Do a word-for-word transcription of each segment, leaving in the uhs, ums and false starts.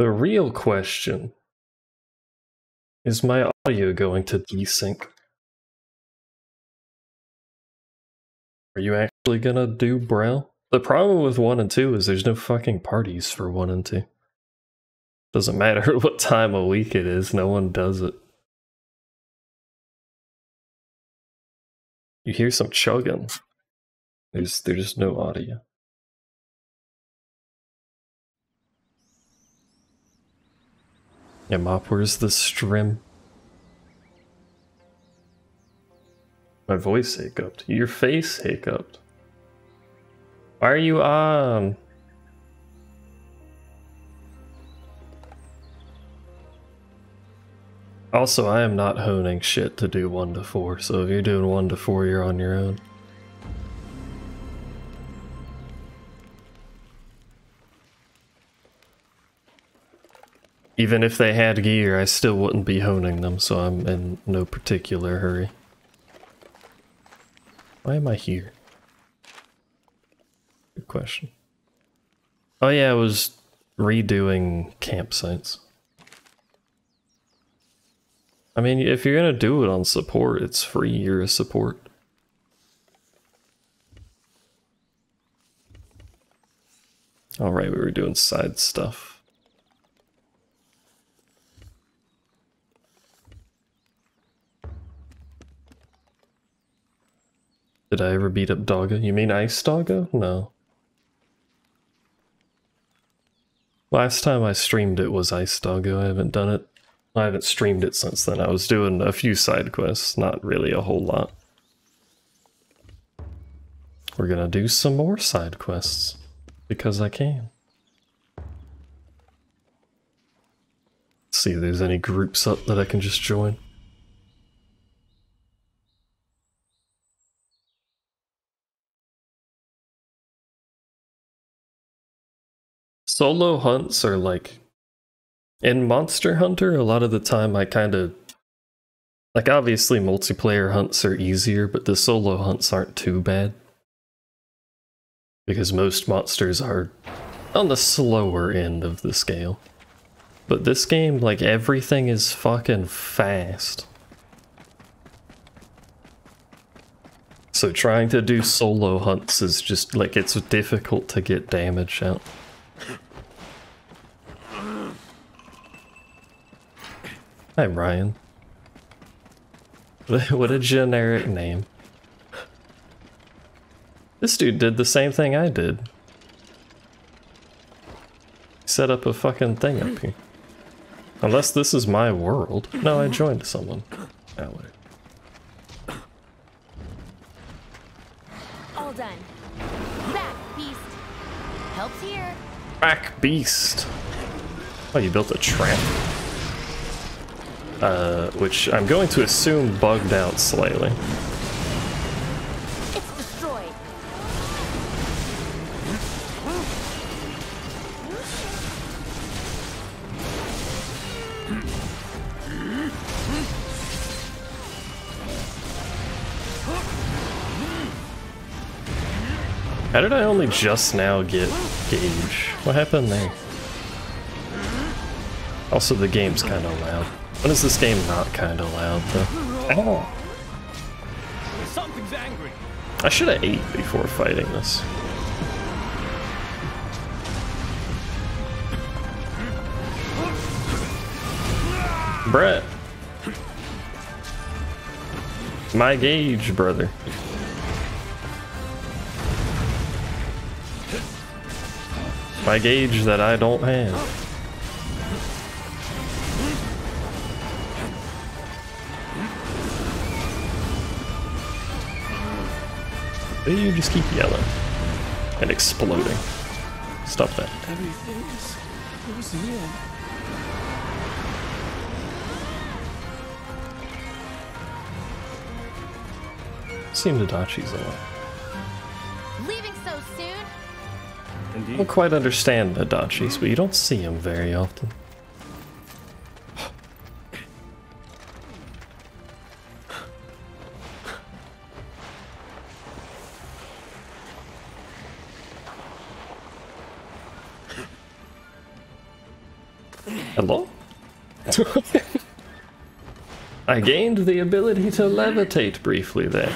The real question is, my audio going to desync? Are you actually gonna do Braille? The problem with one and two is there's no fucking parties for one and two. Doesn't matter what time of week it is, no one does it. You hear some chugging. There's, there's no audio. Yeah, Mop, where's the stream? My voice hiccuped. Your face hiccuped. Why are you on? Also, I am not honing shit to do one to four, so if you're doing one to four, you're on your own. Even if they had gear, I still wouldn't be honing them, so I'm in no particular hurry. Why am I here? Good question. Oh yeah, I was redoing campsites. I mean, if you're gonna do it on support, it's free, you're a support. Alright, we were doing side stuff. Did I ever beat up Doggo? You mean Ice Doggo? No. Last time I streamed it was Ice Doggo. I haven't done it. I haven't streamed it since then. I was doing a few side quests, not really a whole lot. We're gonna do some more side quests because I can. Let's see if there's any groups up that I can just join. Solo hunts are like, in Monster Hunter, a lot of the time I kind of, like obviously multiplayer hunts are easier, but the solo hunts aren't too bad. Because most monsters are on the slower end of the scale. But this game, like everything is fucking fast. So trying to do solo hunts is just like, it's difficult to get damage out. Hi, Ryan. What a generic name. This dude did the same thing I did. Set up a fucking thing up here. Unless this is my world. No, I joined someone. That way. All done. Back, beast. Helps here. Back, beast. Oh, you built a trap. Uh, which I'm going to assume bugged out slightly. It's destroyed. How did I only just now get Gauge? What happened there? Also, the game's kind of loud. When is this game not kind of loud, though? Oh. Something's angry. I should have ate before fighting this. Brett. My Gauge, brother. My Gauge that I don't have. You just keep yelling and exploding. Stop that. Everything is losing in. Seem to Dachi's a lot. Leaving so soon? Indeed. I don't quite understand the Dachi's, but you don't see him very often. Hello? I gained the ability to levitate briefly there.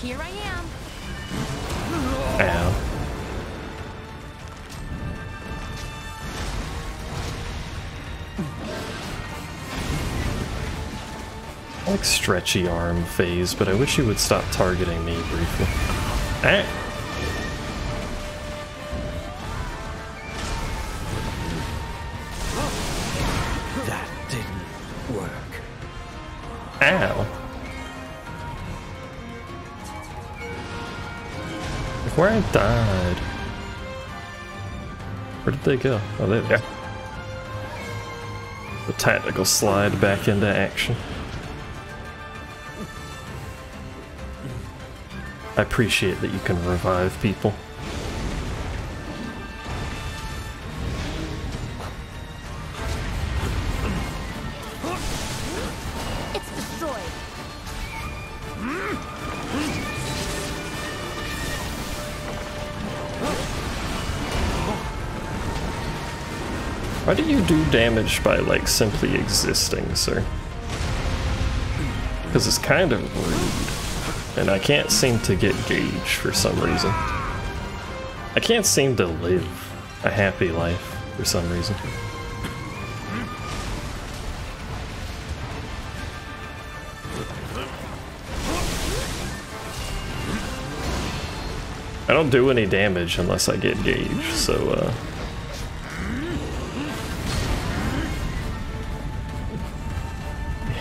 Here I am. Ow. I like stretchy arm phase, but I wish you would stop targeting me briefly. Eh. That didn't work. Ow. Where I died. Where did they go? Oh, there they are. The tactical slide back into action. I appreciate that you can revive people. It's destroyed. Why do you do damage by, like, simply existing, sir? Because it's kind of rude. And I can't seem to get gauge for some reason. I can't seem to live a happy life for some reason. I don't do any damage unless I get gauge, so,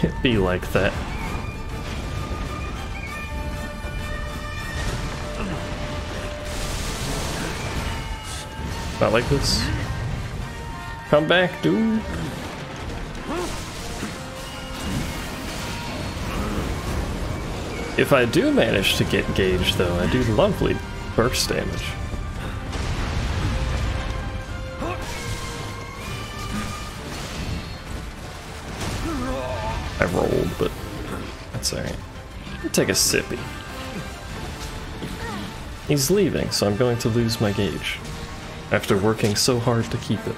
uh... be like that. Not like this. Come back, dude. If I do manage to get gauge, though, I do lovely burst damage. I rolled, but that's alright. I'll take a sippy. He's leaving, so I'm going to lose my gauge. After working so hard to keep it.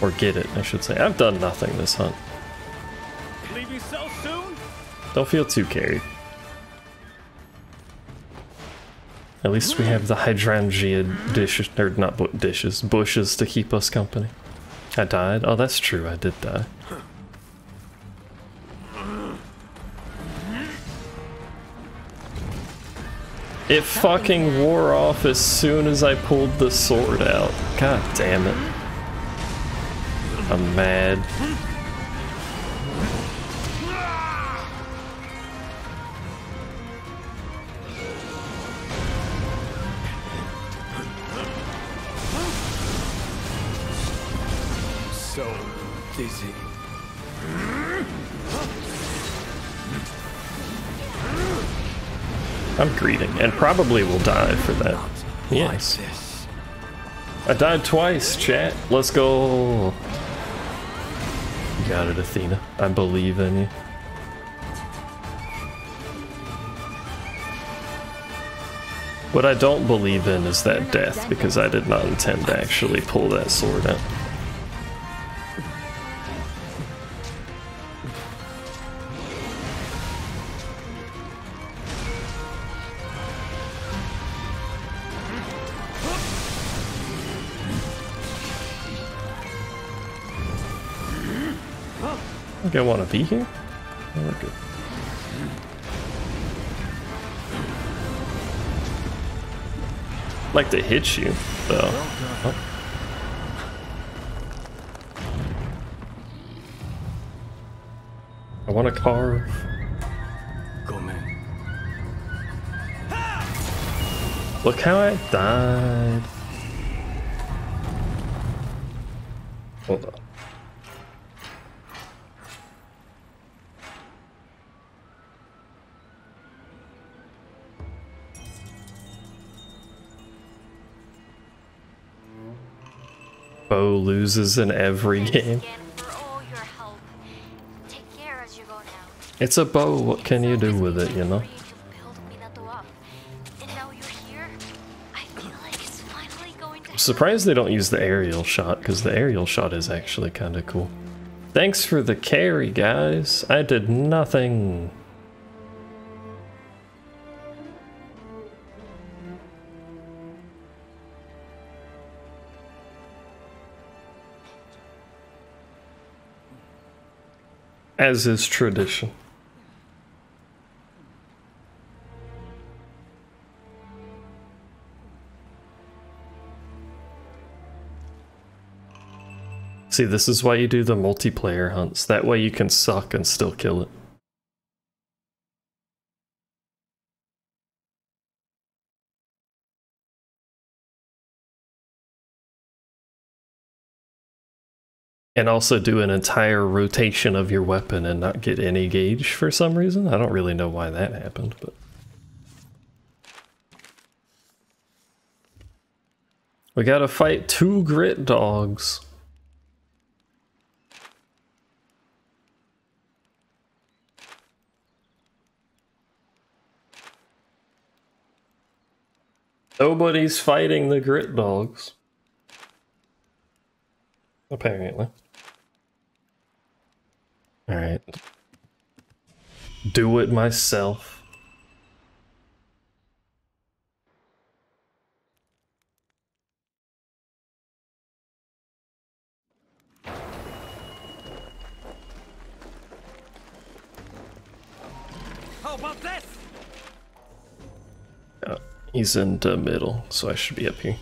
Or get it, I should say. I've done nothing this hunt. Leave you so soon? Don't feel too carried. At least we have the hydrangea dishes, or not bu dishes, bushes to keep us company. I died? Oh, that's true, I did die. It fucking wore off as soon as I pulled the sword out. God damn it. I'm mad. So dizzy. I'm greeting, and probably will die for that. Yes. I died twice, chat. Let's go. You got it, Athena. I believe in you. What I don't believe in is that death, because I did not intend to actually pull that sword out. I think I want to be here. Oh, we're good. I'd like to hit you, though. Oh. I want to carve. Go, man. Look how I died. Hold on. Bo loses in every game. It's a bow, what can you do with it, you know? I'm surprised they don't use the aerial shot, because the aerial shot is actually kind of cool. Thanks for the carry, guys. I did nothing. As is tradition. See, this is why you do the multiplayer hunts. That way you can suck and still kill it. And also do an entire rotation of your weapon and not get any gauge for some reason. I don't really know why that happened, but... we gotta fight two grit dogs. Nobody's fighting the grit dogs. Apparently. Alright. Do it myself. How about this? Uh, he's in the middle, so I should be up here.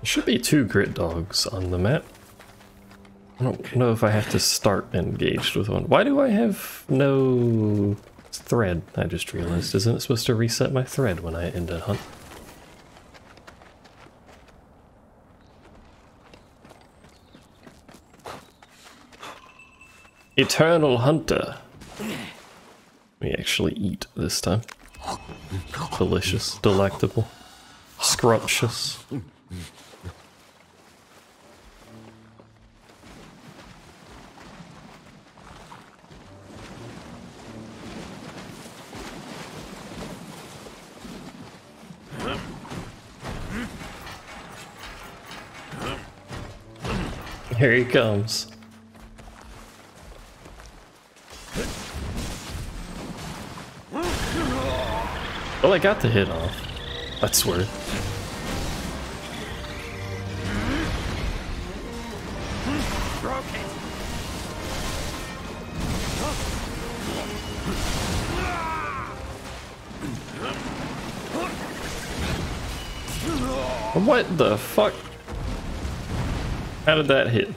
There should be two grit dogs on the map. I don't know if I have to start engaged with one. Why do I have no thread? I just realized. Isn't it supposed to reset my thread when I end a hunt? Eternal Hunter. We actually eat this time. Delicious, delectable, scrumptious. Here he comes. Well, I got the hit off. I swear. What the fuck? How did that hit?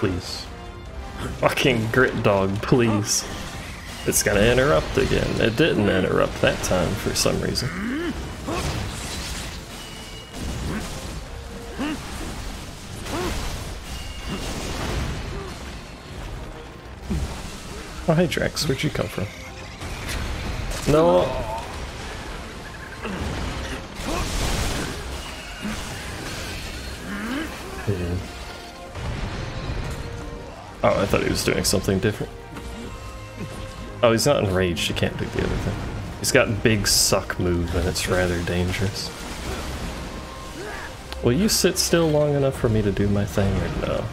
Please. Fucking grit dog, please. It's gonna interrupt again. It didn't interrupt that time for some reason. Oh, hey Drax, where'd you come from? No! Yeah. Oh, I thought he was doing something different. Oh, he's not enraged, he can't do the other thing. He's got big suck move and it's rather dangerous. Will you sit still long enough for me to do my thing or no?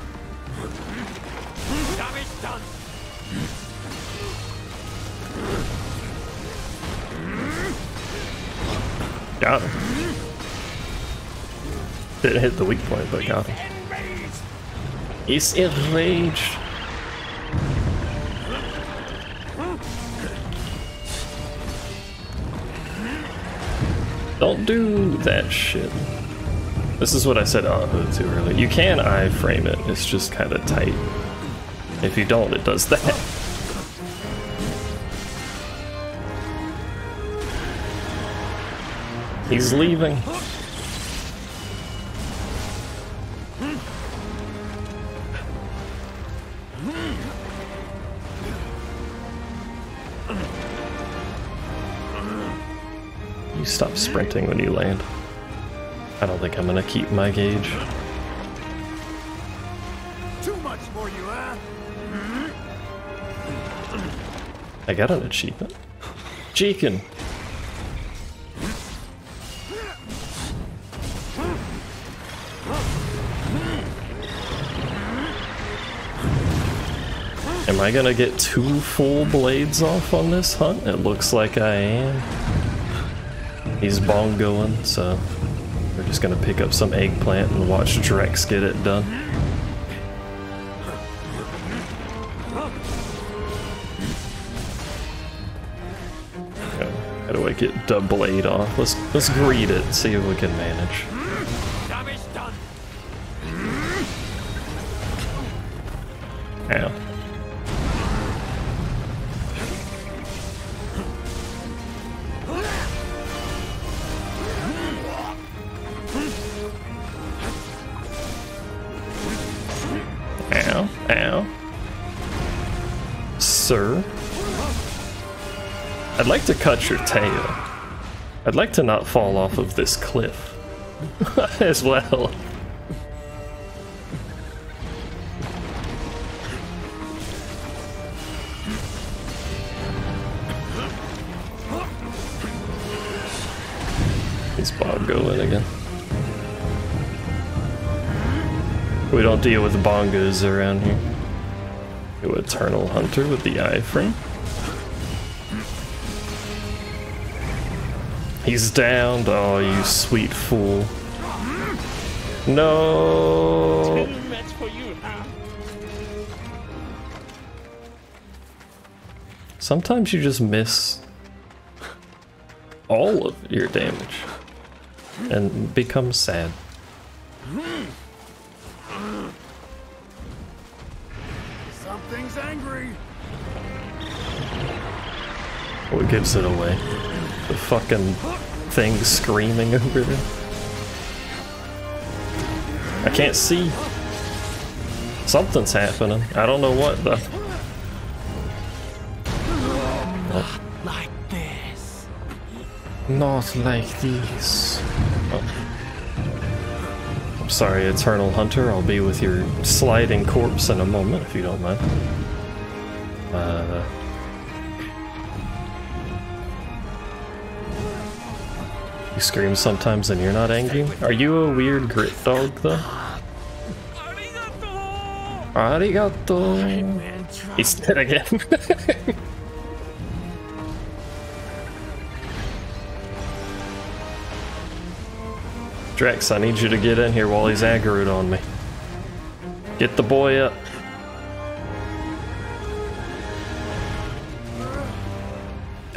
Got him. Didn't hit the weak point, but got him. He's enraged. Don't do that shit. This is what I said uh, too early. You can iframe it, it's just kind of tight. If you don't, it does that. He's leaving. You stop sprinting when you land. I don't think I'm gonna keep my gauge. Too much for you, huh? I got an achievement. Jeekin! Am I gonna get two full blades off on this hunt? It looks like I am. He's bongoing, so we're just gonna pick up some eggplant and watch Drex get it done. Okay, how do I get the blade off? Let's let's greet it, see if we can manage. Ow. Sir, I'd like to cut your tail. I'd like to not fall off of this cliff as well. Is Bongo in again? We don't deal with bongos around here. Go Eternal Hunter with the iframe. He's downed. Oh, you sweet fool. No. Sometimes you just miss all of your damage and become sad. Something's angry. What gives it away? The fucking thing screaming over there. I can't see. Something's happening. I don't know what though. Oh. Not like this. Not like this. Oh. Sorry, Eternal Hunter, I'll be with your sliding corpse in a moment, if you don't mind. Uh... You scream sometimes and you're not angry? Are you a weird grit dog, though? Arigato! Arigato! He's dead again. Drex, I need you to get in here while he's aggroed on me. Get the boy up.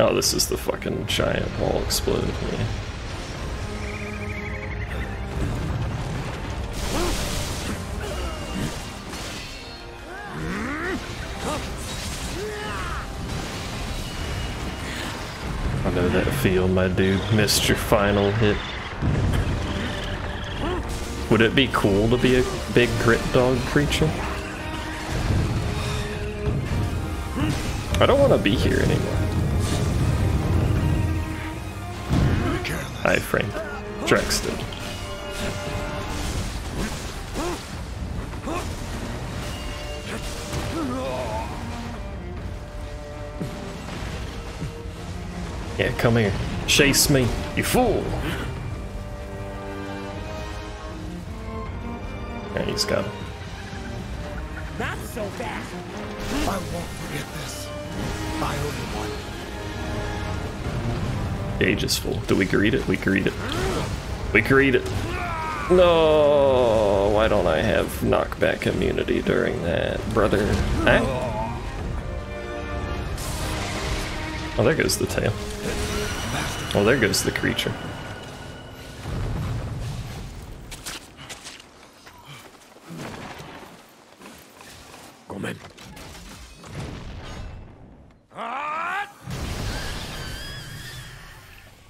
Oh, this is the fucking giant ball exploding. Yeah. I know that feel, my dude. Missed your final hit. Would it be cool to be a big grit dog creature? I don't want to be here anymore. Hi, Frank. Drexton. Yeah, come here. Chase me, you fool! And he's got him. Not so bad. I won't forget this. I only one. Gage is full. Do we greet it? We greet it. We greet it. No, why don't I have knockback immunity during that, brother? Huh? Oh, there goes the tail. Oh, there goes the creature.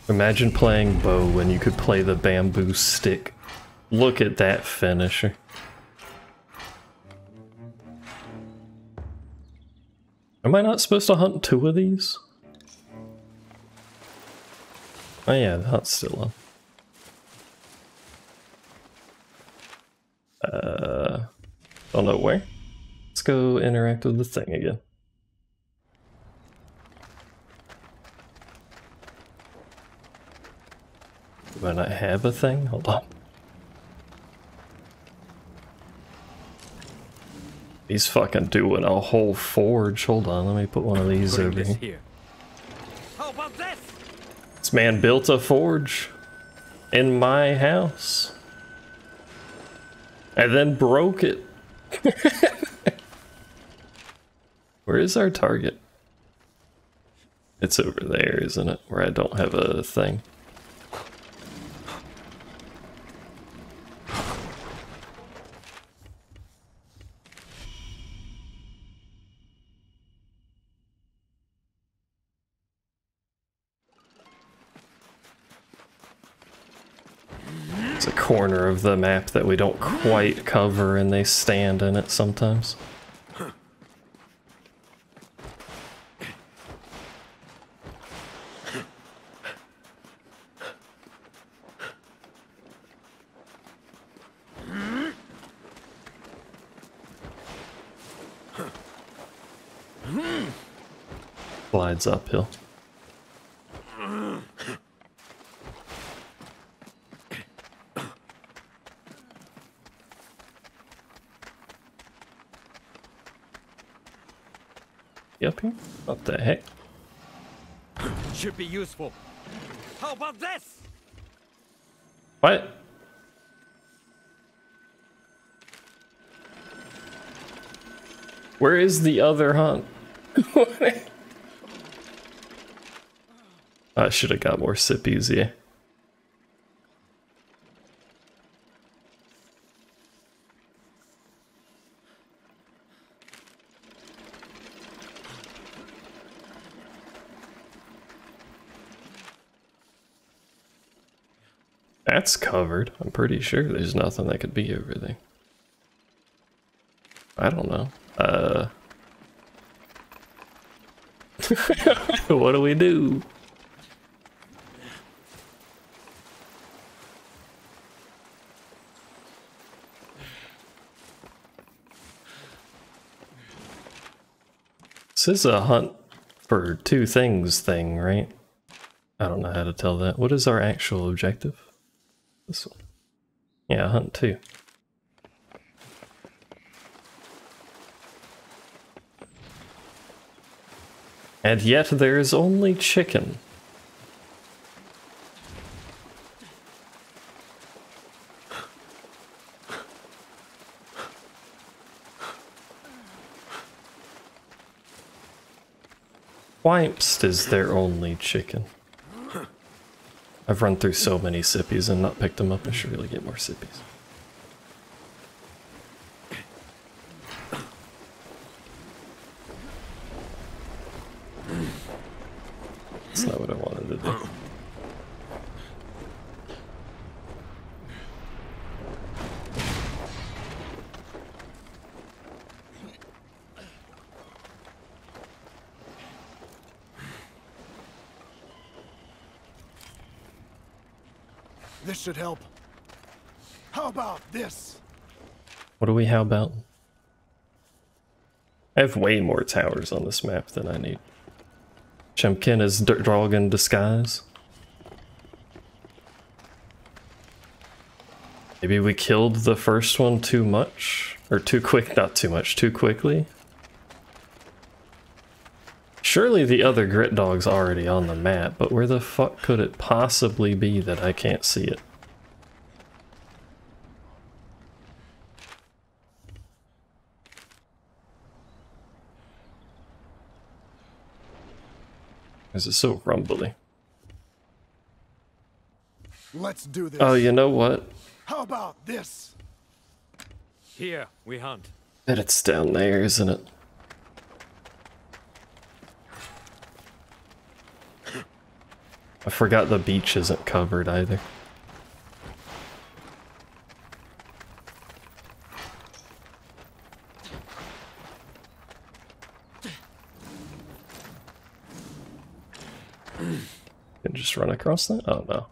Imagine playing bow when you could play the bamboo stick. Look at that finisher. Am I not supposed to hunt two of these? Oh yeah, that's still on. Uh, oh no way. Let's go interact with the thing again. Do I not have a thing? Hold on. He's fucking doing a whole forge. Hold on, let me put one of these over here. How about this? This man built a forge in my house and then broke it. Where is our target? It's over there, isn't it? Where I don't have a thing. Corner of the map that we don't quite cover, and they stand in it sometimes. Slides uphill. Up here? What the heck? Should be useful. How about this? What? Where is the other hunt? I should have got more sippies, yeah. That's covered. I'm pretty sure there's nothing that could be over there. I don't know. Uh... what do we do? This is a hunt for two things thing, right? I don't know how to tell that. What is our actual objective? This one. Yeah, hunt too. And yet there is only chicken. Wimps is their only chicken. I've run through so many sippies and not picked them up. I should really get more sippies. That's not what I wanted to do. This should help. How about this? What do we how about? I have way more towers on this map than I need. Chemkin is Dirt Drog in disguise. Maybe we killed the first one too much. Or too quick, not too much, too quickly. Surely the other grit dog's already on the map, but where the fuck could it possibly be that I can't see it? This is so rumbly. Let's do this. Oh, you know what? How about this? Here we hunt. And it's down there, isn't it? I forgot the beach isn't covered either. And just just run across that? Oh no.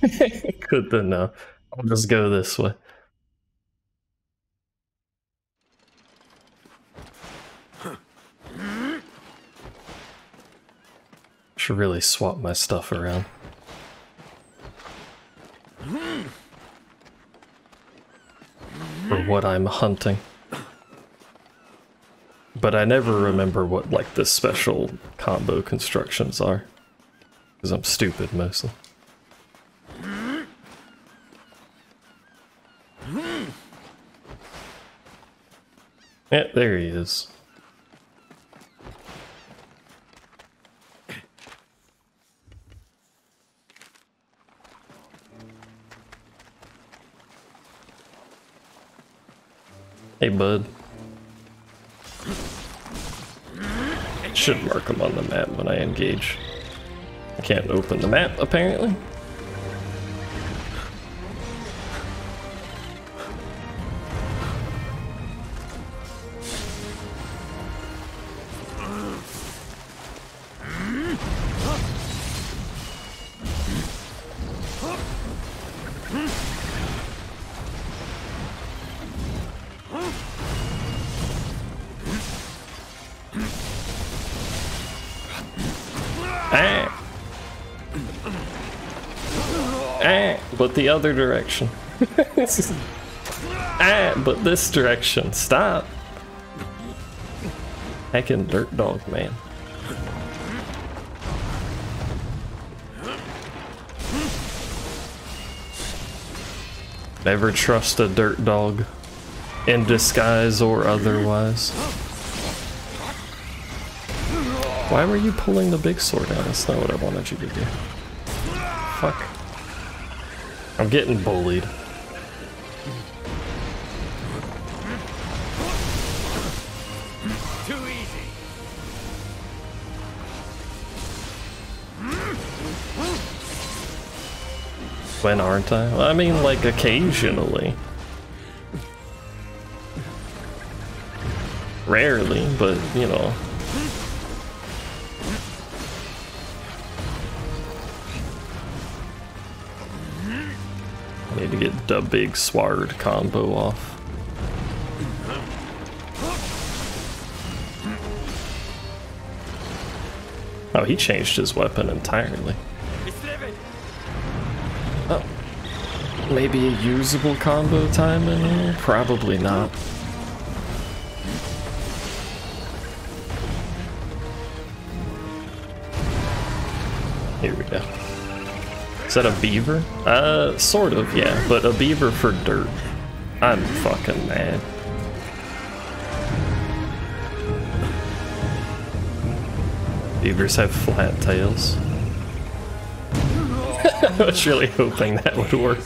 Good to know. I'll just go this way. Should really swap my stuff around. For what I'm hunting. But I never remember what, like, the special combo constructions are. Because I'm stupid, mostly. Yeah, there he is. Hey, bud. I should mark them on the map when I engage. I can't open the map, apparently. But the other direction. Ah, but this direction. Stop. Heckin' dirt dog, man. Never trust a dirt dog, in disguise or otherwise. Why were you pulling the big sword out? That's not what I wanted you to do. Fuck. I'm getting bullied. Too easy. When aren't I? I mean, like, occasionally. Rarely, but, you know. To get the big sword combo off. Oh, he changed his weapon entirely. Oh, maybe a usable combo time in here? Probably not. Here we go. Is that a beaver? Uh, sort of, yeah, but a beaver for dirt. I'm fucking mad. Beavers have flat tails. I was really hoping that would work.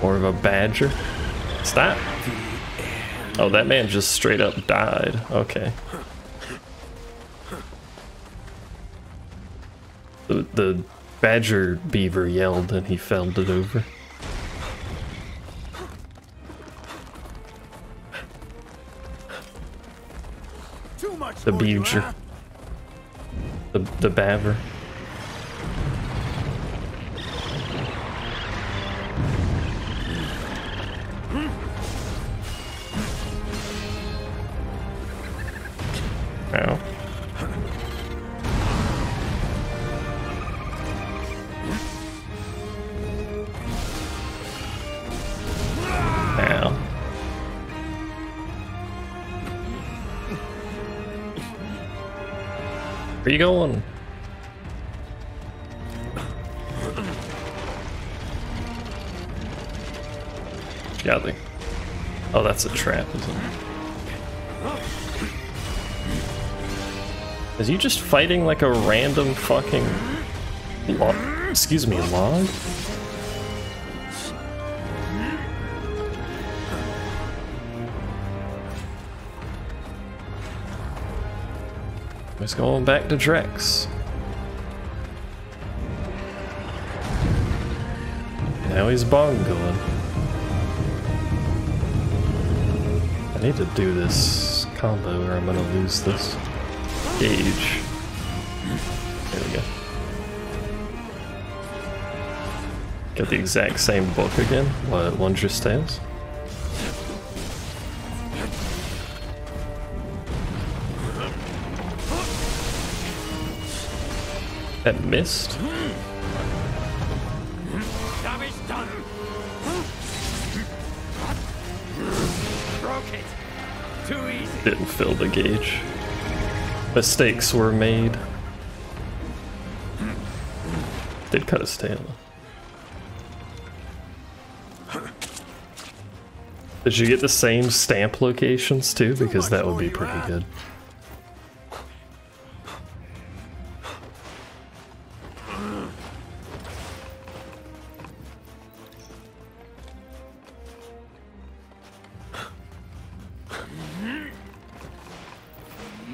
More of a badger. Stop! Oh, that man just straight up died. Okay. The, the badger beaver yelled and he felled it over. Too much the beaver. The, the baver. Ow. Where you going? Yeah, they... Oh, that's a trap, isn't it? Is you just fighting like a random fucking... Log? Excuse me, log? It's going back to Drex. Now he's bongoing. I need to do this combo or I'm gonna lose this gauge. There we go. Got the exact same book again, while one just stands. That missed. Didn't fill the gauge. Mistakes were made. Did cut his tail. Did you get the same stamp locations too? Because that would be pretty good.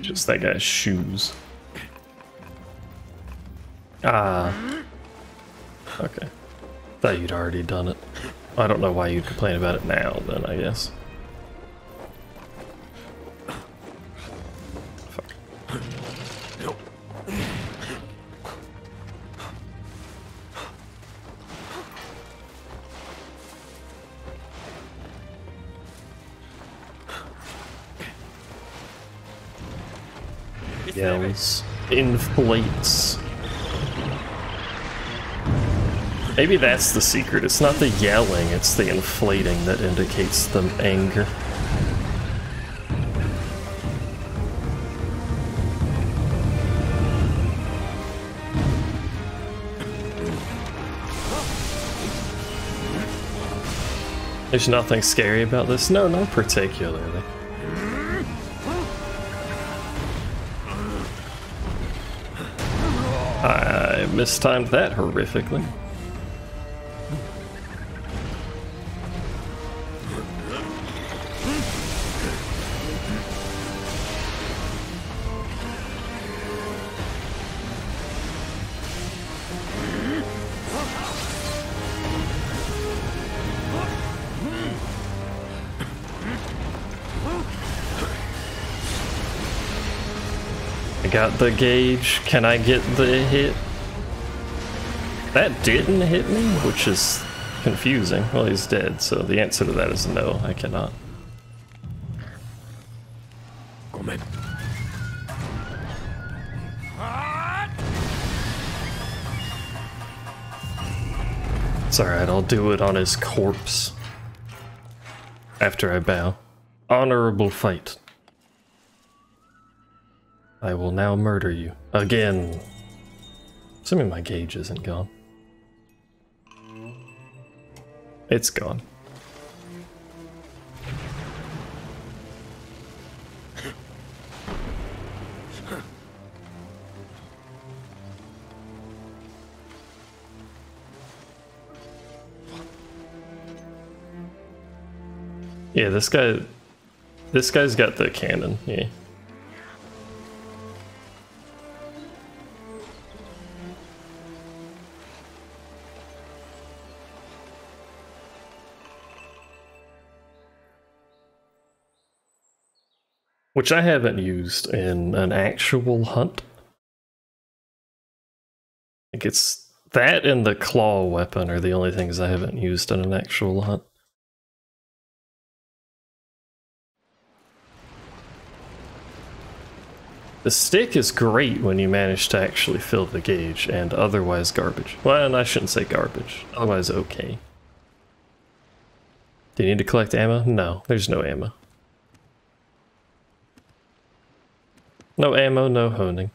Just that guy's shoes. Ah. Okay. Thought you'd already done it. I don't know why you'd complain about it now, then, I guess. Fuck. Yells. Inflates. Maybe that's the secret. It's not the yelling, it's the inflating that indicates the anger. There's nothing scary about this? No, not particularly. I mistimed that horrifically. Got the gauge. Can I get the hit? That didn't hit me, which is confusing. Well, he's dead, so the answer to that is no, I cannot. It's alright, I'll do it on his corpse. After I bow. Honorable fight. I will now murder you. Again. Assuming my gauge isn't gone. It's gone. Yeah, this guy... This guy's got the cannon, yeah. Which I haven't used in an actual hunt. I think it's that and the claw weapon are the only things I haven't used in an actual hunt. The stick is great when you manage to actually fill the gauge, and otherwise garbage. Well, and I shouldn't say garbage. Otherwise okay. Do you need to collect ammo? No, there's no ammo. No ammo, no honing.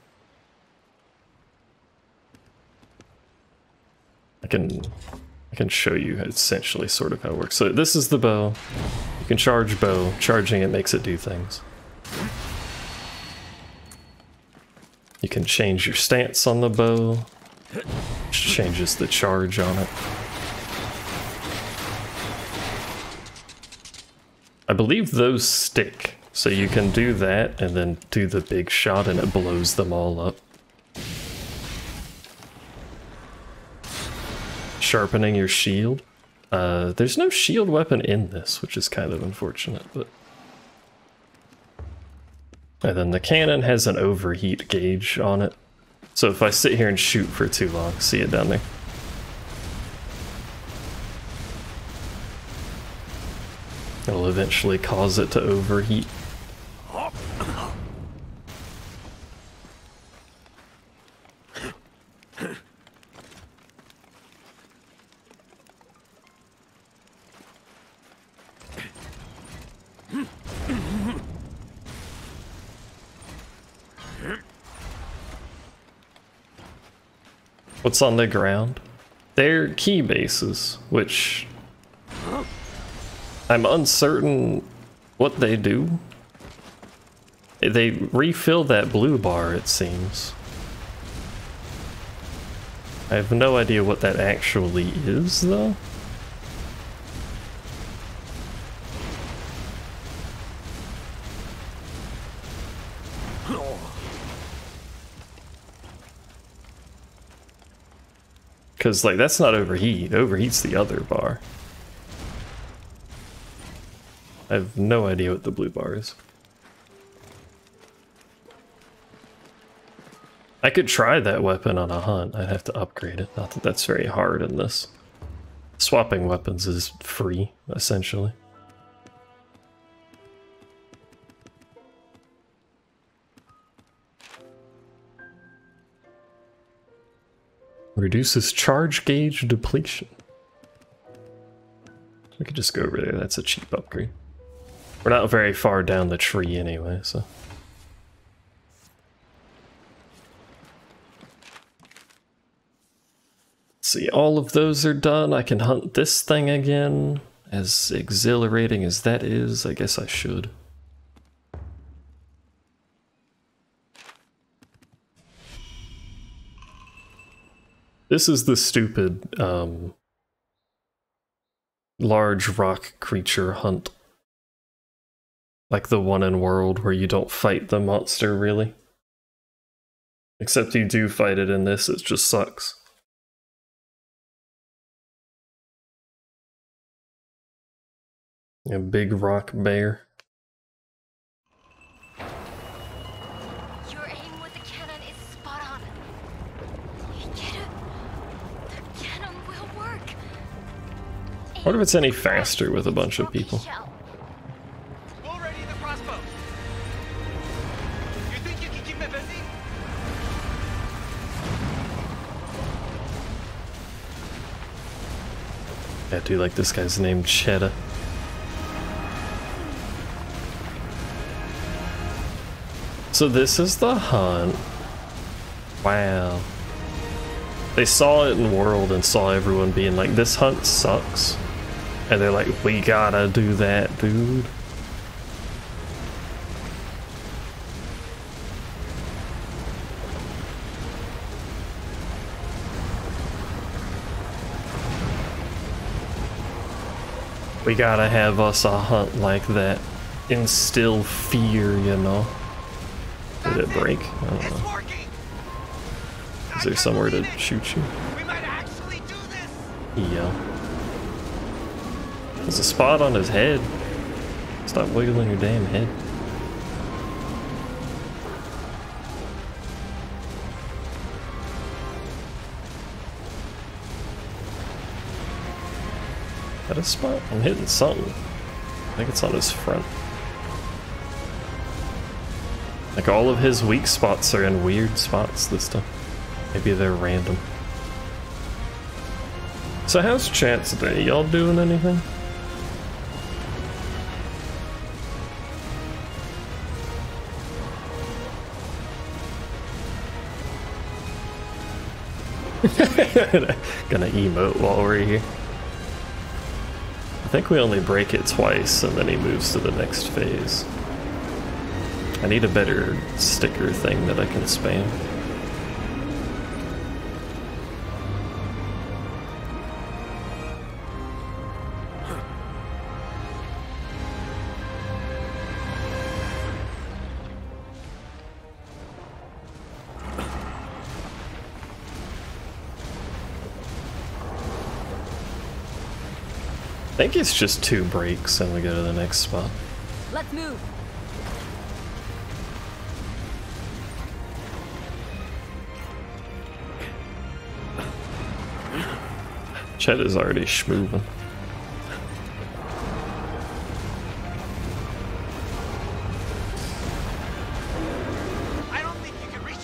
I can I can show you essentially sort of how it works. So this is the bow. You can charge bow. Charging it makes it do things. You can change your stance on the bow, which changes the charge on it. I believe those stick. So you can do that, and then do the big shot, and it blows them all up. Sharpening your shield. Uh, there's no shield weapon in this, which is kind of unfortunate, but And then the cannon has an overheat gauge on it. So if I sit here and shoot for too long, see it down there. It'll eventually cause it to overheat. What's on the ground? They're key bases, which I'm uncertain what they do. They refill that blue bar, it seems. I have no idea what that actually is, though. Because, like, that's not overheat. Overheat's the other bar. I have no idea what the blue bar is. I could try that weapon on a hunt. I'd have to upgrade it. Not that that's very hard in this. Swapping weapons is free, essentially. Reduces charge gauge depletion. We could just go over there. That's a cheap upgrade. We're not very far down the tree anyway, so. See, all of those are done. I can hunt this thing again. As exhilarating as that is, I guess I should. This is the stupid um, large rock creature hunt. Like the one in World where you don't fight the monster, really. Except you do fight it in this, it just sucks. A big rock bear. I wonder if it's any faster with a bunch of people. I do like this guy's name, Cheddar. So this is the hunt. Wow. They saw it in World and saw everyone being like, this hunt sucks. And they're like, we gotta do that, dude. We gotta have us a hunt like that. Instill fear, you know. Did it break? I don't know. Is there somewhere to shoot you? Yeah. There's a spot on his head. Stop wiggling your damn head. Got a spot? I'm hitting something. I think it's on his front. Like all of his weak spots are in weird spots this time. Maybe they're random. So how's chat today? Y'all doing anything? Gonna emote while we're here. I think we only break it twice and then he moves to the next phase. I need a better sticker thing that I can spam. I think it's just two breaks and we go to the next spot. Let's move. Chet is already schmoovin'.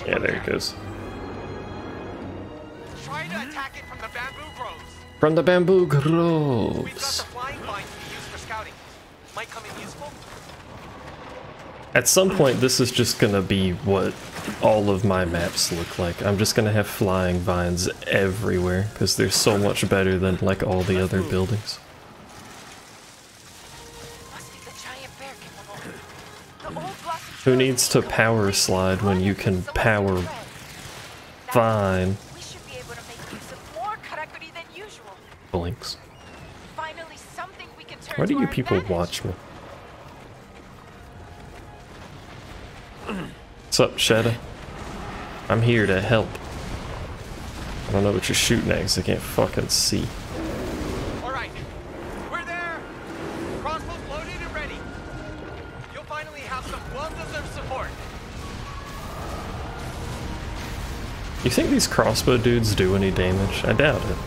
Yeah, there it goes. Try to attack it from the bamboo groves. From the bamboo groves. We've got the flying vines to use for scouting. Might come in useful. At some point, this is just gonna be what all of my maps look like. I'm just gonna have flying vines everywhere because they're so much better than like all the other buildings. Who needs to power slide when you can power fine? We should be able to make use of more karakuri than usual. Blinks. Finally something we can turn. Why do you people watch me? What's up, Shadow? I'm here to help. I don't know what you're shooting at because I can't fucking see. You think these crossbow dudes do any damage? I doubt it.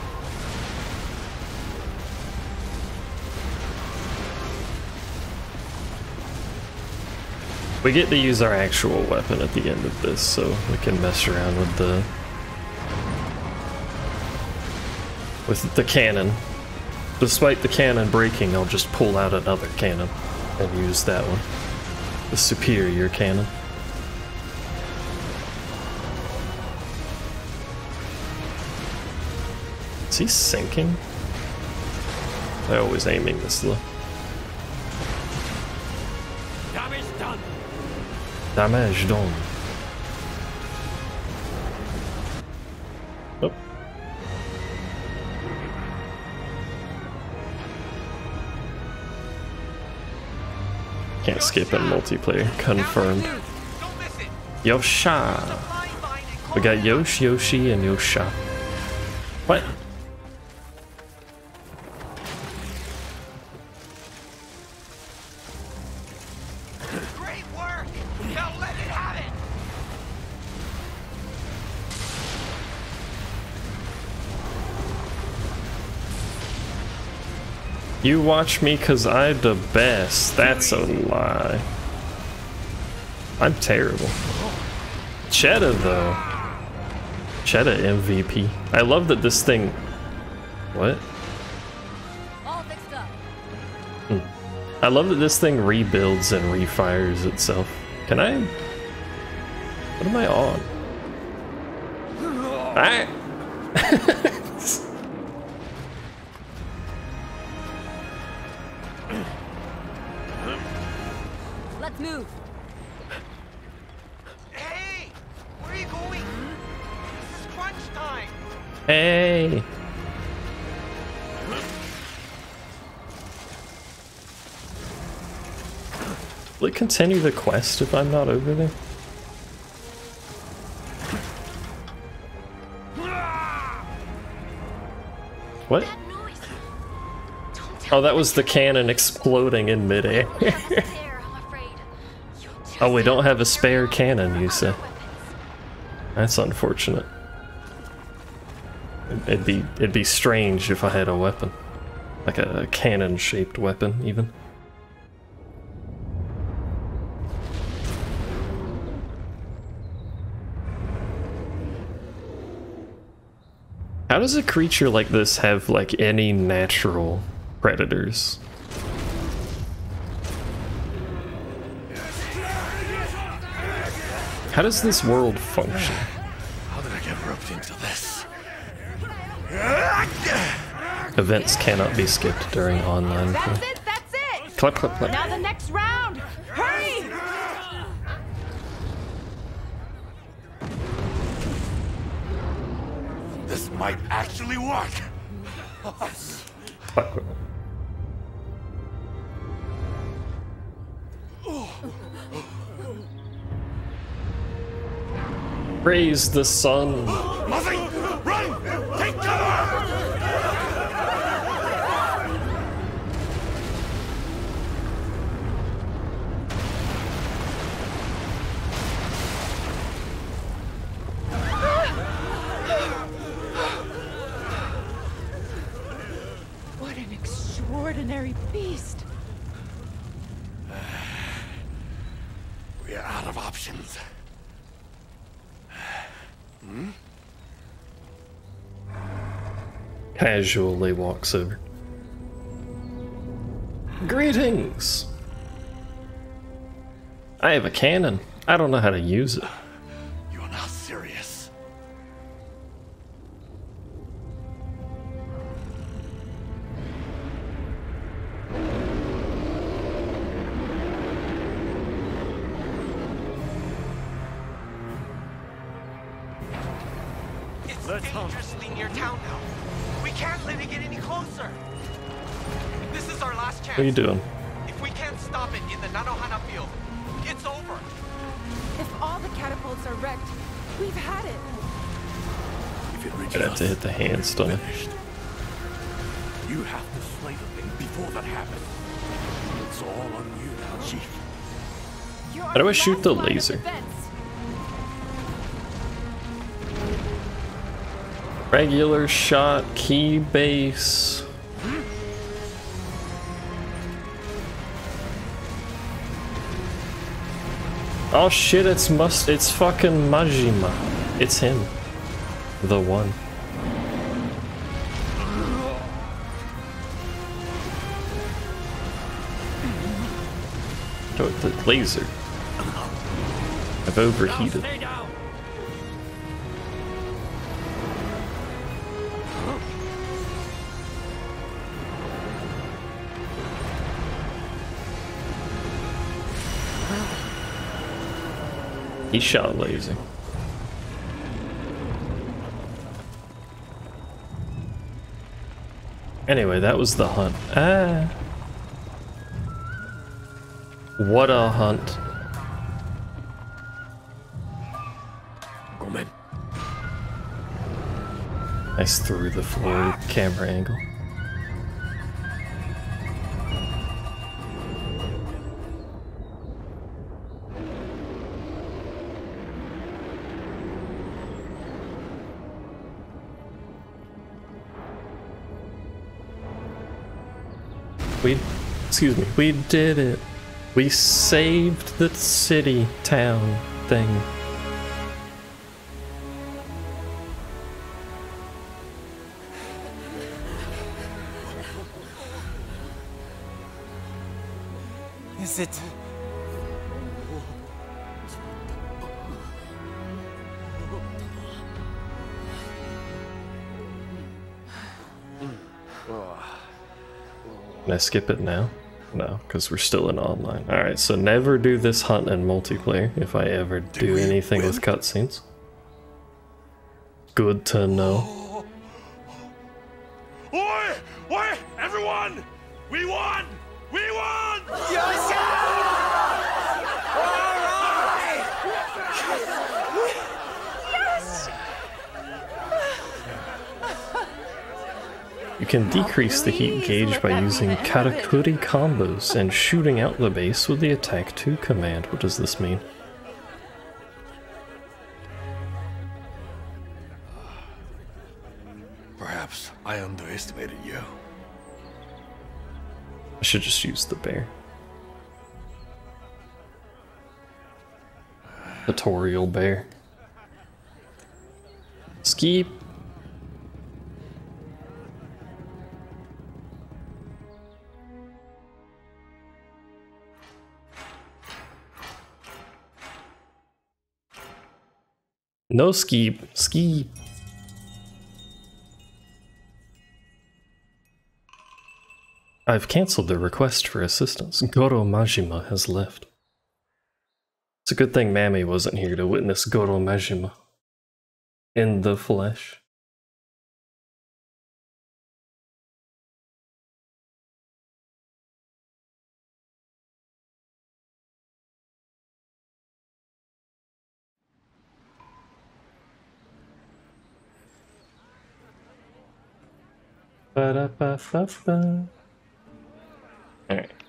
We get to use our actual weapon at the end of this, so we can mess around with the... with the cannon. Despite the cannon breaking, I'll just pull out another cannon and use that one. The superior cannon. Is he sinking? They're always aiming this low. Damage done. Damage done. Oh. Can't skip in multiplayer. Confirmed. Yosha. We got Yosh, Yoshi, and Yosha. What? You watch me cause I the best. That's a lie. I'm terrible. Cheddar though. Cheddar M V P. I love that this thing... What? All fixed up. Hmm. I love that this thing rebuilds and refires itself. Can I... What am I on? Alright. Hey! Will it continue the quest if I'm not over there? What? Oh, that was the cannon exploding in midair. Oh, we don't have a spare cannon, you said. That's unfortunate. It'd be it'd be strange if I had a weapon, like a, a cannon-shaped weapon, even. How does a creature like this have like any natural predators? How does this world function? How did I get roped into this? Events cannot be skipped during online play. That's it, that's it! Clap, clap, clap. Now the next round! Hurry! This might actually work! Raise the sun! Nothing! Run! Take cover! options. Hmm? Casually walks over. Greetings! I have a cannon. I don't know how to use it. You're not serious. It's dangerously near town now. We can't let it get any closer. This is our last chance. What are you doing? If we can't stop it in the Nanohana field, it's over. If all the catapults are wrecked, we've had it. If it reaches I'd have us, to hit the hand stun. You have to slay the thing before that happens. It's all on you now, Chief. You're How do I shoot the laser? Regular shot, key base. Oh shit, it's must it's fucking Majima. It's him. The one. Oh, the laser. I've overheated. He shot laser. Anyway, that was the hunt. Ah. What a hunt. Go, man. Nice through the floor camera angle. We, excuse me, we did it. We saved the city, town, thing. Is it? Can I skip it now? No, because we're still in online. Alright, so never do this hunt in multiplayer if I ever do anything with cutscenes. Good to know. Oi! Oi! Everyone! We won! We won! Yes! Yes! You can decrease the heat gauge by using katakuri combos and shooting out the base with the attack two command. What does this mean? Perhaps I underestimated you. I should just use the bear. Tutorial bear. Skip. No ski, ski. I've cancelled the request for assistance. Goro Majima has left. It's a good thing Mammy wasn't here to witness Goro Majima in the flesh. Alright,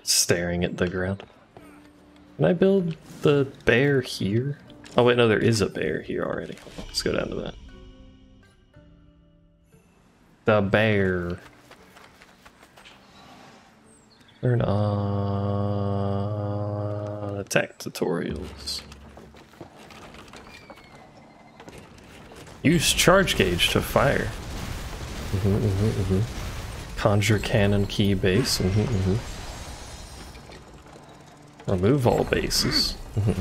staring at the ground. Can I build the bear here? Oh wait, no, there is a bear here already. Let's go down to that. The bear. Turn on attack tutorials. Use charge gauge to fire. Mm-hmm, mm-hmm, mm-hmm. Conjure cannon key base. Mm-hmm, mm-hmm. Remove all bases. Mm-hmm.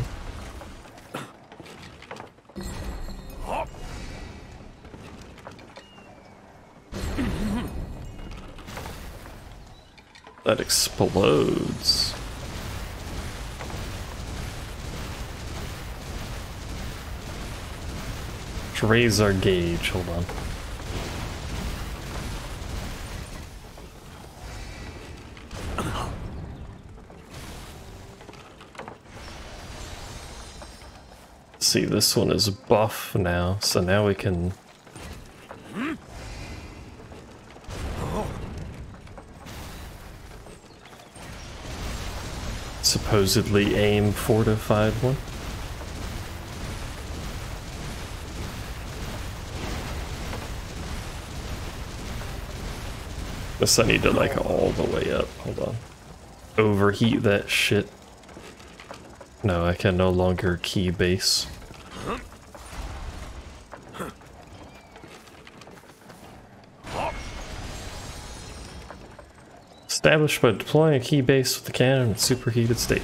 That explodes. Let's raise our gauge, hold on. See, this one is buff now, so now we can... supposedly aim fortified one. Guess I need to like all the way up, hold on. Overheat that shit. No, I can no longer key base. Established by deploying a key base with the cannon in superheated state.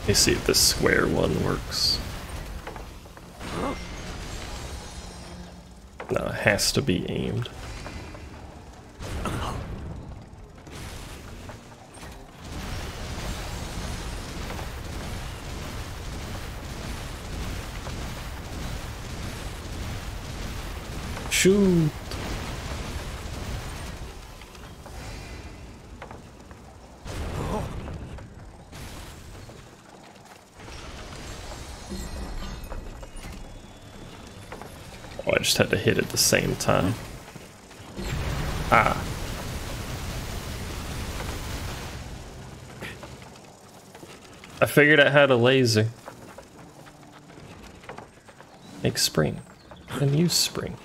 Let me see if this square one works. No, it has to be aimed. Shoot. Oh, I just had to hit at the same time. Ah. I figured out how to laser. Make spring. And use spring.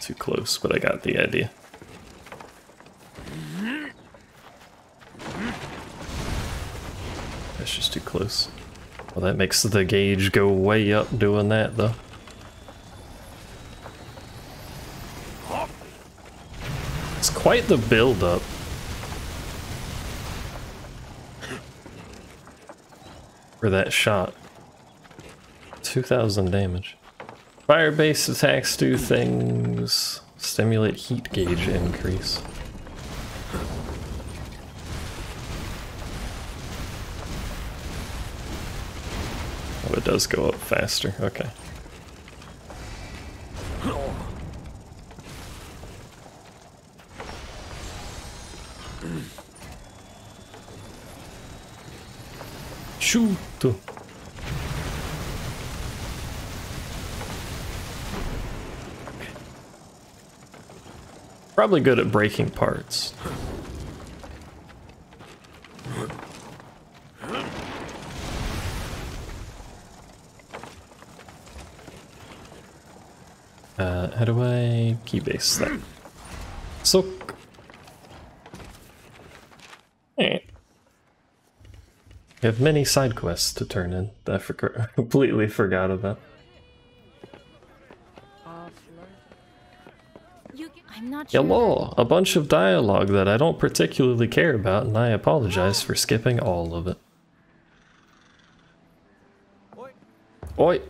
Too close, but I got the idea. That's just too close. Well, that makes the gauge go way up doing that, though. It's quite the build-up. For that shot. two thousand damage. Fire base attacks do things. Stimulate heat gauge increase. Oh, it does go up faster. Okay. Shoot! Probably good at breaking parts. Uh, how do I keybase that? So. Eh. We have many side quests to turn in that I for completely forgot about. Hello, a bunch of dialogue that I don't particularly care about, and I apologize for skipping all of it. Oi!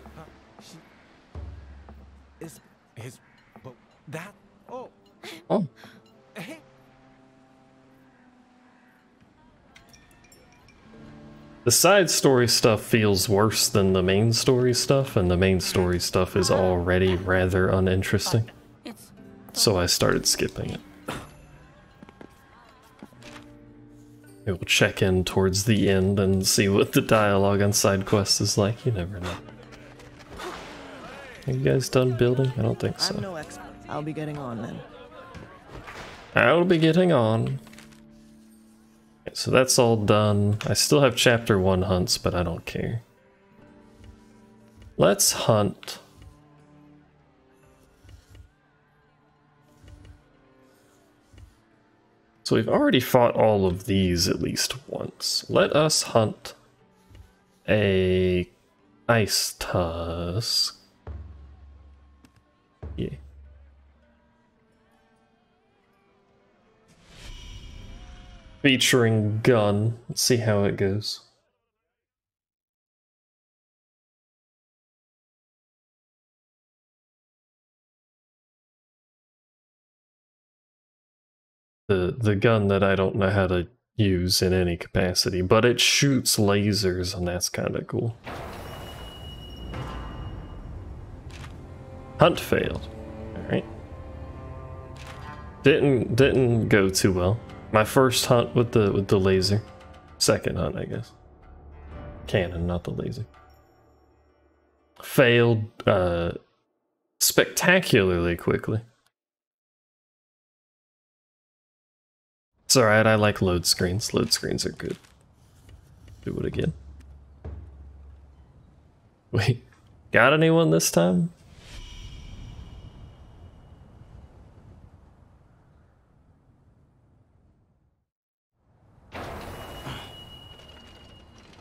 Is is but that? Oh. Oh. The side story stuff feels worse than the main story stuff, and the main story stuff is already rather uninteresting. So I started skipping it. It will check in towards the end and see what the dialogue on side quests is like. You never know. Are you guys done building? I don't think so. I'm no expert. I'll be getting on then. I'll be getting on. Okay, so that's all done. I still have chapter one hunts, but I don't care. Let's hunt. So we've already fought all of these at least once. Let us hunt a ice tusk. Yeah. Featuring gun. Let's see how it goes. The, the gun that I don't know how to use in any capacity, but it shoots lasers and that's kind of cool. Hunt failed. Alright. Didn't didn't go too well. My first hunt with the with the laser. Second hunt, I guess. Cannon, not the laser. Failed uh spectacularly quickly. It's alright, I like load screens. Load screens are good. Do it again. Wait, got anyone this time?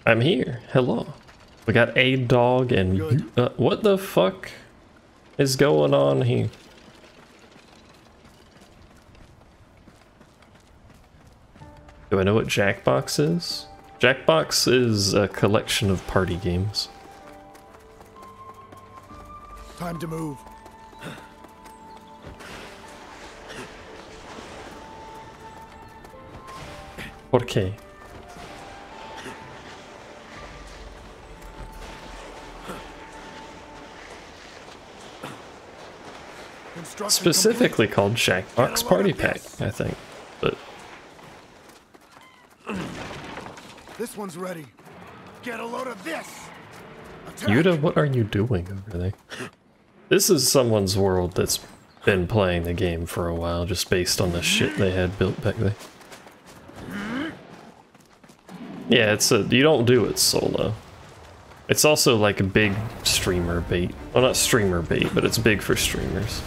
I'm here. Hello. We got a dog and you. Uh, what the fuck is going on here? Do I know what Jackbox is? Jackbox is a collection of party games. Time to move. Okay. Specifically called Jackbox Party Pack, I think, but. This one's ready. Get a load of this. Attack. Yuta, what are you doing over there? This is someone's world that's been playing the game for a while, just based on the shit they had built back there. Yeah, it's a you don't do it solo. It's also like a big streamer bait. Well, not streamer bait, but it's big for streamers.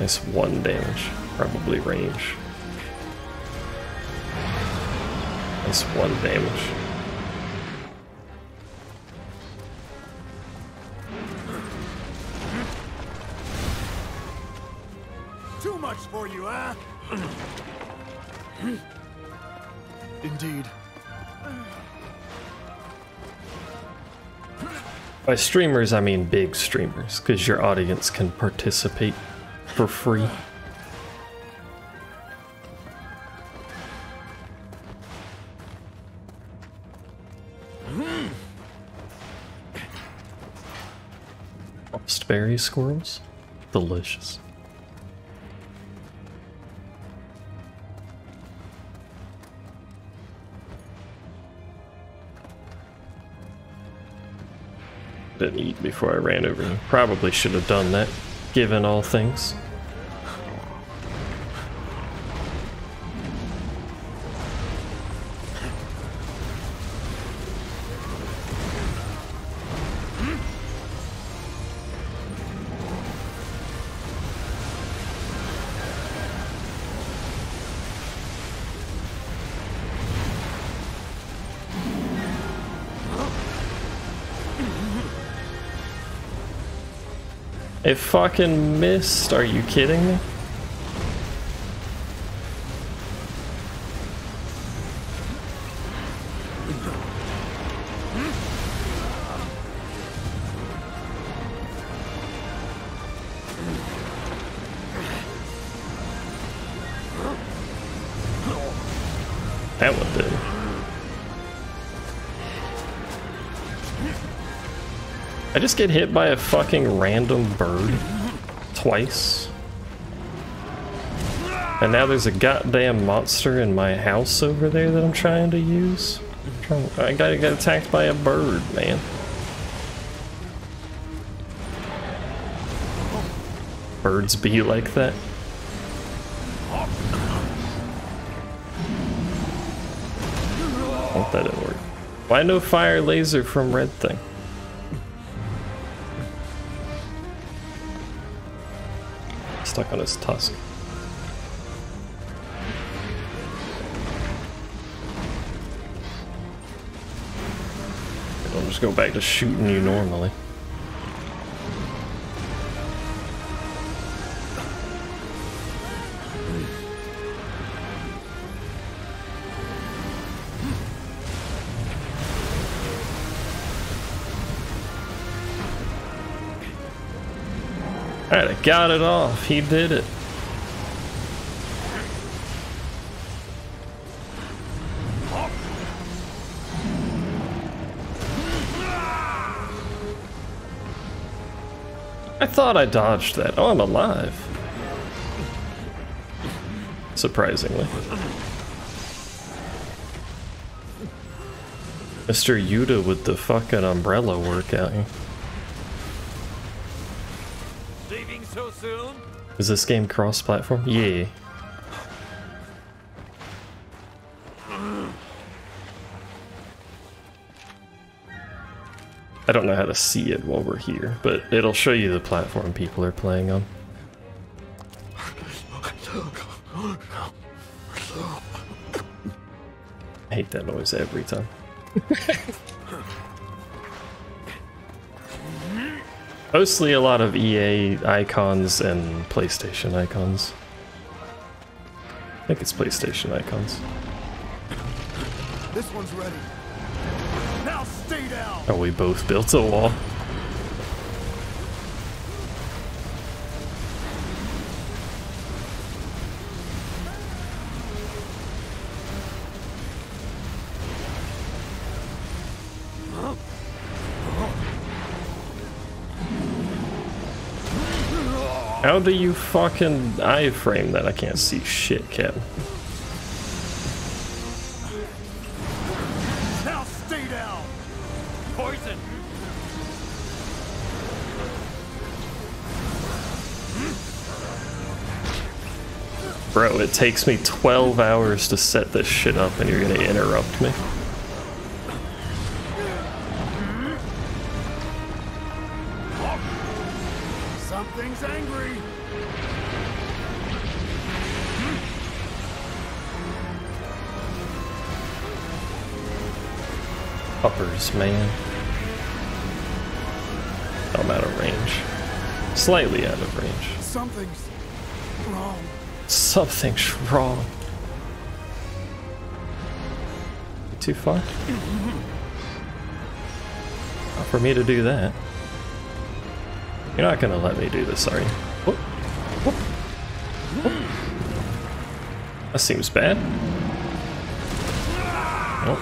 Nice one damage, probably range. That's one damage. Too much for you, huh? Indeed. By streamers, I mean big streamers, because your audience can participate for free. Berry squirrels? Delicious. Didn't eat before I ran over him. Probably should have done that, given all things. It fucking missed, are you kidding me? That one did. I just get hit by a fucking random bird twice. And now there's a goddamn monster in my house over there that I'm trying to use. I'm trying, I gotta get attacked by a bird, man. Birds be like that. Hope that it worked. Why no fire laser from Red Thing? Stuck on his tusk. just go back to shooting you normally. Alright, I got it off. He did it. I thought I dodged that. Oh, I'm alive. Surprisingly. Mister Yuta with the fucking umbrella workout here. So soon? Is this game cross-platform? Yeah. I don't know how to see it while we're here, but it'll show you the platform people are playing on. I hate that noise every time. Mostly a lot of E A icons and PlayStation icons. I think it's PlayStation icons. This one's ready. Now stay down. Oh, we both built a wall. How do you fucking iframe that? I can't see shit, Cap. Now stay down. Poison. Bro, it takes me twelve hours to set this shit up and you're gonna interrupt me. Uppers, man. I'm out of range. Slightly out of range. Something's wrong. Something's wrong. Too far? Not for me to do that. You're not gonna let me do this, are you? Whoop. Whoop. Whoop. That seems bad. Nope.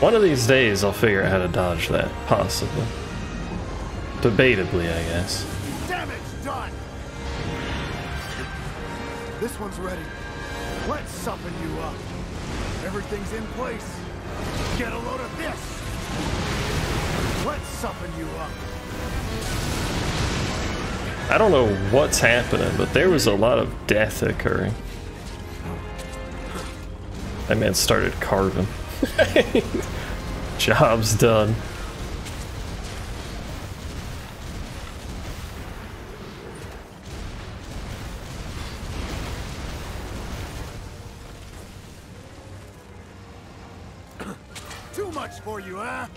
One of these days I'll figure out how to dodge that, possibly. Debatably, I guess. Damage done. This one's ready. Let's soften you up. Everything's in place. Get a load of this. Let's soften you up. I don't know what's happening, but there was a lot of death occurring. That man started carving. Job's done. Too much for you, huh?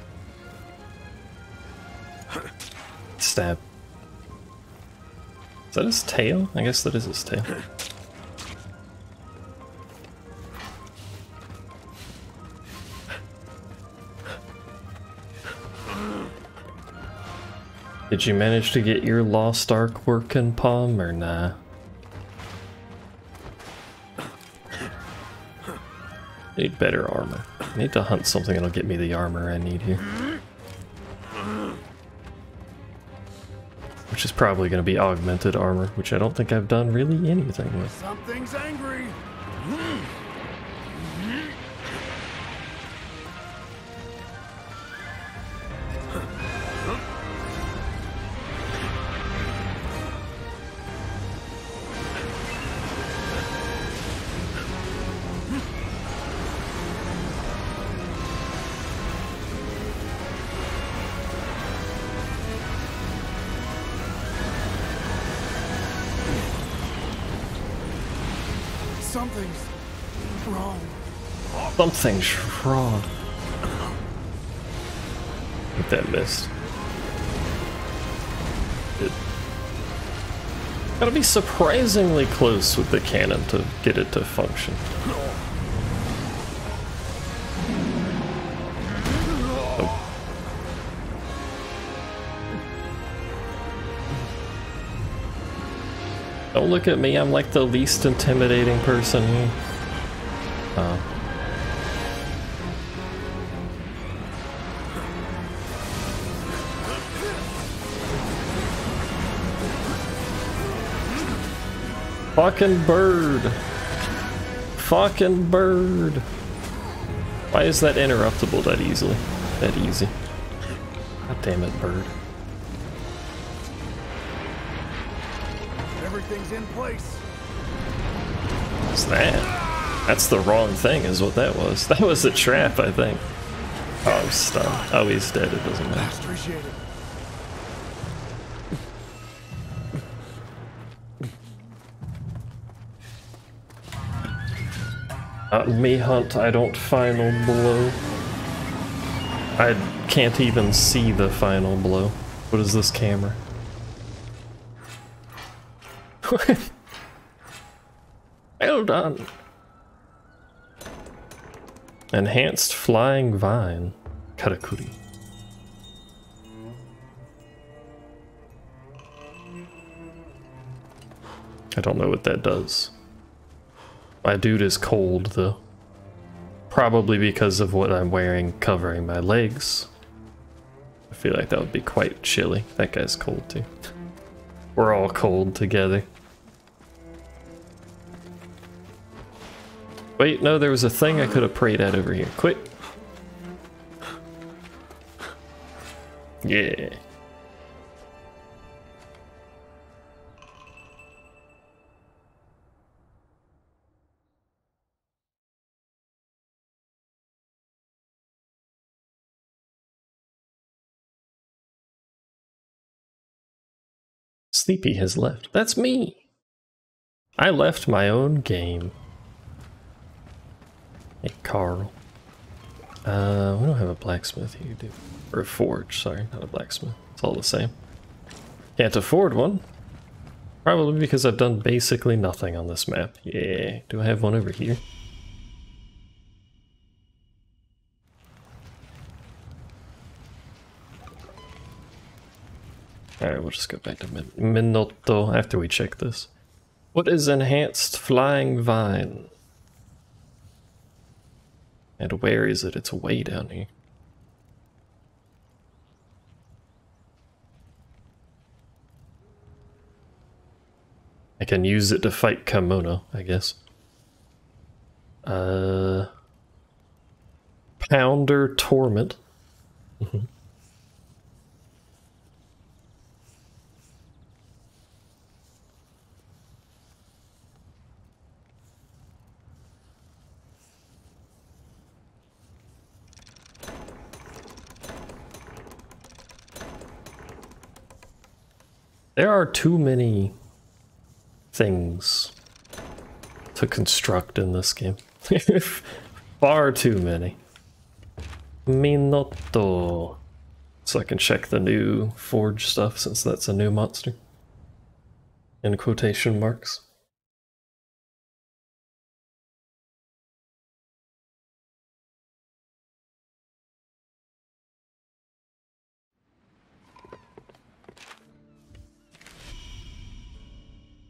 Stab. Is that his tail? I guess that is his tail. Did you manage to get your lost ark working, Palm, or nah? Need better armor. I need to hunt something that'll get me the armor I need here. Which is probably going to be augmented armor, which I don't think I've done really anything with. Something's angry! Something's wrong. Something's wrong. that missed. It gotta be surprisingly close with the cannon to get it to function. Don't look at me, I'm like the least intimidating person here. Uh, fucking bird. Fucking bird. Why is that interruptible that easily? That easy. God damn it, bird. Everything's in place. What's that? That's the wrong thing is what that was. That was a trap, I think. Oh, I'm stunned. Oh, he's dead. It doesn't matter. Not me, Hunt. I don't final blow. I can't even see the final blow. What is this camera? Well done. Enhanced flying vine. Karakuri. I don't know what that does. My dude is cold, though. Probably because of what I'm wearing covering my legs. I feel like that would be quite chilly. That guy's cold, too. We're all cold together. Wait, no, there was a thing I could have prayed at over here. Quick! Yeah. Sleepy has left. That's me! I left my own game. Hey, Carl. Uh, we don't have a blacksmith here, do we? Or a forge, sorry, not a blacksmith. It's all the same. Can't afford one. Probably because I've done basically nothing on this map. Yeah, do I have one over here? Alright, we'll just go back to Min Minotto after we check this. What is enhanced flying vine? And where is it? It's way down here. I can use it to fight Kimono, I guess. Uh, Pounder Torment. Mm-hmm. There are too many things to construct in this game. Far too many. Minotto. So I can check the new forge stuff since that's a new monster. In quotation marks.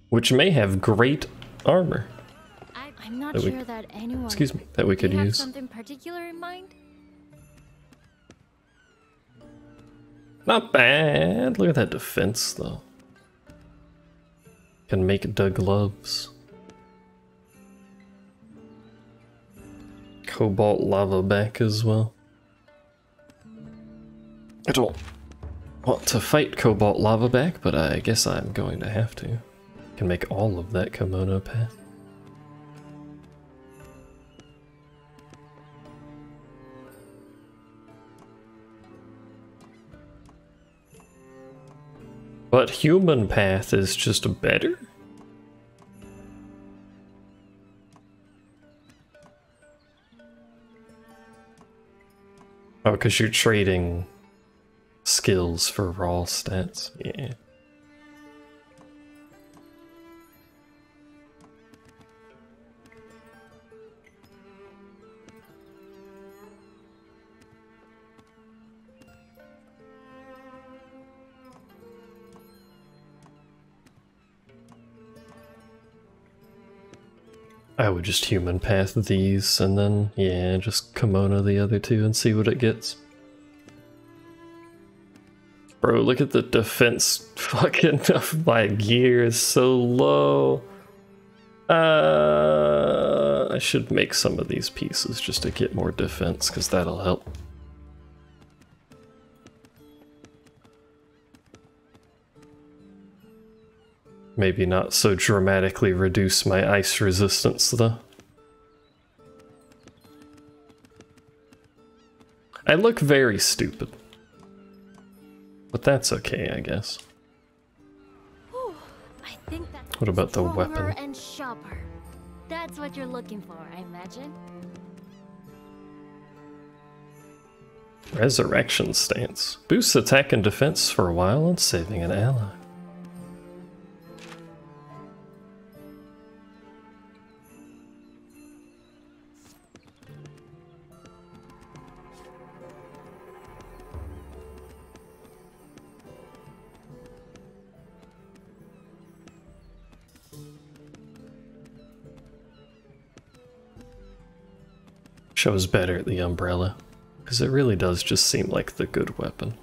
Which may have great armor. I'm not that we, sure that anyone. Excuse me, that we could use. Something particular in mind? Not bad. Look at that defense, though. Can make the gloves. Cobalt lava back as well. I don't want to fight cobalt lava back, but I guess I'm going to have to. Can make all of that kimono path. But human path is just better? Oh, because you're trading skills for raw stats. Yeah. I would just human path these and then, yeah, just kimono the other two and see what it gets. Bro, look at the defense fucking of my gear is so low. Uh, I should make some of these pieces just to get more defense because that'll help. Maybe not so dramatically reduce my ice resistance, though. I look very stupid. But that's okay, I guess. Ooh, I think that's what about the weapon? And sharper. That's what you're looking for, I imagine. Resurrection stance. Boosts attack and defense for a while and saving an ally. I was better at the umbrella, because it really does just seem like the good weapon.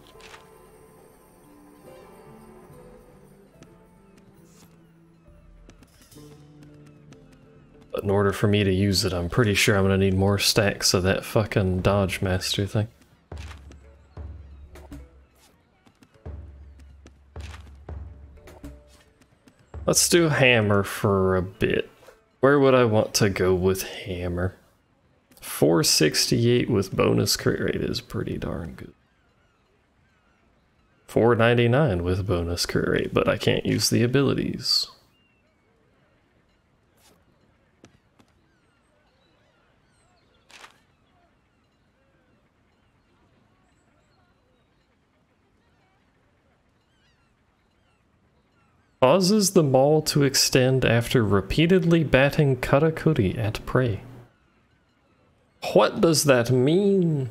But in order for me to use it, I'm pretty sure I'm gonna need more stacks of that fucking Dodge Master thing. Let's do hammer for a bit. Where would I want to go with hammer? four sixty-eight with bonus crit rate is pretty darn good. four ninety-nine with bonus crit rate, but I can't use the abilities. Causes the maul to extend after repeatedly batting katakuri at prey. What does that mean?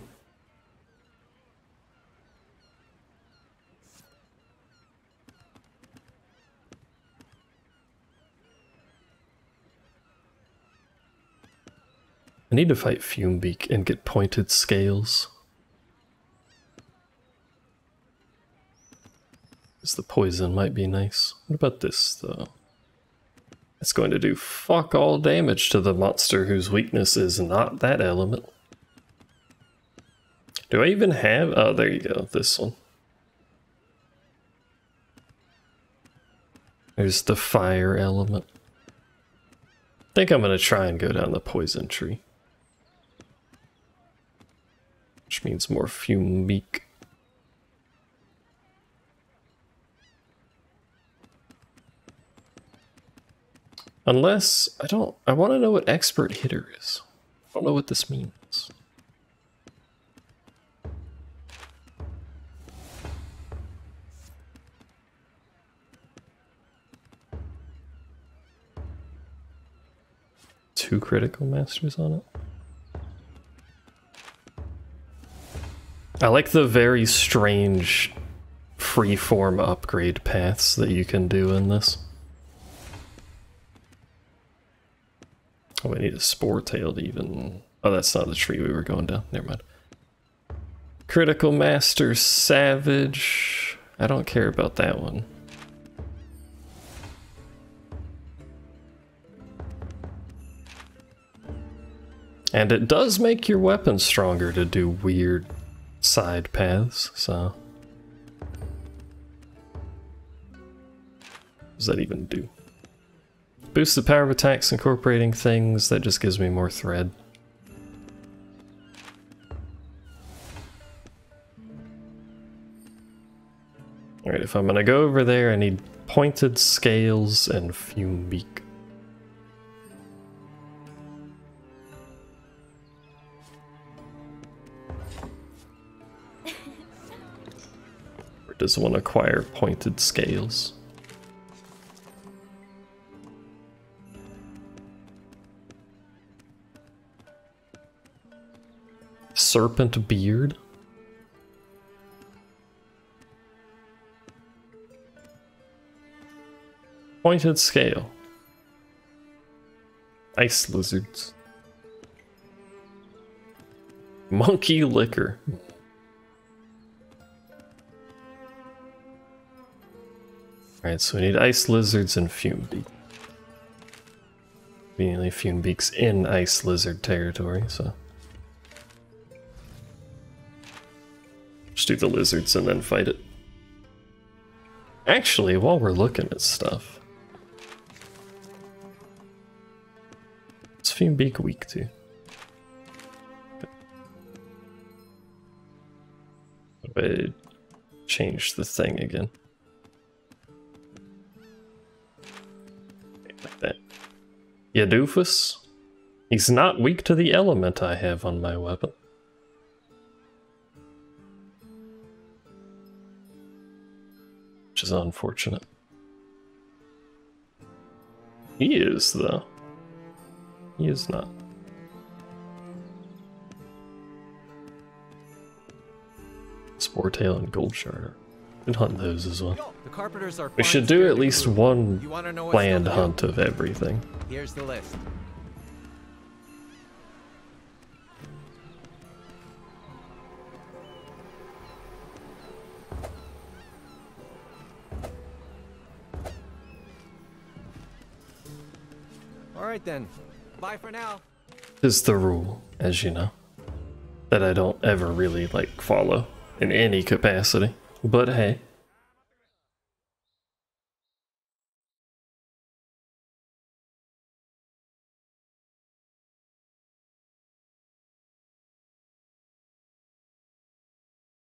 I need to fight Fumebeak and get pointed scales. Because the poison might be nice. What about this, though? It's going to do fuck all damage to the monster whose weakness is not that element. Do I even have... Oh, there you go, this one. There's the fire element. I think I'm going to try and go down the poison tree. Which means more Fumebeak. Unless, I don't, I want to know what expert hitter is. I don't know what this means. Two critical masters on it. I like the very strange freeform upgrade paths that you can do in this. Oh, I need a spore tail to even... Oh, that's not the tree we were going down. Never mind. Critical Master Savage. I don't care about that one. And it does make your weapon stronger to do weird side paths, so... What does that even do? Boost the power of attacks incorporating things, that just gives me more thread. Alright, if I'm gonna go over there, I need pointed scales and Fumebeak. doesn't want to acquire pointed scales. Serpent beard? Pointed scale. Ice lizards. Monkey liquor. Alright, so we need ice lizards and fume beak. Conveniently, fume beak's in ice lizard territory, so. Just do the lizards and then fight it. Actually, while we're looking at stuff. What's fume beak weak to? What if I change the thing again? Ya doofus? He's not weak to the element I have on my weapon. Which is unfortunate. He is, though. He is not. Spore tail and gold shard. Should hunt those as well. The we should do at least one planned hunt of everything. Here's the list. All right then. Bye for now. Is the rule, as you know, that I don't ever really like follow in any capacity. But hey.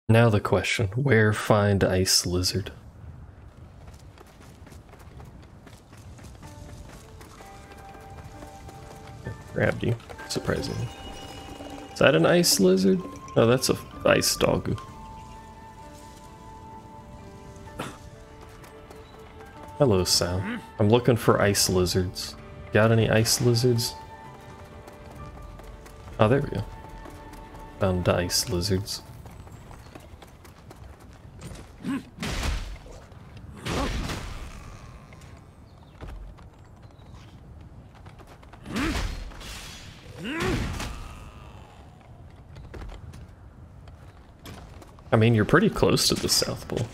Now the question, where find ice lizard? I grabbed you, surprisingly. Is that an ice lizard? Oh, that's a ice dog. Hello, Sal. I'm looking for ice lizards. Got any ice lizards? Oh, there we go. Found ice lizards. I mean, you're pretty close to the South Pole.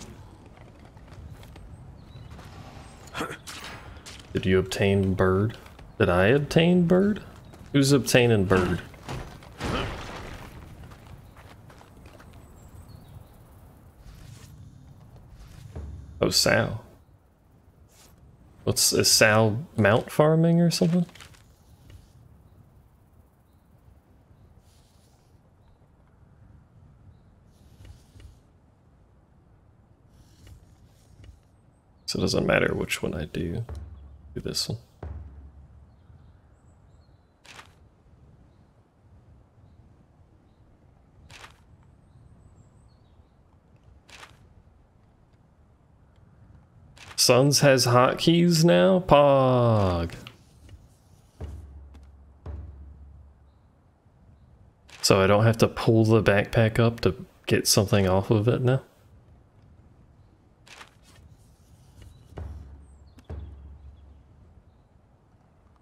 Did you obtain bird? Did I obtain bird? Who's obtaining bird? Oh, Sal. What's, is Sal mount farming or something? So it doesn't matter which one I do. Do this one. Suns has hotkeys now? Pog. So I don't have to pull the backpack up to get something off of it now?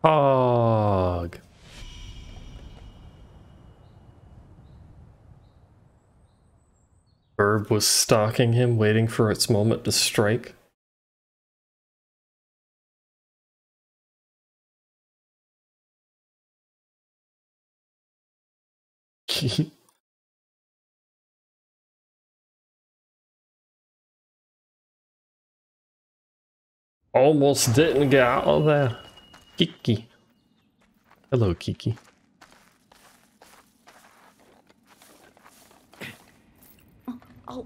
Hog. Bird was stalking him, waiting for its moment to strike. Almost didn't get out of there. Kiki. Hello, Kiki. Oh.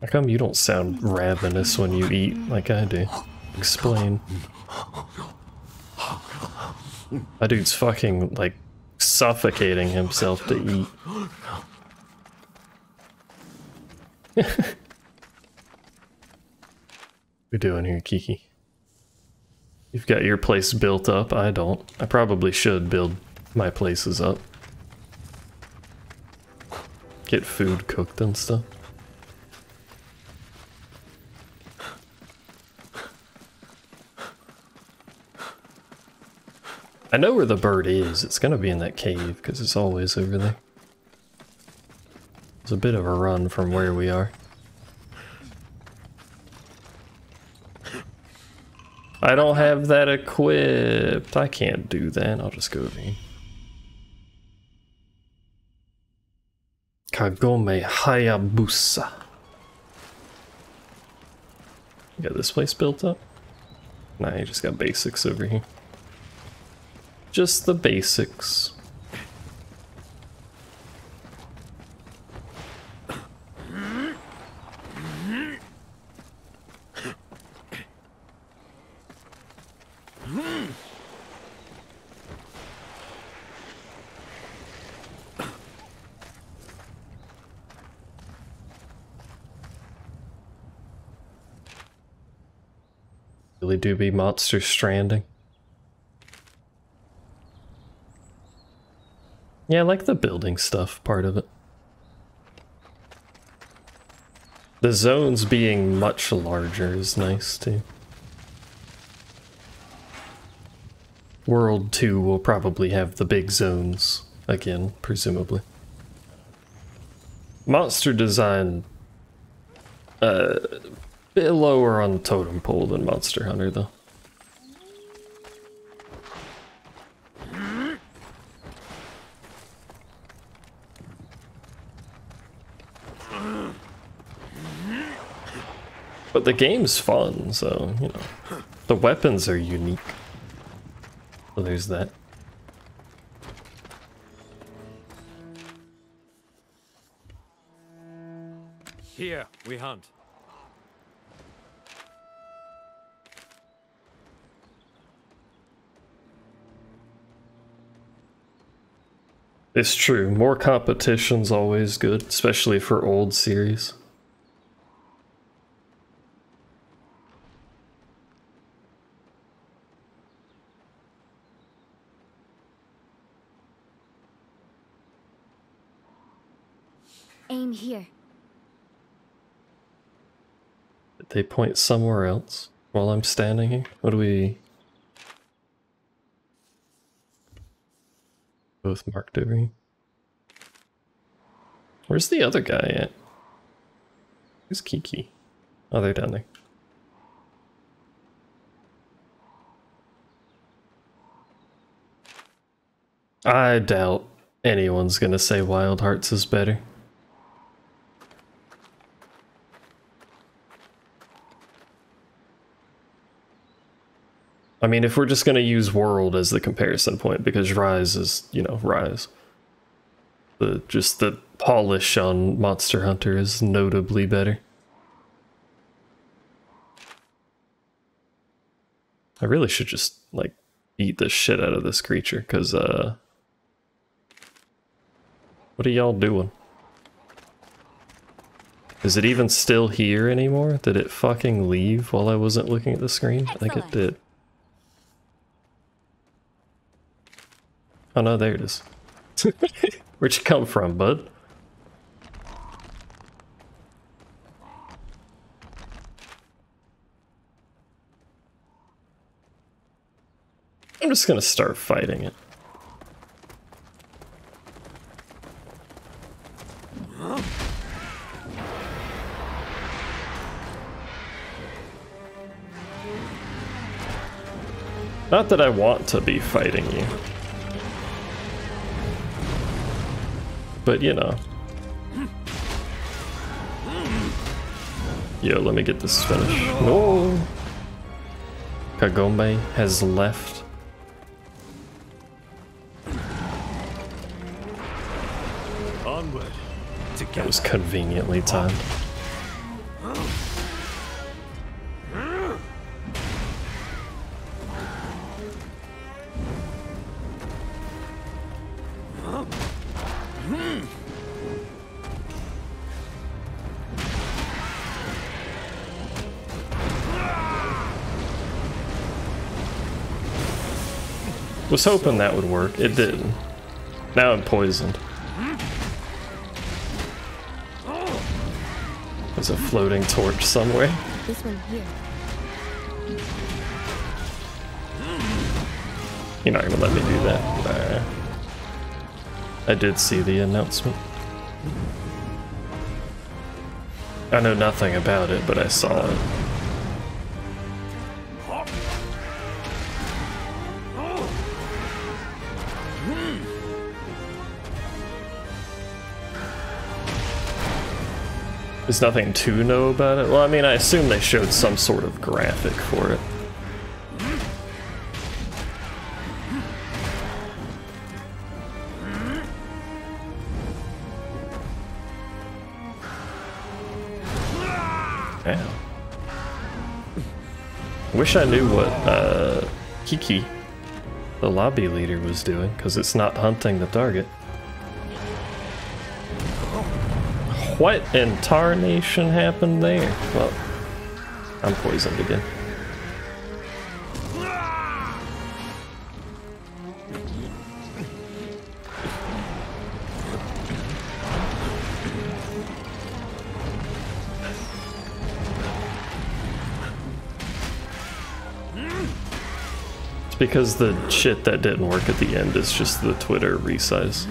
How come you don't sound ravenous when you eat like I do? Explain. My dude's fucking, like, suffocating himself to eat. We're doing here, Kiki. You've got your place built up. I don't. I probably should build my places up. Get food cooked and stuff. I know where the bird is. It's gonna be in that cave because it's always over there. It's a bit of a run from where we are. I don't have that equipped. I can't do that. I'll just go over here. Kagome Hayabusa. You got this place built up? Nah, you just got basics over here. Just the basics. Really do be monster stranding. Yeah, I like the building stuff part of it. The zones being much larger is nice too. World two will probably have the big zones again, presumably. Monster design uh, a bit lower on the totem pole than Monster Hunter though. But the game's fun, so, you know. The weapons are unique. So there's that. Here we hunt. It's true. More competition's always good, especially for old series. Here. Did they point somewhere else while I'm standing here? What do we... Both marked over here. Where's the other guy at? Where's Kiki? Oh, they're down there. I doubt anyone's gonna say Wild Hearts is better. I mean, if we're just going to use World as the comparison point, because Rise is, you know, Rise. The, just the polish on Monster Hunter is notably better. I really should just, like, eat the shit out of this creature, because, uh... what are y'all doing? Is it even still here anymore? Did it fucking leave while I wasn't looking at the screen? Excellent. I think it did. Oh no, there it is. Where'd you come from, bud? I'm just gonna start fighting it. Not that I want to be fighting you. But, you know. Yo, let me get this finished. No! Kagome has left. Onward. That was conveniently timed. Was hoping that would work. It didn't. Now I'm poisoned. There's a floating torch somewhere. This one here. You're not gonna let me do that. Alright. I did see the announcement. I know nothing about it, but I saw it. There's nothing to know about it? Well, I mean, I assume they showed some sort of graphic for it. Damn. I wish I knew what uh, Kiki, the lobby leader, was doing, because it's not hunting the target. What in tarnation happened there? Well, I'm poisoned again. It's because the shit that didn't work at the end is just the Twitter resize.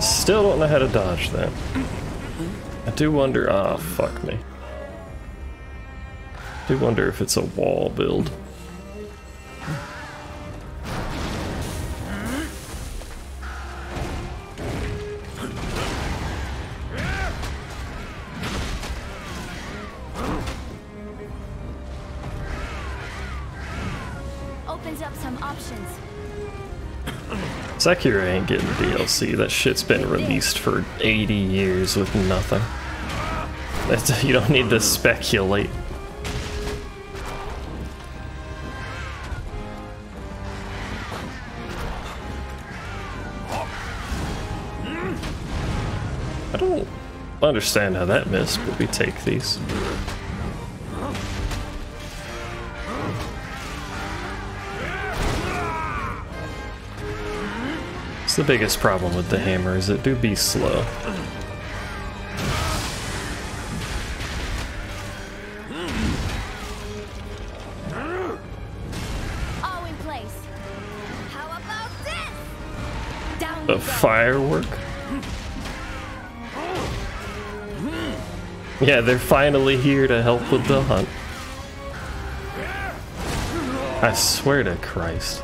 Still don't know how to dodge that. I do wonder, ah, oh, fuck me. I do wonder if it's a wall build. Opens up some options. Sekiro ain't getting D L C. That shit's been released for eighty years with nothing. That's, you don't need to speculate. I don't understand how that missed, but we take these. The biggest problem with the hammer is it do be slow. All in place. How about this? Down the firework? Yeah, they're finally here to help with the hunt. I swear to Christ.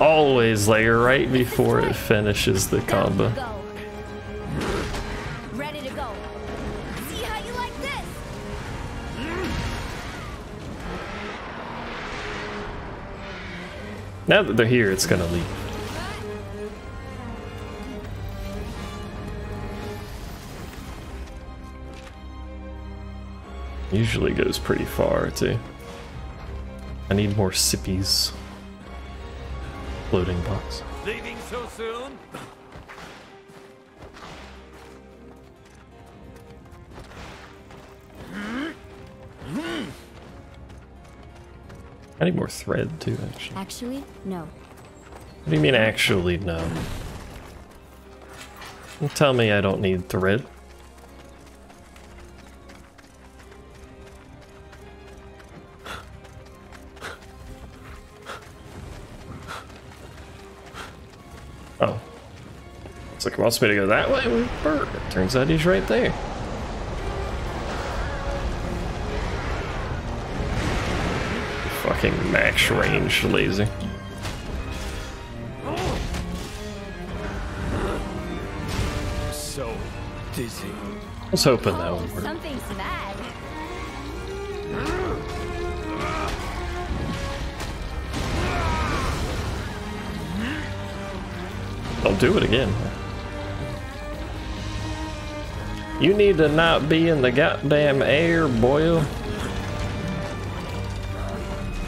Always like right before it finishes the combo. Ready to go. See how you like this. Now that they're here, it's gonna leave. Usually goes pretty far too. I need more sippies. Floating box. Leaving so soon? I need more thread too, actually. Actually, no. What do you mean, actually, no? Don't tell me I don't need thread. He wants me to go that way with Bert. Turns out he's right there. Fucking max range lazy. So dizzy. I was hoping that would work. Something's mad. I'll do it again. You need to not be in the goddamn air, boy.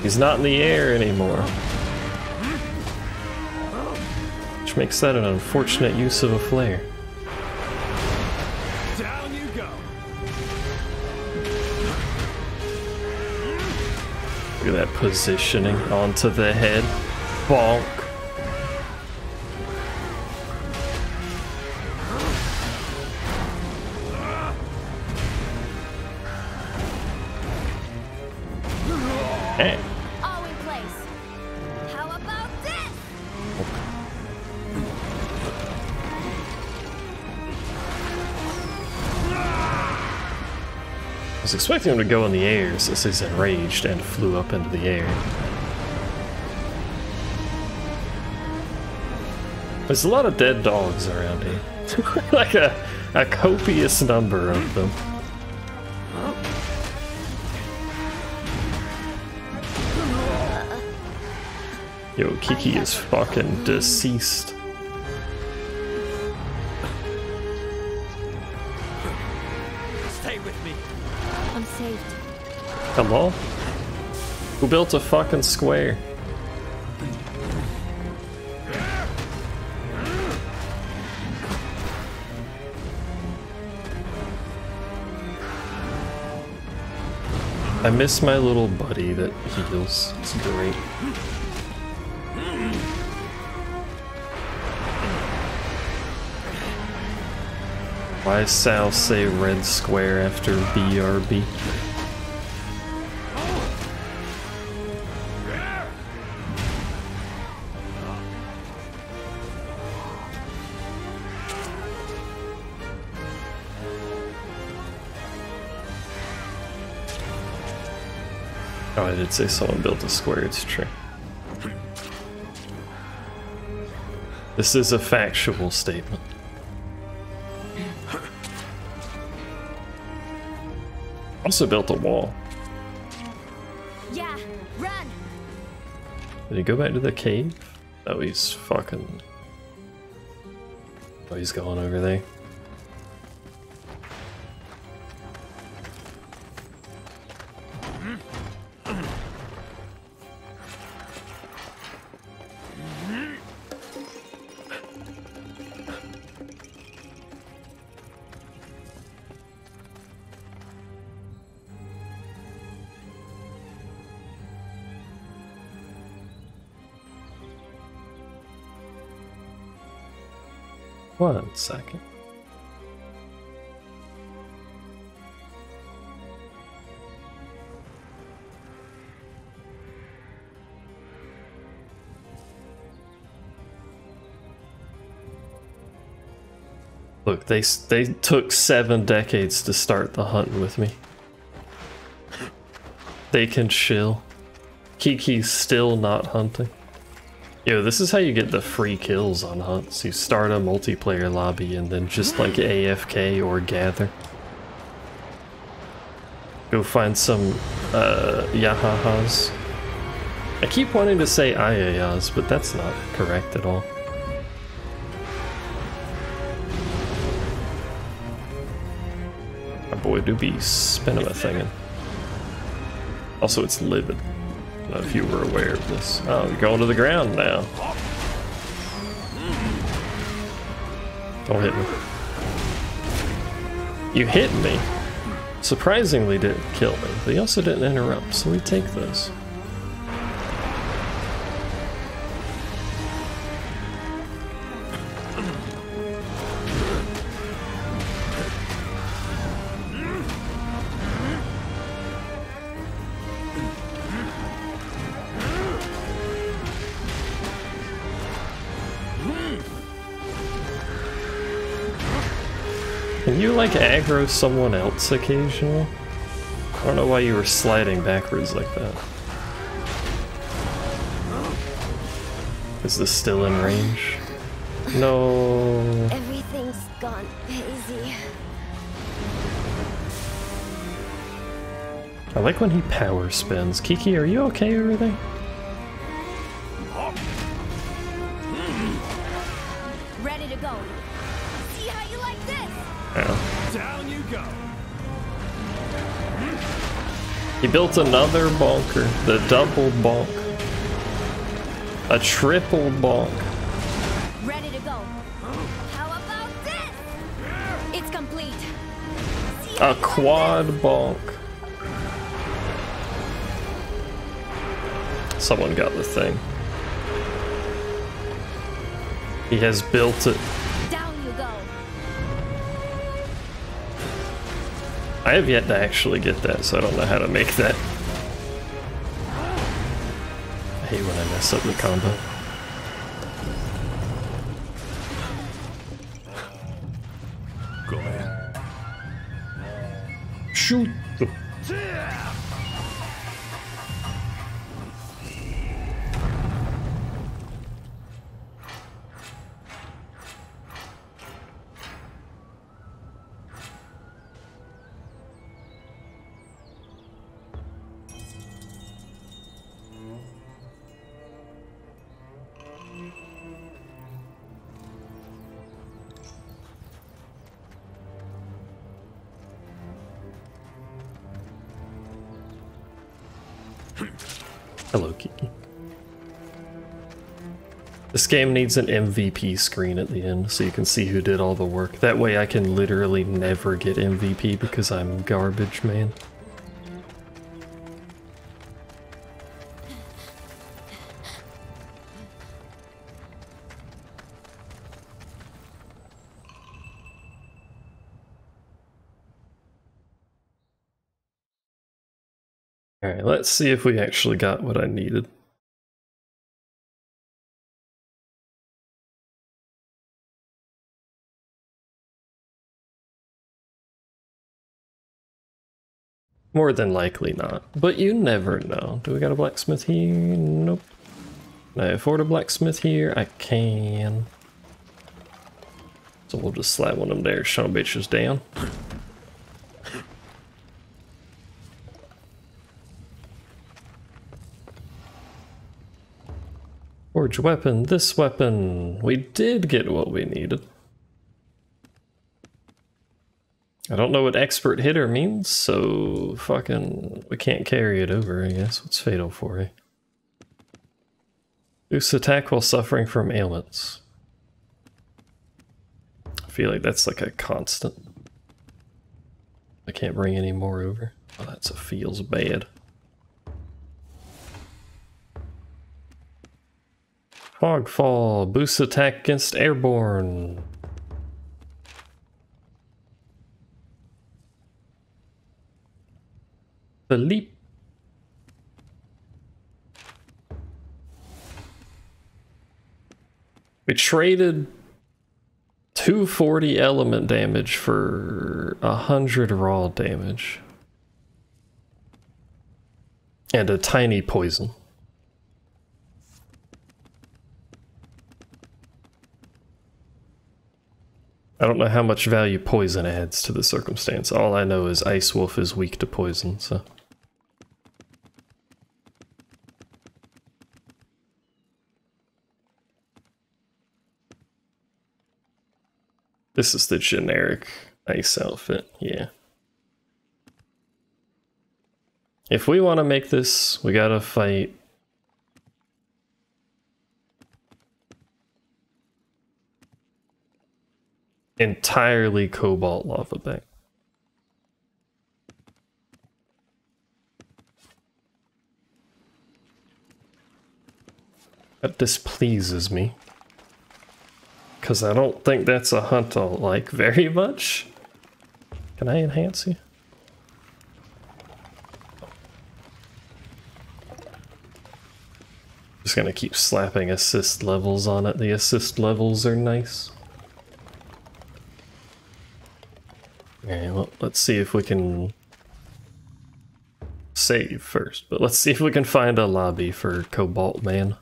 He's not in the air anymore. Which makes that an unfortunate use of a flare. Look at that positioning onto the head. Bonk. Hey. All in place. How about this? I was expecting him to go in the air, since he's enraged and flew up into the air. There's a lot of dead dogs around here. Like a, a copious number of them. Yo, Kiki is fucking deceased. Stay with me. I'm saved. Hello? Who built a fucking square? I miss my little buddy that heals. It's great. Why does Sal say red square after B R B? Oh, I did say someone built a square, it's true. This is a factual statement. Also built a wall. Yeah, run. Did he go back to the cave? Oh, he's fucking... Oh, he's going over there. One second. Look, they they took seven decades to start the hunt with me. They can chill. Kiki's still not hunting. Yo, this is how you get the free kills on hunts. You start a multiplayer lobby and then just like A F K or gather. Go find some uh, yahahas. I keep wanting to say ayayas, but that's not correct at all. My boy do be spinning a thingin'. Also, it's livid. I don't know if you were aware of this. Oh, you're going to the ground now. Don't hit me. You hit me. Surprisingly didn't kill me, but you also didn't interrupt, so we take those. Can you, like, aggro someone else occasionally? I don't know why you were sliding backwards like that. Is this still in range? No. Everything's gone hazy. I like when he power spins. Kiki, are you okay over there? Ready to go. See how you like this? Down you go. He built another bonker, the double bonk, a triple bonk. Ready to go. How about this? It's complete. A quad bonk. Someone got the thing. He has built it. Down you go. I have yet to actually get that, so I don't know how to make that. I hate when I mess up the combo. Go ahead. Shoot the... Hello, Kiki. This game needs an M V P screen at the end so you can see who did all the work. That way I can literally never get M V P because I'm garbage, man. Alright, let's see if we actually got what I needed. More than likely not, but you never know. Do we got a blacksmith here? Nope. Can I afford a blacksmith here? I can. So we'll just slap one of them there, son of bitches down. Forge weapon, this weapon. We did get what we needed. I don't know what expert hitter means, so fucking we can't carry it over, I guess. What's fatal for you? Boost attack while suffering from ailments. I feel like that's like a constant. I can't bring any more over. Oh, that's a feels bad. Fogfall, boosts attack against airborne. The leap. We traded two forty element damage for one hundred raw damage. And a tiny poison. I don't know how much value poison adds to the circumstance. All I know is Ice Wolf is weak to poison, so... This is the generic ice outfit, yeah. If we want to make this, we gotta fight... entirely cobalt lava back. That displeases me. Because I don't think that's a hunt I'll like very much. Can I enhance you? Just gonna keep slapping assist levels on it. The assist levels are nice. Okay, well, let's see if we can save first, but let's see if we can find a lobby for Cobalt Man.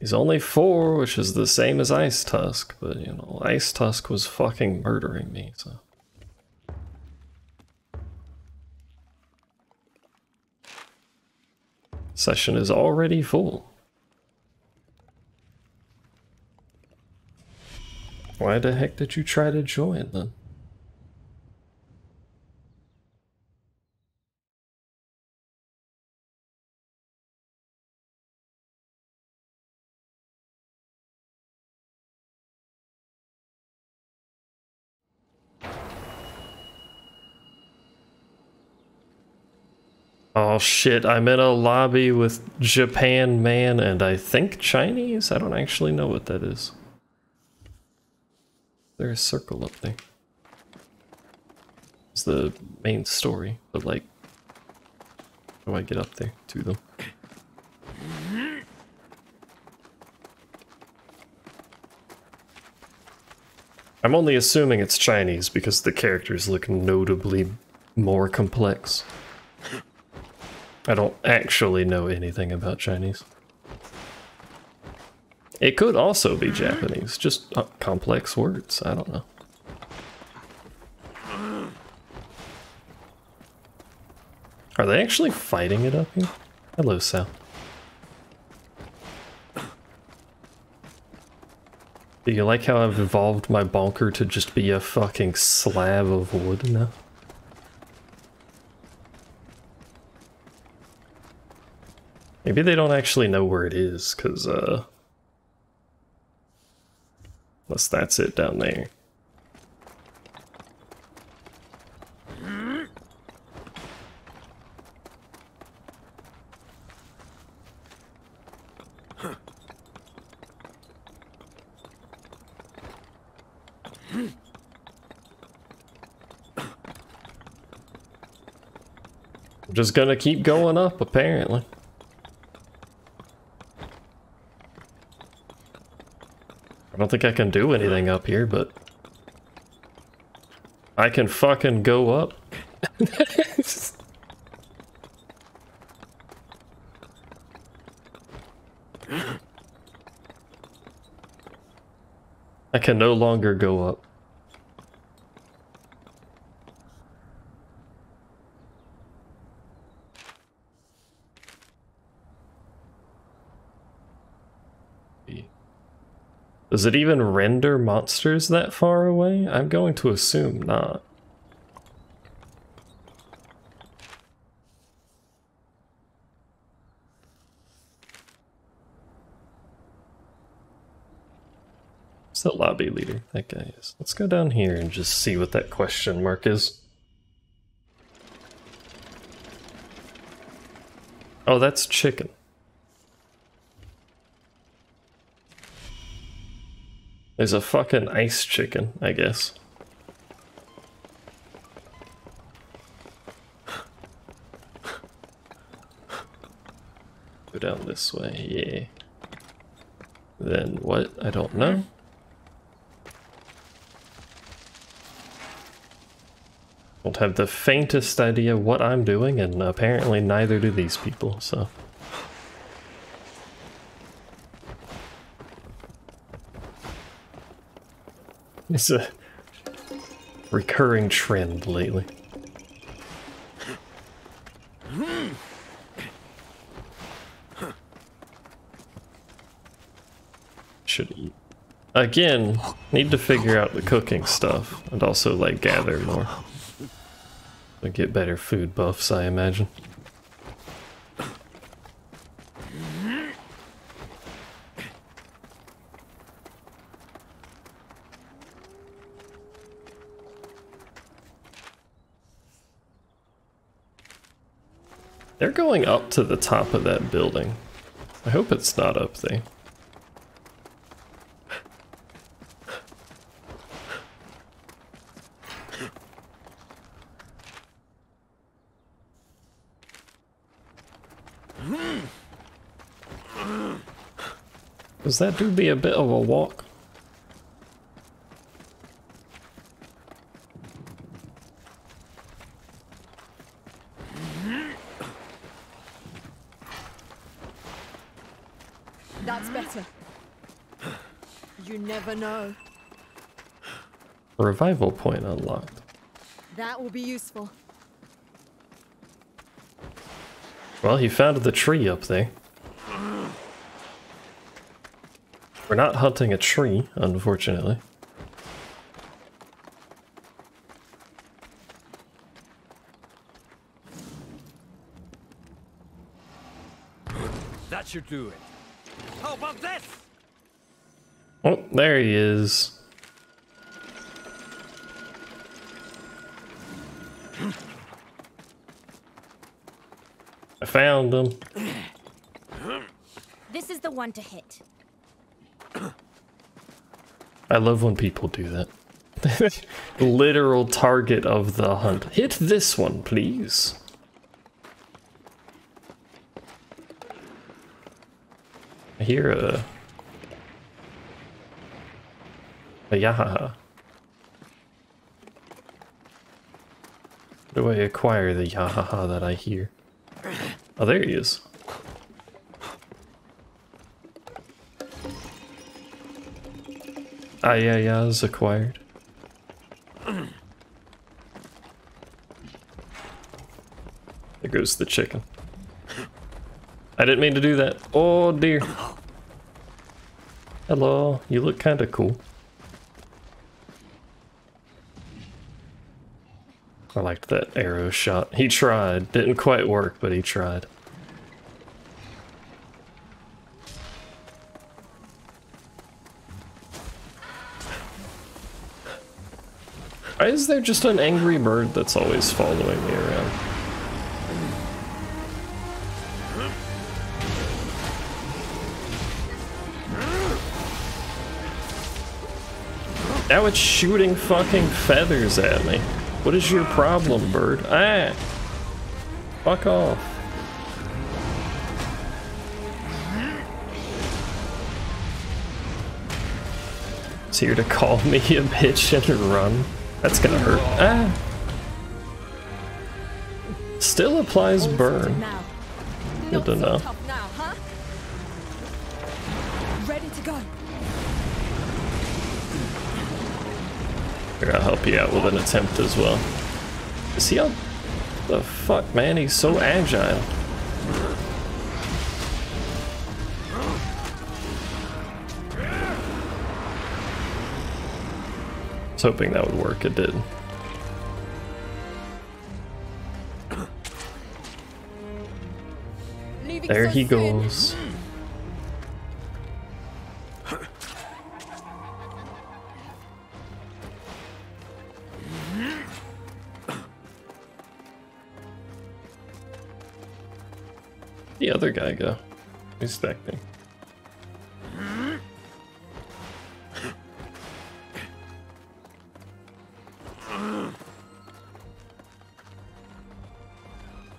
He's only four, which is the same as Ice Tusk, but you know, Ice Tusk was fucking murdering me, so... Session is already full. Why the heck did you try to join then? Oh shit, I'm in a lobby with Japan man and I think Chinese? I don't actually know what that is. There's a circle up there. It's the main story, but like, how do I get up there to them? I'm only assuming it's Chinese because the characters look notably more complex. I don't actually know anything about Chinese. It could also be Japanese, just uh, complex words, I don't know. Are they actually fighting it up here? Hello, Sal. Do you like how I've evolved my bonker to just be a fucking slab of wood now? Maybe they don't actually know where it is, because, uh... unless that's it down there. I'm just gonna keep going up, apparently. I don't think I can do anything up here, but I can fucking go up. I can no longer go up. Does it even render monsters that far away? I'm going to assume not. It's the lobby leader, that guy is. Let's go down here and just see what that question mark is. Oh, that's chicken. There's a fucking ice chicken, I guess. Go down this way, yeah. Then what? I don't know. Don't have the faintest idea what I'm doing, and apparently neither do these people, so... It's a recurring trend lately. Should eat. Again, need to figure out the cooking stuff and also like gather more. I get better food buffs, I imagine. They're going up to the top of that building. I hope it's not up there. Does that do be a bit of a walk? No. Revival point unlocked. That will be useful. Well, he found the tree up there. We're not hunting a tree, unfortunately. That should do it. How about this? Oh, there he is. I found them. This is the one to hit. I love when people do that. Literal target of the hunt. Hit this one, please. I hear a... a Yahaha. How do I acquire the Yahaha that I hear? Oh, there he is. Ah, yeah, yeah, is acquired. There goes the chicken. I didn't mean to do that. Oh, dear. Hello. You look kind of cool. I liked that arrow shot. He tried. Didn't quite work, but he tried. Why is there just an angry bird that's always following me around? Now it's shooting fucking feathers at me. What is your problem, bird? Ah! Fuck off. It's here to call me a bitch and run. That's gonna hurt. Ah! Still applies burn. Good to know. Ready to go. I'll help you out with an attempt as well. See how the fuck, man? He's so agile. I was hoping that would work. It did. There he goes. The other guy go. He's back there.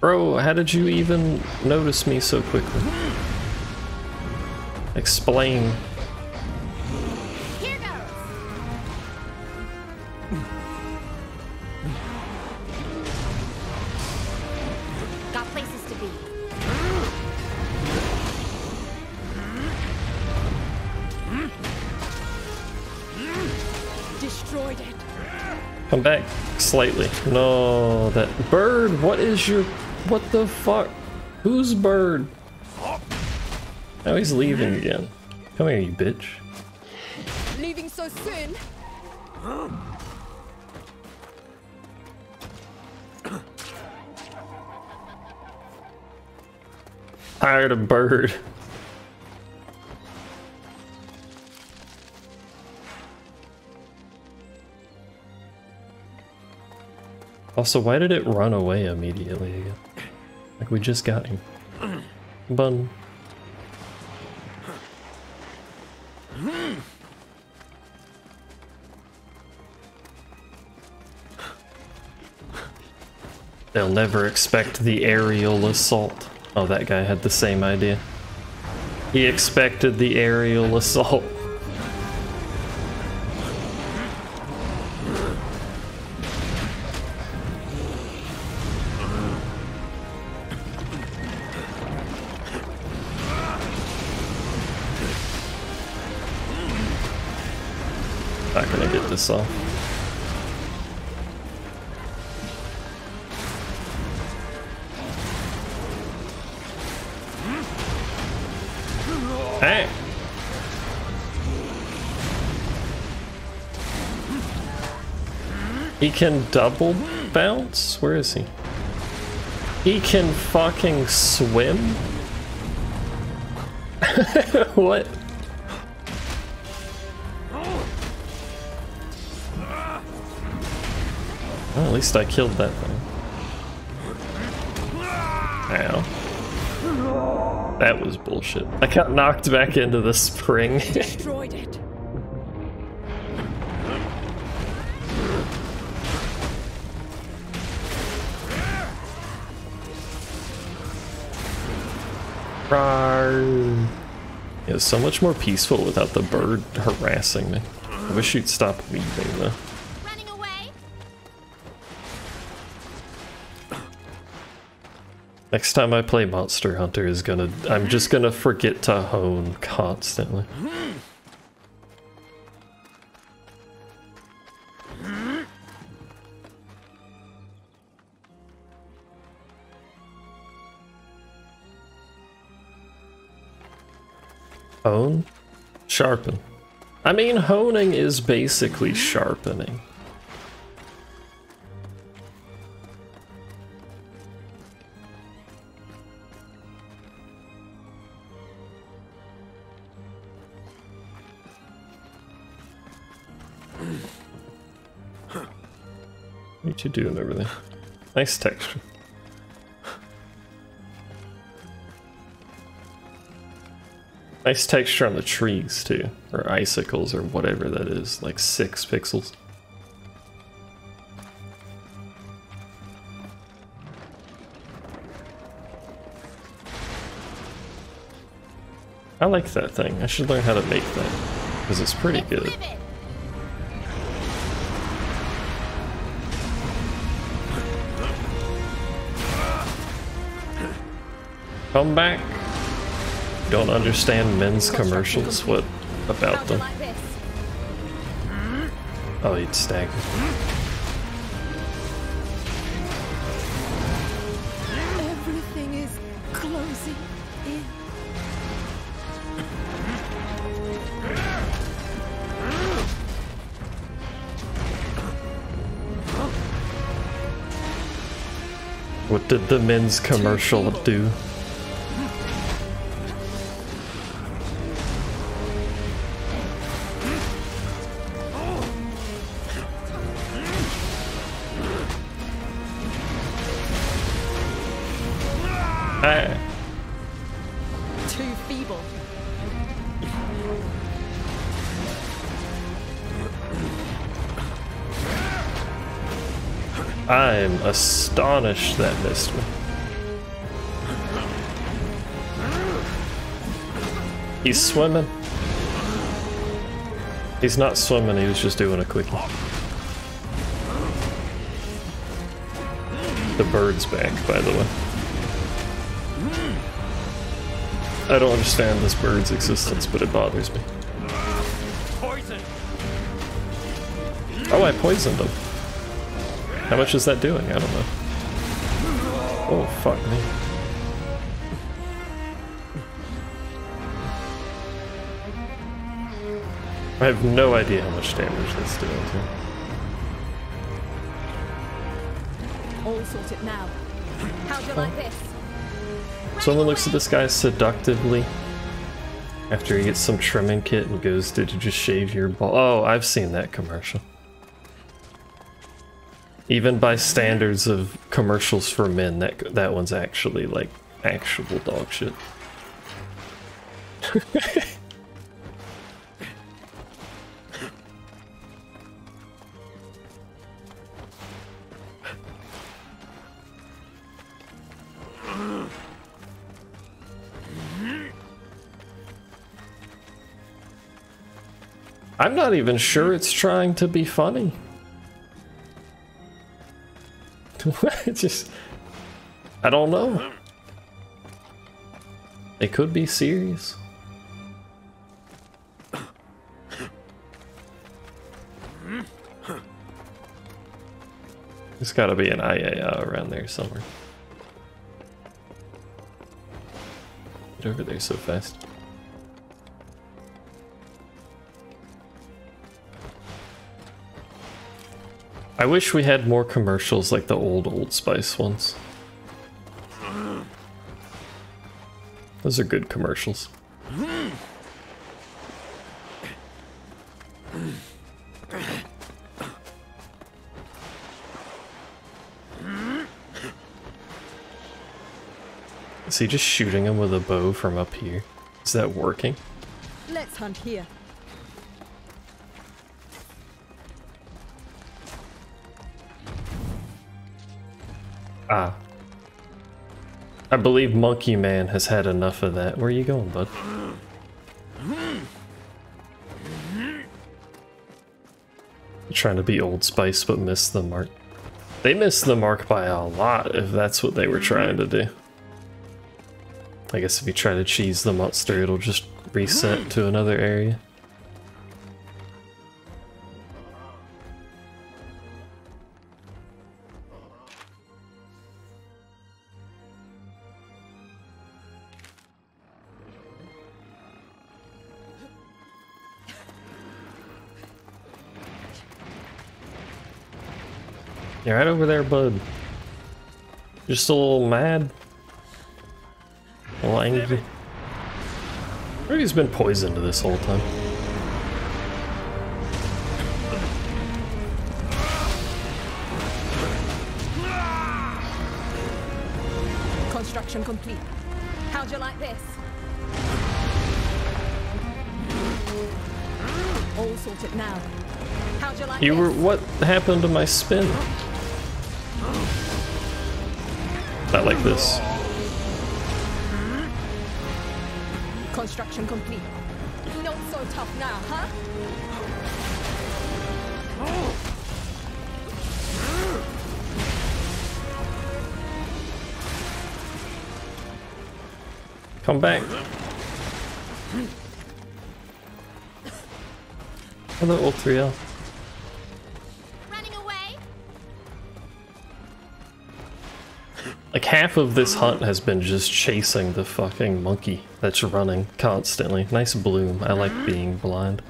Bro, how did you even notice me so quickly? Explain. Here goes. Got places to be. Destroyed it. Come back slightly. No, that bird. What is your... What the fuck? Whose bird? Now he's leaving again. Come here, you bitch. Leaving so soon. Hired a bird. Also, why did it run away immediately again? Like, we just got him. Bun. They'll never expect the aerial assault. Oh, that guy had the same idea. He expected the aerial assault. Not gonna get this off. Hey! He can double bounce? Where is he? He can fucking swim? What? Well, at least I killed that thing. Ow. That was bullshit. I got knocked back into the spring. Destroyed it. It was so much more peaceful without the bird harassing me. I wish you'd stop leaving though. Running away. Next time I play Monster Hunter is gonna I'm just gonna forget to hone constantly. Hone? Sharpen. I mean, honing is basically sharpening. What you doing over there? Nice texture. Nice texture on the trees, too. Or icicles, or whatever that is. Like six pixels. I like that thing. I should learn how to make that. Because it's pretty good. Come back. Don't understand men's commercials. What about them? Oh, he'd stagger. Everything is closing in. What did the men's commercial do? I'm astonished that missed me. He's swimming. He's not swimming, he was just doing a quick walk. The bird's back, by the way. I don't understand this bird's existence, but it bothers me. Oh, I poisoned him. How much is that doing? I don't know. Oh, fuck me. I have no idea how much damage that's doing to. All sorted now. How do you like this? Someone looks at this guy seductively after he gets some trimming kit and goes, "Did you just shave your ball?" Oh, I've seen that commercial. Even by standards of commercials for men, that that one's actually like actual dog shit. I'm not even sure it's trying to be funny. Just, I don't know. It could be serious. There's gotta be an I A A around there somewhere. Get over there so fast. I wish we had more commercials like the old Old Spice ones. Those are good commercials. Is he just shooting him with a bow from up here? Is that working? Let's hunt here. Ah. I believe Monkey Man has had enough of that. Where are you going, bud? Trying to be Old Spice but missed the mark. They missed the mark by a lot if that's what they were trying to do. I guess if you try to cheese the monster, it'll just reset to another area. You're right over there, bud. Just a little mad. A little angry. Maybe he's been poisoned this whole time. Construction complete. How'd you like this? All sorted now. How'd you like this? You were... What happened to my spin? Not like this. Construction complete. Not so tough now, huh? Come back. Hello, old three L. Like, half of this hunt has been just chasing the fucking monkey that's running constantly. Nice bloom. I like being blind.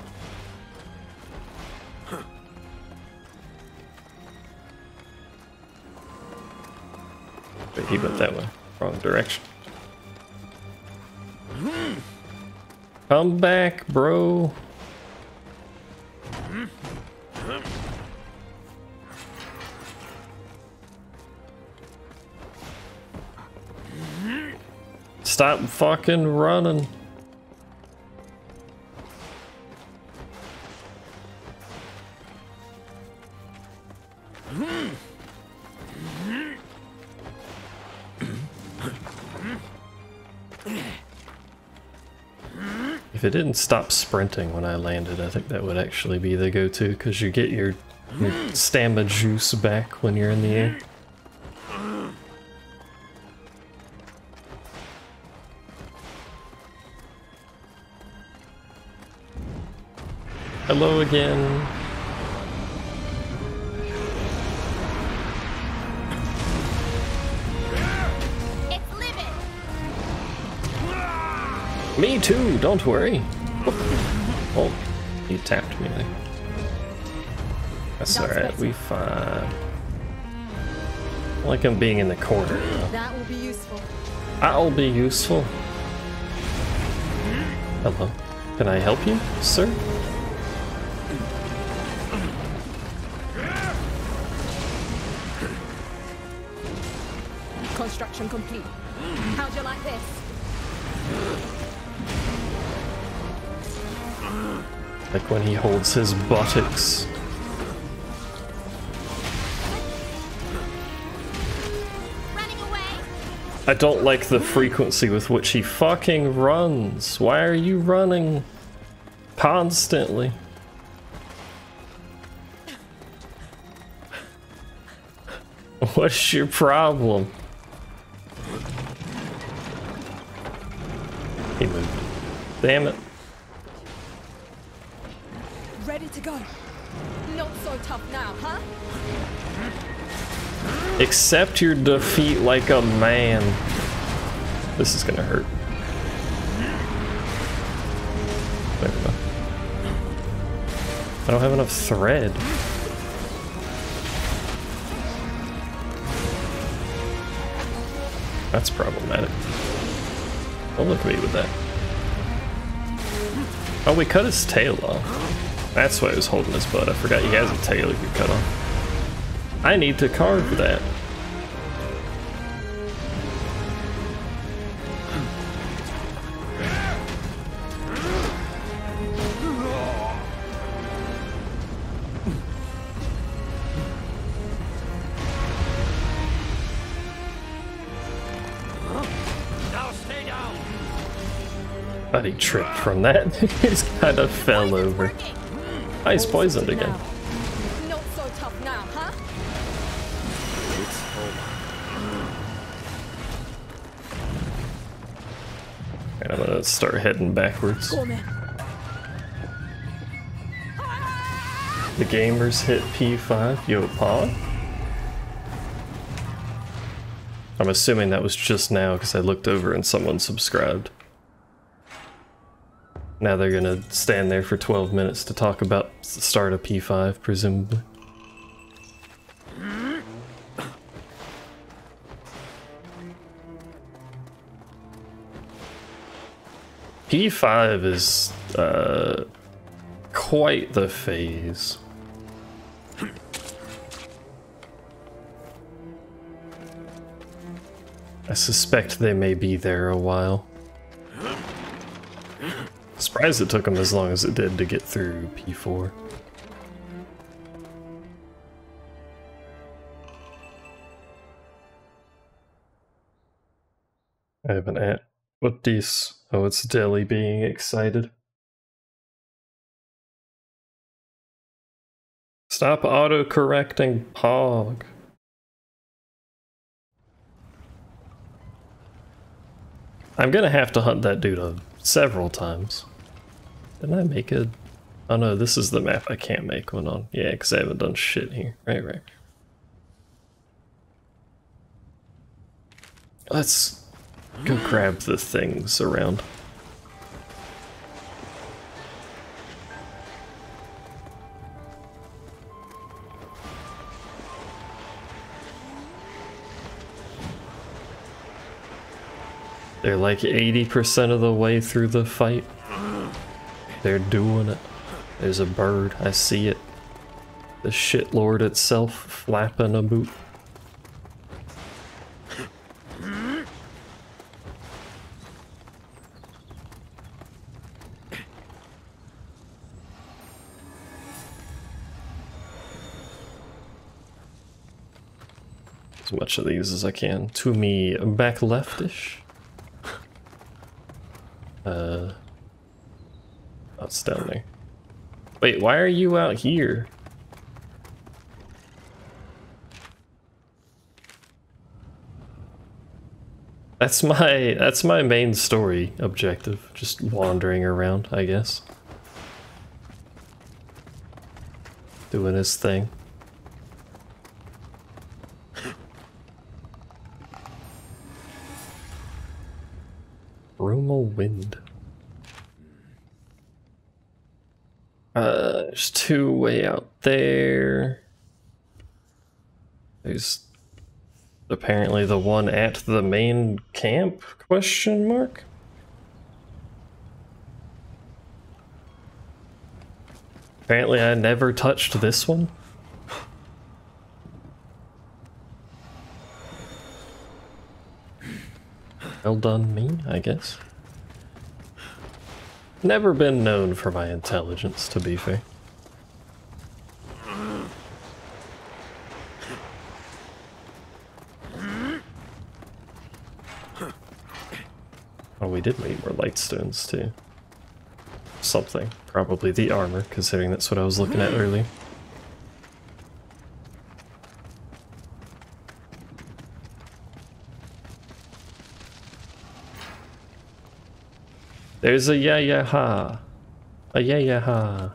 But he went that way. Wrong direction. Come back, bro. Stop fucking running. If it didn't stop sprinting when I landed, I think that would actually be the go-to, because you get your, your stamina juice back when you're in the air. Hello again. It's living. Me too, don't worry. Oh, he tapped me there. That's alright, we fine. I like him being in the corner though. That will be useful. I'll be useful. Hello. Can I help you, sir? Construction complete. How'd you like this? Like when he holds his buttocks. Running away. I don't like the frequency with which he fucking runs. Why are you running constantly? What's your problem? He moved. Damn it. Ready to go. Not so tough now, huh? Accept your defeat like a man. This is gonna hurt. There we go. I don't have enough thread. That's problematic. Don't look at me with that. Oh, we cut his tail off. That's why he was holding his butt. I forgot he has a tail he could cut off. I need to carve that. But he tripped from that. He just kind of fell over. Oh, he's poisoned again. Not so tough now, huh? Alright, I'm gonna start heading backwards. The gamers hit P five, yo pa. I'm assuming that was just now because I looked over and someone subscribed. Now they're gonna stand there for twelve minutes to talk about the start of P five, presumably. P five is uh, quite the phase. I suspect they may be there a while. Surprised it took them as long as it did to get through P four. I have an ant. What this? Oh, it's Deli being excited. Stop auto-correcting, Pog. I'm gonna have to hunt that dude up several times. Didn't I make a... Oh no, this is the map I can't make one on. Yeah, because I haven't done shit here. Right, right. Let's go grab the things around. They're like eighty percent of the way through the fight. They're doing it. There's a bird. I see it. The shitlord itself flapping a boot. As much of these as I can. To me, back leftish. Uh, that's down there. Wait, why are you out here? That's my, that's my main story objective. Just wandering around, I guess. Doing his thing. Wind. Uh, there's two way out there. There's apparently the one at the main camp, question mark? Apparently I never touched this one. Well done me, I guess. Never been known for my intelligence, to be fair. Oh, we did need more lightstones, too. Something. Probably the armor, considering that's what I was looking at earlier. There's a yeah yeah ha, a yeah yeah ha,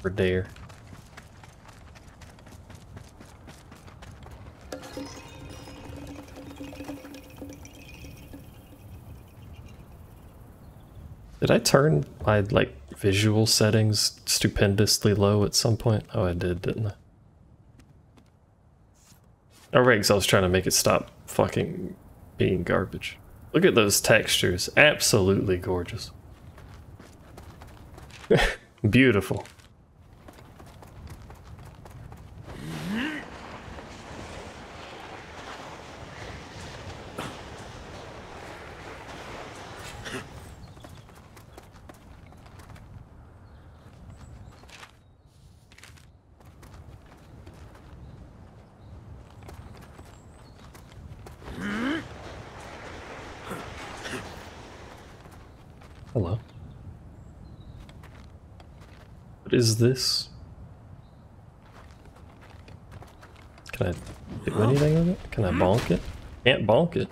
for dare. Did I turn my like visual settings stupendously low at some point? Oh, I did, didn't I? Oh, right, because I was trying to make it stop fucking being garbage. Look at those textures, absolutely gorgeous. Beautiful. Hello. What is this? Can I do anything with it? Can I bonk it? Can't bonk it.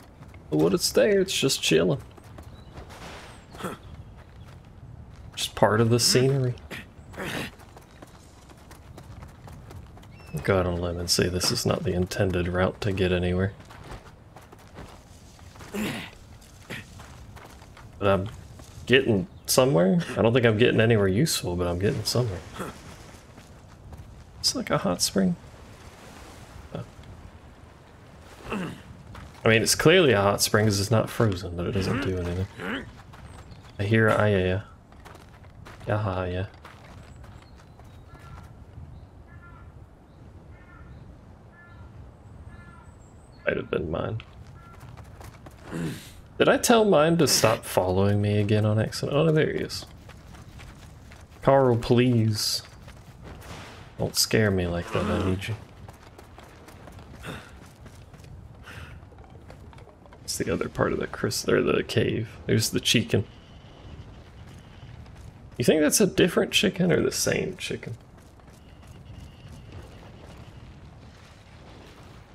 But what it's there, it's just chilling. Just part of the scenery. God, on lemon, see, this is not the intended route to get anywhere. But I'm getting somewhere. I don't think I'm getting anywhere useful, but I'm getting somewhere. It's like a hot spring. Oh. I mean, it's clearly a hot spring because it's not frozen, but it doesn't do anything. I hear a yeah. Yeah, yeah. Might have been mine. Did I tell mine to stop following me again on accident? Oh, there he is. Carl, please. Don't scare me like that, I need you. It's the other part of the crystal, or the cave. There's the chicken. You think that's a different chicken or the same chicken?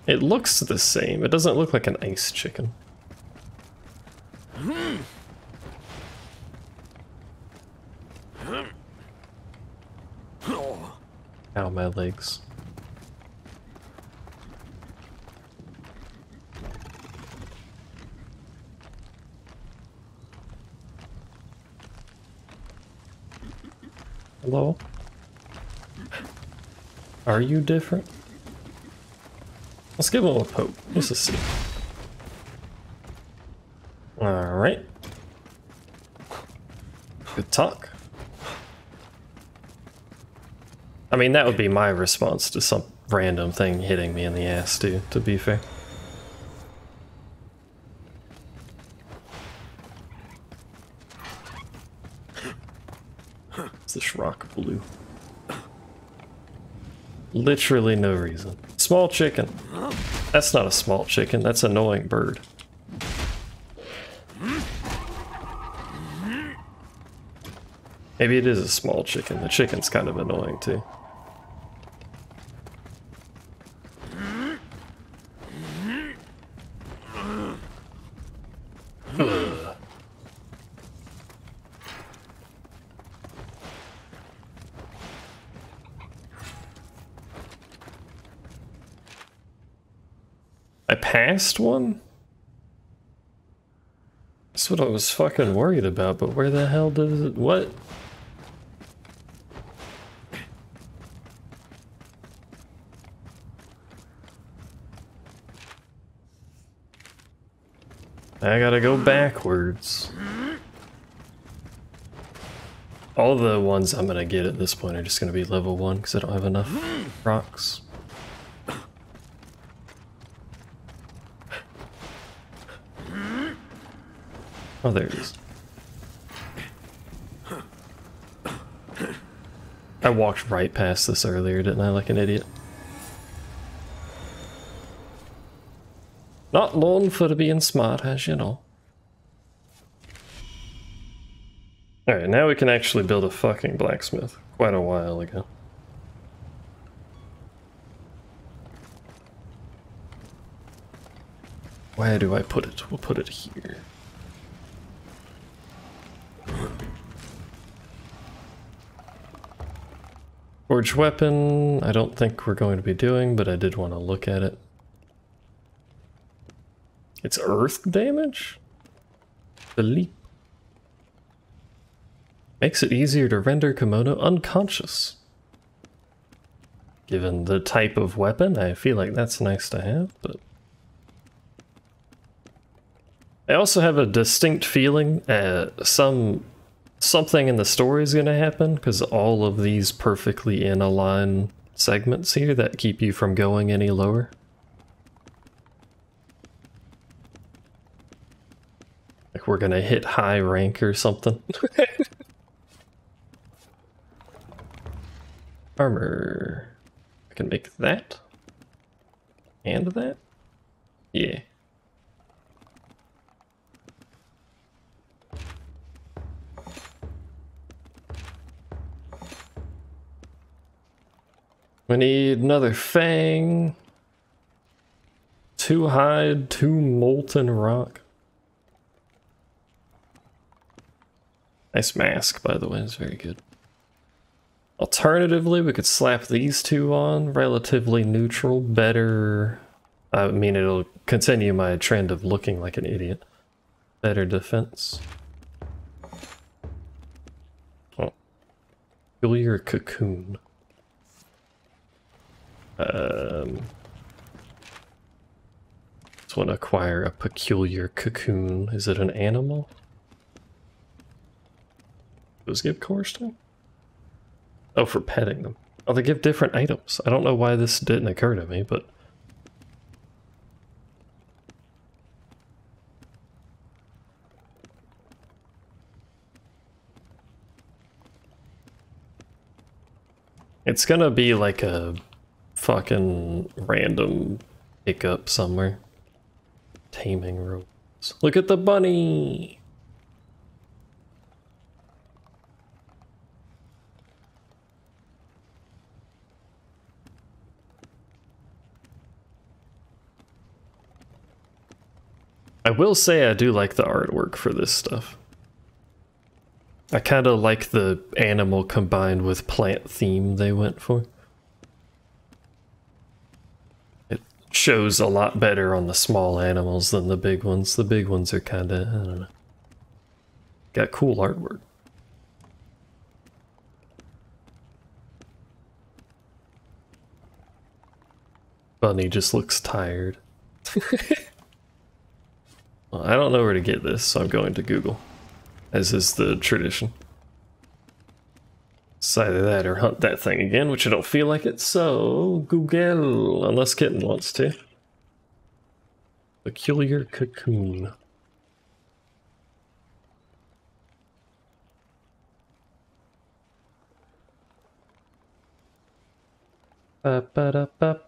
It looks the same. It doesn't look like an ice chicken. Ow, my legs. Hello? Are you different? Let's give him a poke. Let's just see. Alright. Good talk. I mean, that would be my response to some random thing hitting me in the ass, dude, to be fair. It's this rock blue. Literally no reason. Small chicken. That's not a small chicken, that's an annoying bird. Maybe it is a small chicken. The chicken's kind of annoying too. I passed one? That's what I was fucking worried about, but where the hell does it... What? I gotta go backwards. All the ones I'm gonna get at this point are just gonna be level one because I don't have enough rocks. Oh, there it is. I walked right past this earlier, didn't I, like an idiot? Not long for being smart, as you know. Alright, now we can actually build a fucking blacksmith. Quite a while ago. Where do I put it? We'll put it here. Forge weapon, I don't think we're going to be doing, but I did want to look at it. It's earth damage? The leap. Makes it easier to render kimono unconscious. Given the type of weapon, I feel like that's nice to have, but... I also have a distinct feeling uh, some... Something in the story is going to happen, because all of these perfectly in a line segments here that keep you from going any lower. Like we're going to hit high rank or something. Armor. I can make that. And that. Yeah. We need another fang. Two hide, two molten rock. Nice mask, by the way, it's very good. Alternatively, we could slap these two on. Relatively neutral, better... I mean, it'll continue my trend of looking like an idiot. Better defense. Oh. Peculiar cocoon. Um... Just want to acquire a peculiar cocoon. Is it an animal? Those give coerced them? Oh, for petting them. Oh, they give different items. I don't know why this didn't occur to me, but... It's gonna be like a fucking random pickup somewhere. Taming ropes. Look at the bunny! I will say I do like the artwork for this stuff. I kind of like the animal combined with plant theme they went for. It shows a lot better on the small animals than the big ones. The big ones are kind of, I don't know. Got cool artwork. Bunny just looks tired. I don't know where to get this, so I'm going to Google, as is the tradition. It's either that or hunt that thing again, which I don't feel like it, so Google, unless Kitten wants to. Peculiar cocoon. Ba-ba-da-ba.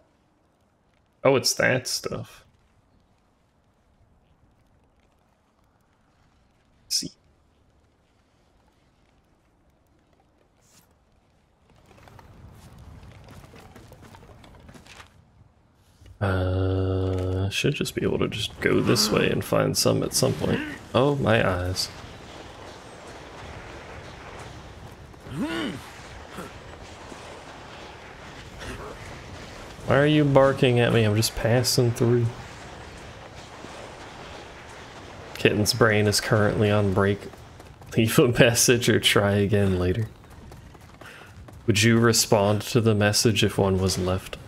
Oh, it's that stuff. Uh, should just be able to just go this way and find some at some point. Oh, my eyes. Why are you barking at me? I'm just passing through. Kitten's brain is currently on break. Leave a message or try again later. Would you respond to the message if one was left?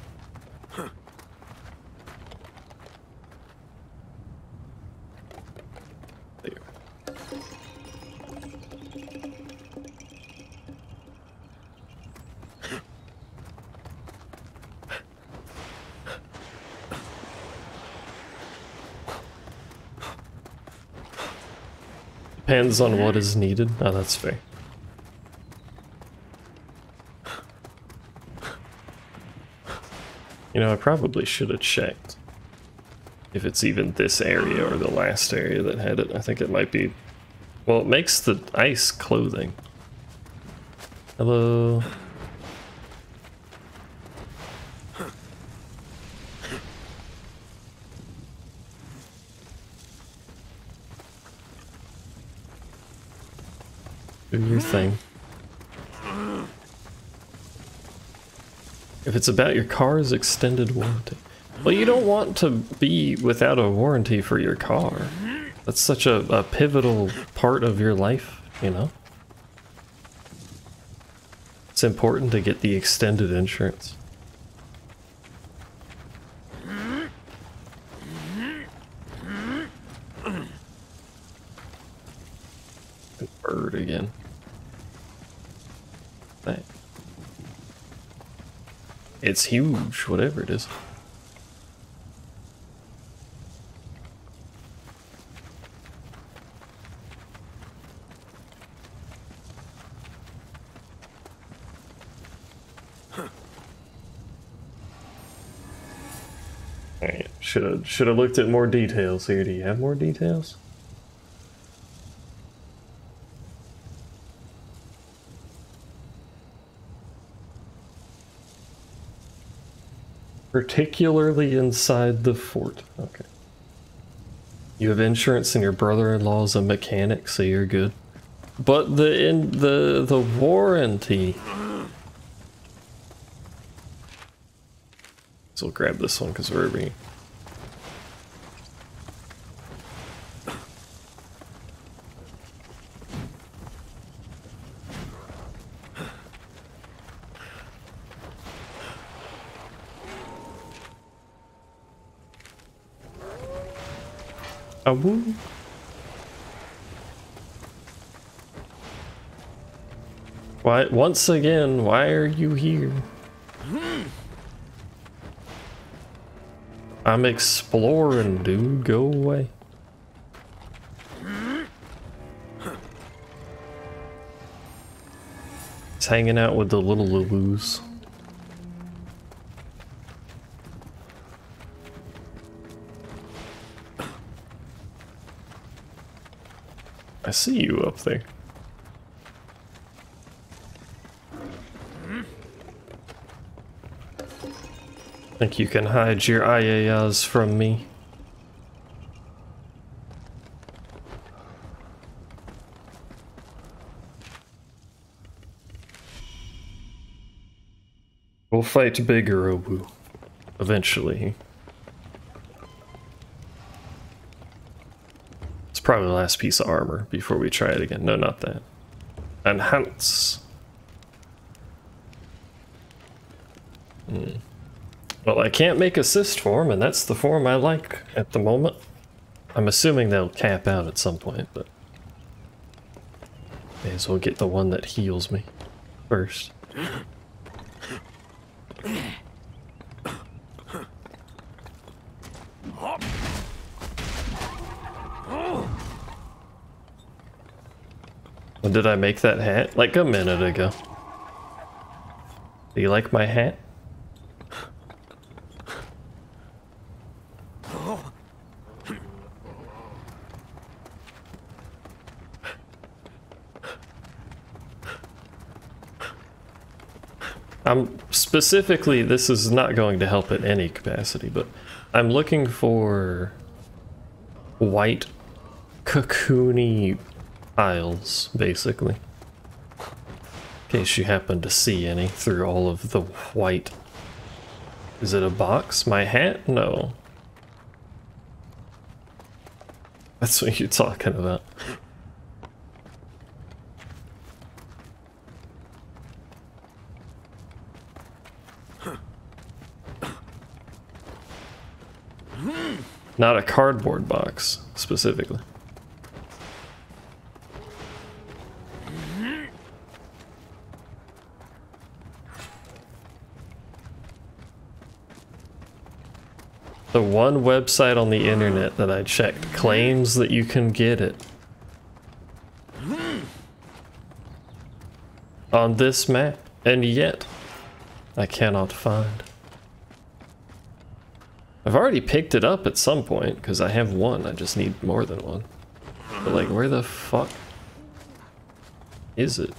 Depends on what is needed. Oh, that's fair. You know, I probably should have checked if it's even this area or the last area that had it. I think it might be... Well, it makes the ice clothing. Hello. Do your thing. If it's about your car's extended warranty. Well, you don't want to be without a warranty for your car. That's such a, a pivotal part of your life, you know? It's important to get the extended insurance. Bird again. Dang. It's huge, whatever it is. Huh. Dang it. Should have should have looked at more details here. Do you have more details? particularly inside the fort. Okay. You have insurance and your brother-in-law is a mechanic, so you're good. But the in the the warranty. So we'll grab this one because we're being. A woo. Why, once again, why are you here? I'm exploring, dude. Go away. It's hanging out with the little Lulus. I see you up there. Think you can hide your I A Is from me. We'll fight bigger, Obu. Eventually. It's probably the last piece of armor before we try it again. No, not that. Enhance. Hmm. Well, I can't make assist form, and that's the form I like at the moment. I'm assuming they'll cap out at some point, but may as well get the one that heals me first. When did I make that hat? Like a minute ago. Do you like my hat? I'm specifically, this is not going to help in any capacity, but I'm looking for white cocoony tiles, basically. In case you happen to see any through all of the white. Is it a box? My hat? No. That's what you're talking about. Not a cardboard box, specifically. The one website on the internet that I checked claims that you can get it. On this map, and yet, I cannot find. I've already picked it up at some point, because I have one, I just need more than one. But like, where the fuck is it?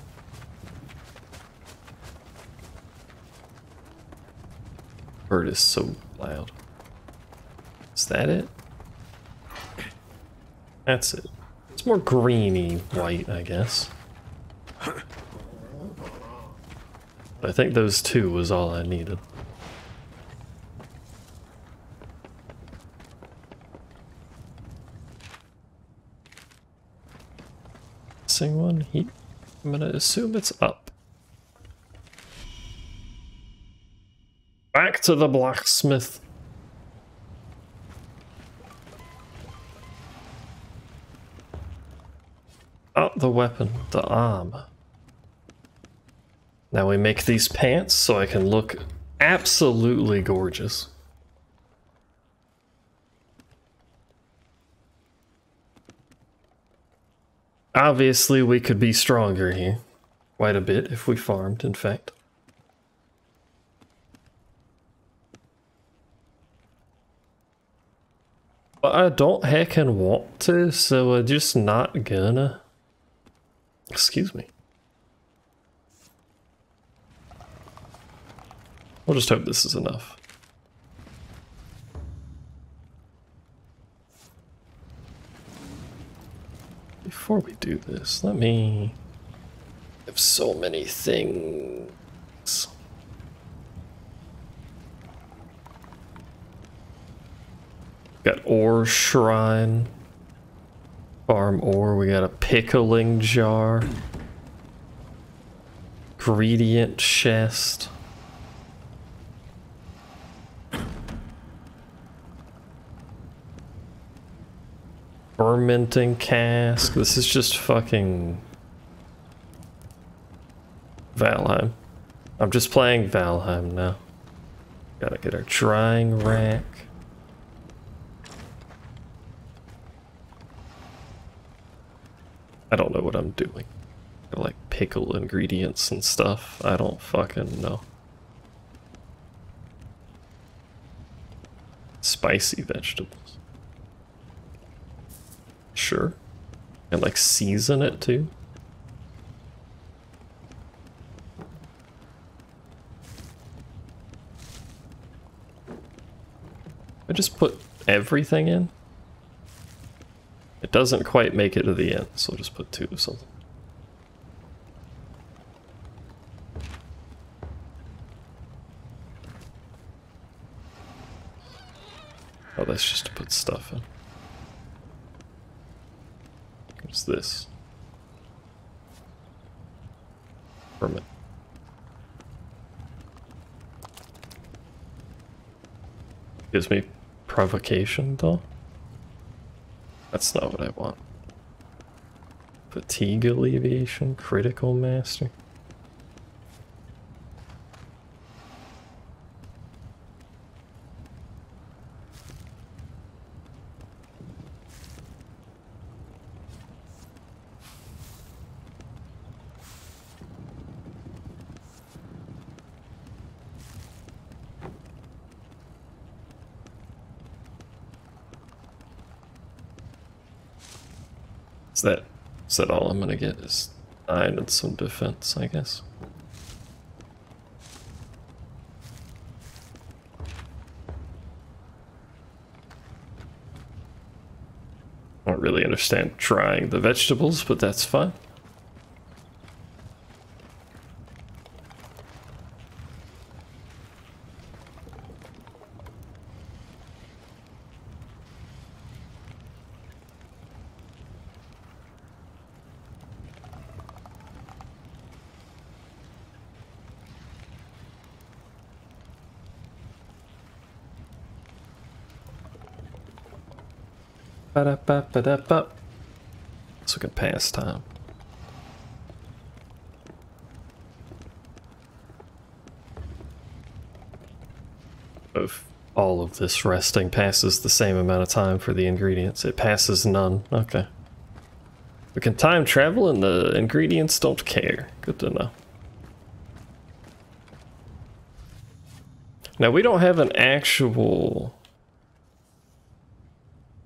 Bird is so loud. Is that it? That's it. It's more greeny white, I guess. But I think those two was all I needed. One he I'm gonna assume it's up. Back to the blacksmith. Up the weapon, the arm. Now we make these pants so I can look absolutely gorgeous. Obviously, we could be stronger here, quite a bit, if we farmed, in fact. But I don't heckin' want to, so I'm just not gonna. Excuse me. We'll just hope this is enough. Before we do this, let me... I have so many things. Got ore shrine. Farm ore. We got a pickling jar. Ingredient chest. Fermenting cask. This is just fucking Valheim. I'm just playing Valheim now. Gotta get our drying rack. I don't know what I'm doing. I like pickle ingredients and stuff. I don't fucking know. Spicy vegetables. Sure. And like season it too. I just put everything in. It doesn't quite make it to the end, so I'll just put two of something. Oh, that's just to put stuff in. What's this? Permit. Gives me provocation, though. That's not what I want. Fatigue alleviation, critical mastery. Is that, is that all I'm gonna get is nine and some defense, I guess. I don't really understand trying the vegetables, but that's fine. Ba-da-ba-ba-da-ba. So we can pass time. If all of this resting passes the same amount of time for the ingredients, it passes none. Okay. We can time travel and the ingredients don't care. Good to know. Now we don't have an actual...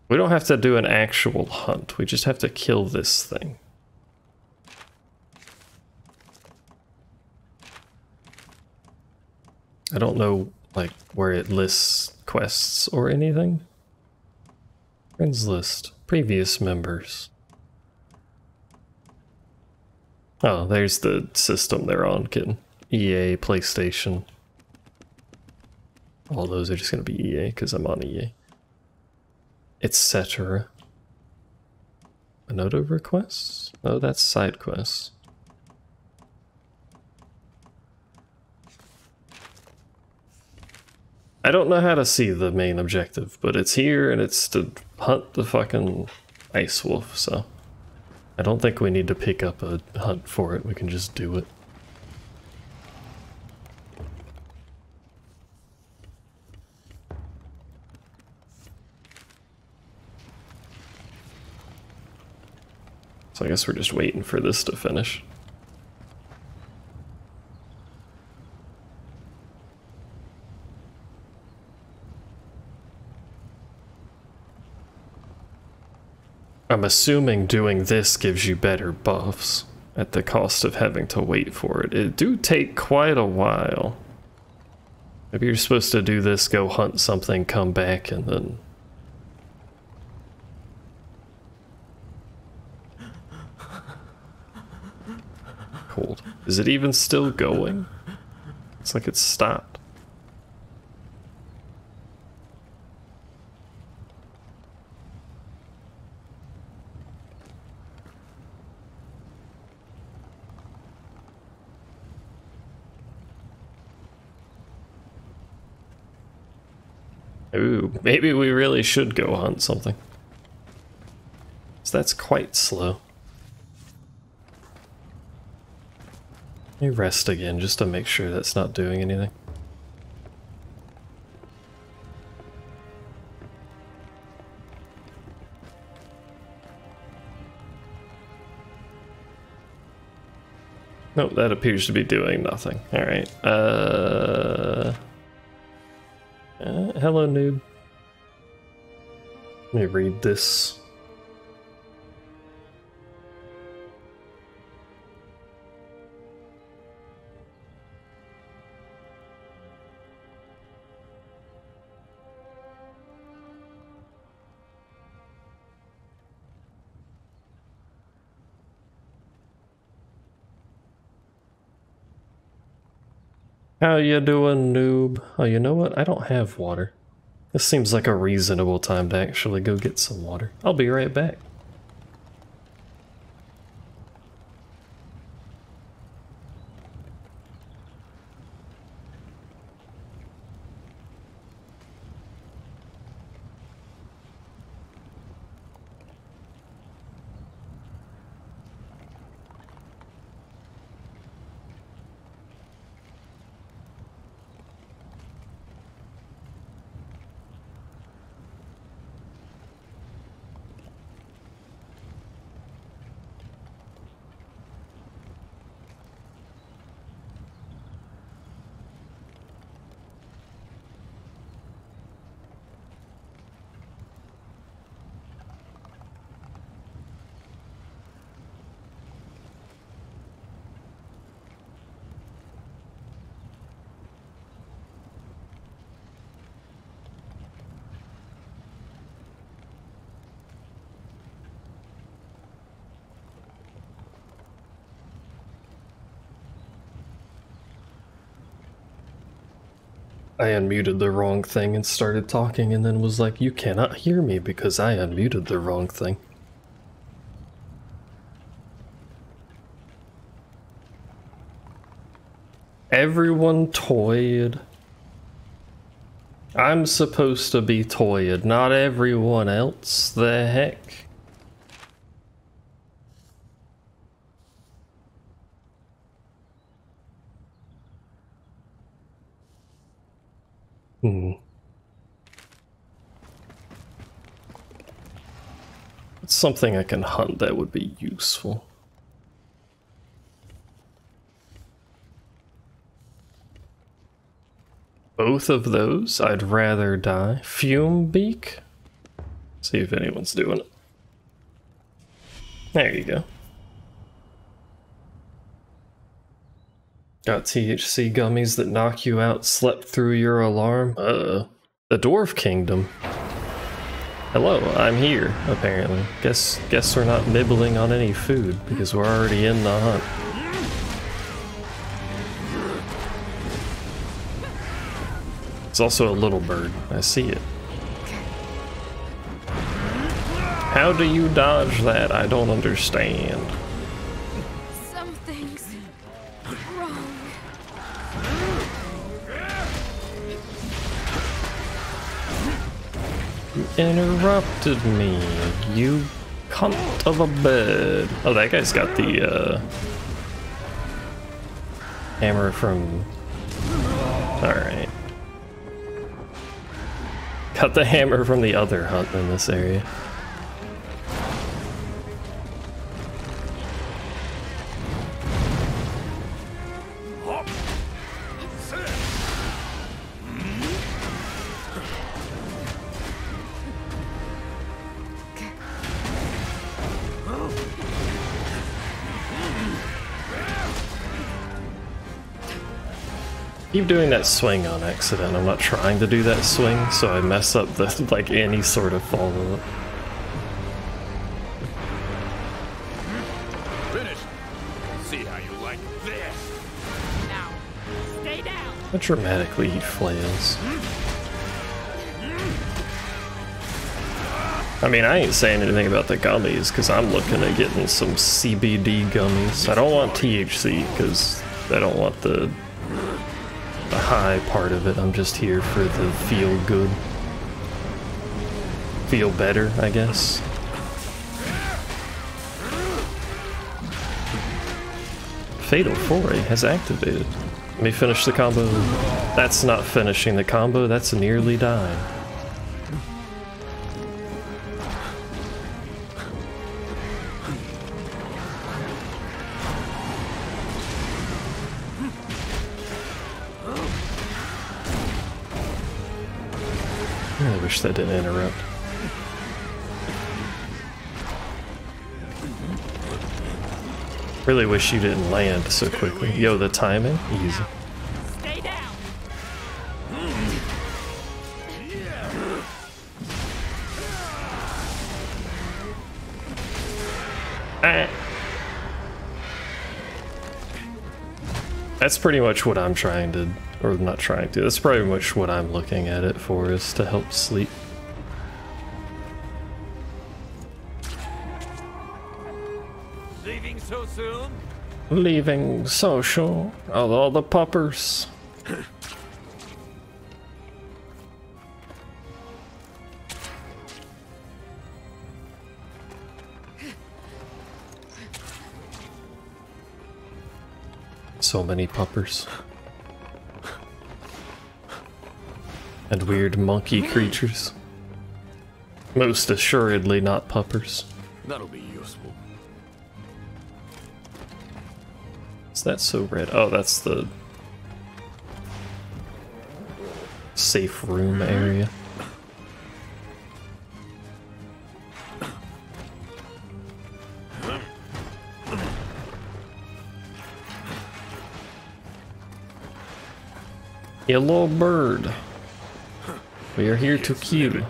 We don't have to do an actual hunt, we just have to kill this thing. I don't know, like, where it lists quests or anything. Friends list, previous members. Oh, there's the system they're on, kidding. E A, PlayStation. All those are just gonna be E A, because I'm on E A. Etc. Another request? No, that's side quests. I don't know how to see the main objective, but it's here and it's to hunt the fucking ice wolf, so I don't think we need to pick up a hunt for it. We can just do it. So I guess we're just waiting for this to finish. I'm assuming doing this gives you better buffs at the cost of having to wait for it. It do take quite a while. Maybe you're supposed to do this, go hunt something, come back, and then... hold. Is it even still going? It's like it's stopped. Ooh, maybe we really should go hunt something. So that's quite slow. Let me rest again just to make sure that's not doing anything. Nope, that appears to be doing nothing. Alright, uh... Uh, hello, noob. Let me read this. How you doing, noob? Oh, you know what? I don't have water. This seems like a reasonable time to actually go get some water. I'll be right back. I unmuted the wrong thing and started talking and then was like, you cannot hear me because I unmuted the wrong thing. Everyone toyed. I'm supposed to be toyed, not everyone else. The heck? Hmm. It's something I can hunt that would be useful. Both of those, I'd rather die. Fume beak? See if anyone's doing it. There you go. Got T H C gummies that knock you out, slept through your alarm. Uh, the Dwarf Kingdom. Hello, I'm here, apparently. Guess, guess we're not nibbling on any food, because we're already in the hunt. It's also a little bird. I see it. How do you dodge that? I don't understand. Interrupted me, you cunt of a bird. Oh, that guy's got the uh, hammer from... Alright. Got the hammer from the other hunt in this area. Keep doing that swing on accident. I'm not trying to do that swing, so I mess up the like any sort of follow-up. Finish. See how you like How dramatically he flails. I mean, I ain't saying anything about the gummies, because I'm looking at getting some C B D gummies. I don't want T H C, because I don't want the, the high part of it. I'm just here for the feel good. Feel better, I guess. Fatal Foray has activated. Let me finish the combo. That's not finishing the combo, that's nearly dying. I wish that didn't interrupt. Really wish you didn't land so quickly. Yo, the timing? Easy. Stay down. Ah. That's pretty much what I'm trying to, or not trying to, that's pretty much what I'm looking at it for, is to help sleep. Leaving social of all the puppers. So many puppers. And weird monkey creatures. Most assuredly not puppers. That'll be useful. That's so red. Oh, that's the safe room area. Yellow bird. We are here to kill.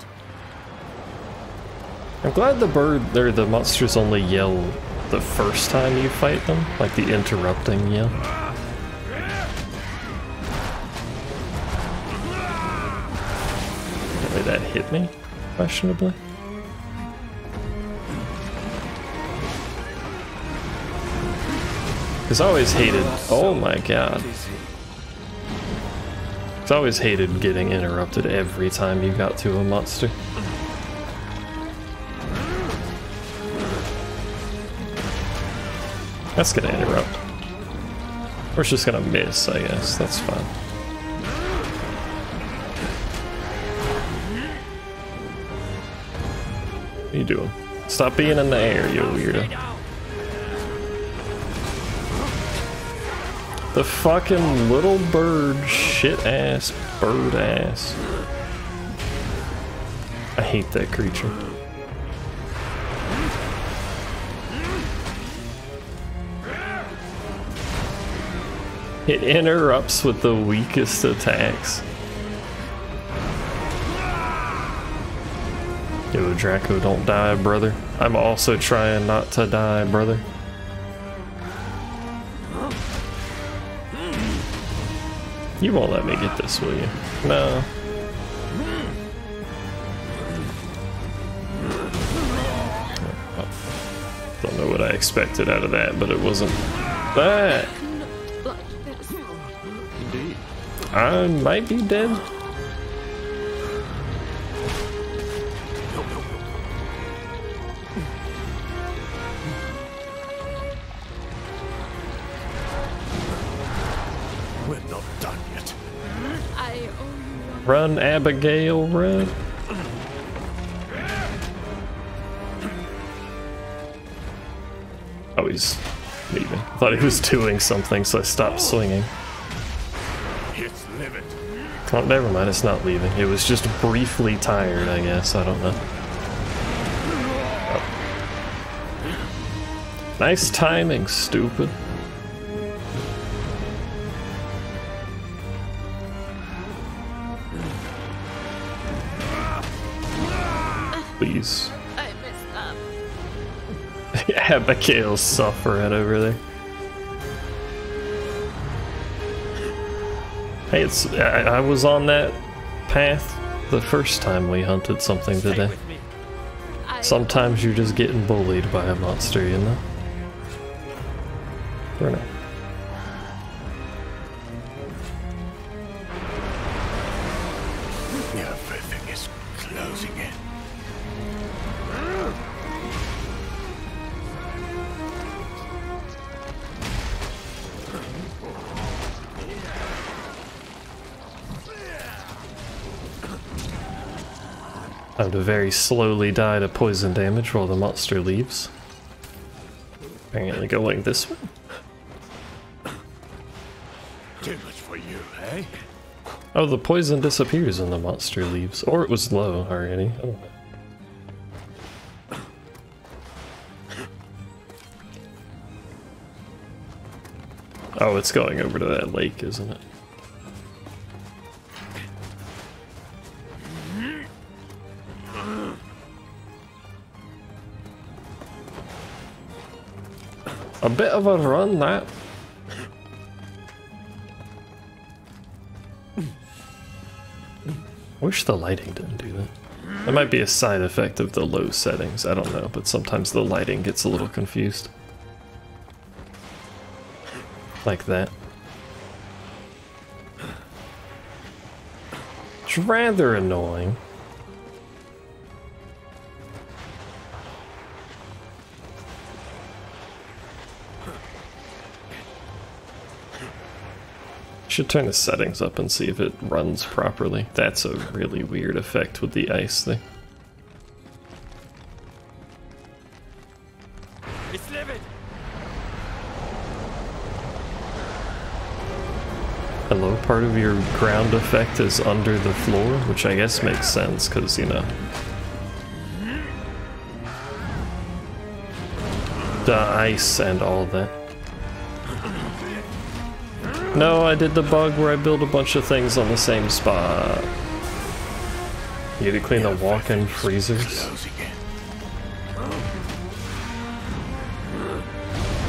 I'm glad the bird, or the monsters only yell the first time you fight them, like the interrupting yell. Apparently that hit me, questionably. Because I always hated, oh my god. Because I always hated getting interrupted every time you got to a monster. That's gonna interrupt. Or it's just gonna miss, I guess. That's fine. What are you doing? Stop being in the air, you weirdo. The fucking little bird, shit ass, bird ass. I hate that creature. It interrupts with the weakest attacks. Yo, Draco, don't die, brother. I'm also trying not to die, brother. You won't let me get this, will you? No. Oh, don't know what I expected out of that, but it wasn't that. I might be dead. We're not done yet. I owe you. Run, Abigail, run. Oh, he's leaving. I thought he was doing something, so I stopped swinging. Oh, never mind, it's not leaving. It was just briefly tired, I guess. I don't know. Oh. Nice timing, stupid. Please. I messed up. Abigail's suffering over there. Hey, it's I, I was on that path the first time we hunted something today. Sometimes you're just getting bullied by a monster, you know? Or not. Everything is closing in. I would very slowly die to poison damage while the monster leaves. I'm gonna go like this way. Too much for you, eh? Oh, the poison disappears when the monster leaves. Or it was low already. Oh. Oh, it's going over to that lake, isn't it? A bit of a run, that. Wish the lighting didn't do that. That might be a side effect of the low settings, I don't know, but sometimes the lighting gets a little confused. Like that. It's rather annoying. Should turn the settings up and see if it runs properly. That's a really weird effect with the ice thing. It's livid. Hello, part of your ground effect is under the floor, which I guess makes sense because, you know. The ice and all that. No, I did the bug where I built a bunch of things on the same spot. You need to clean the walk-in freezers. Do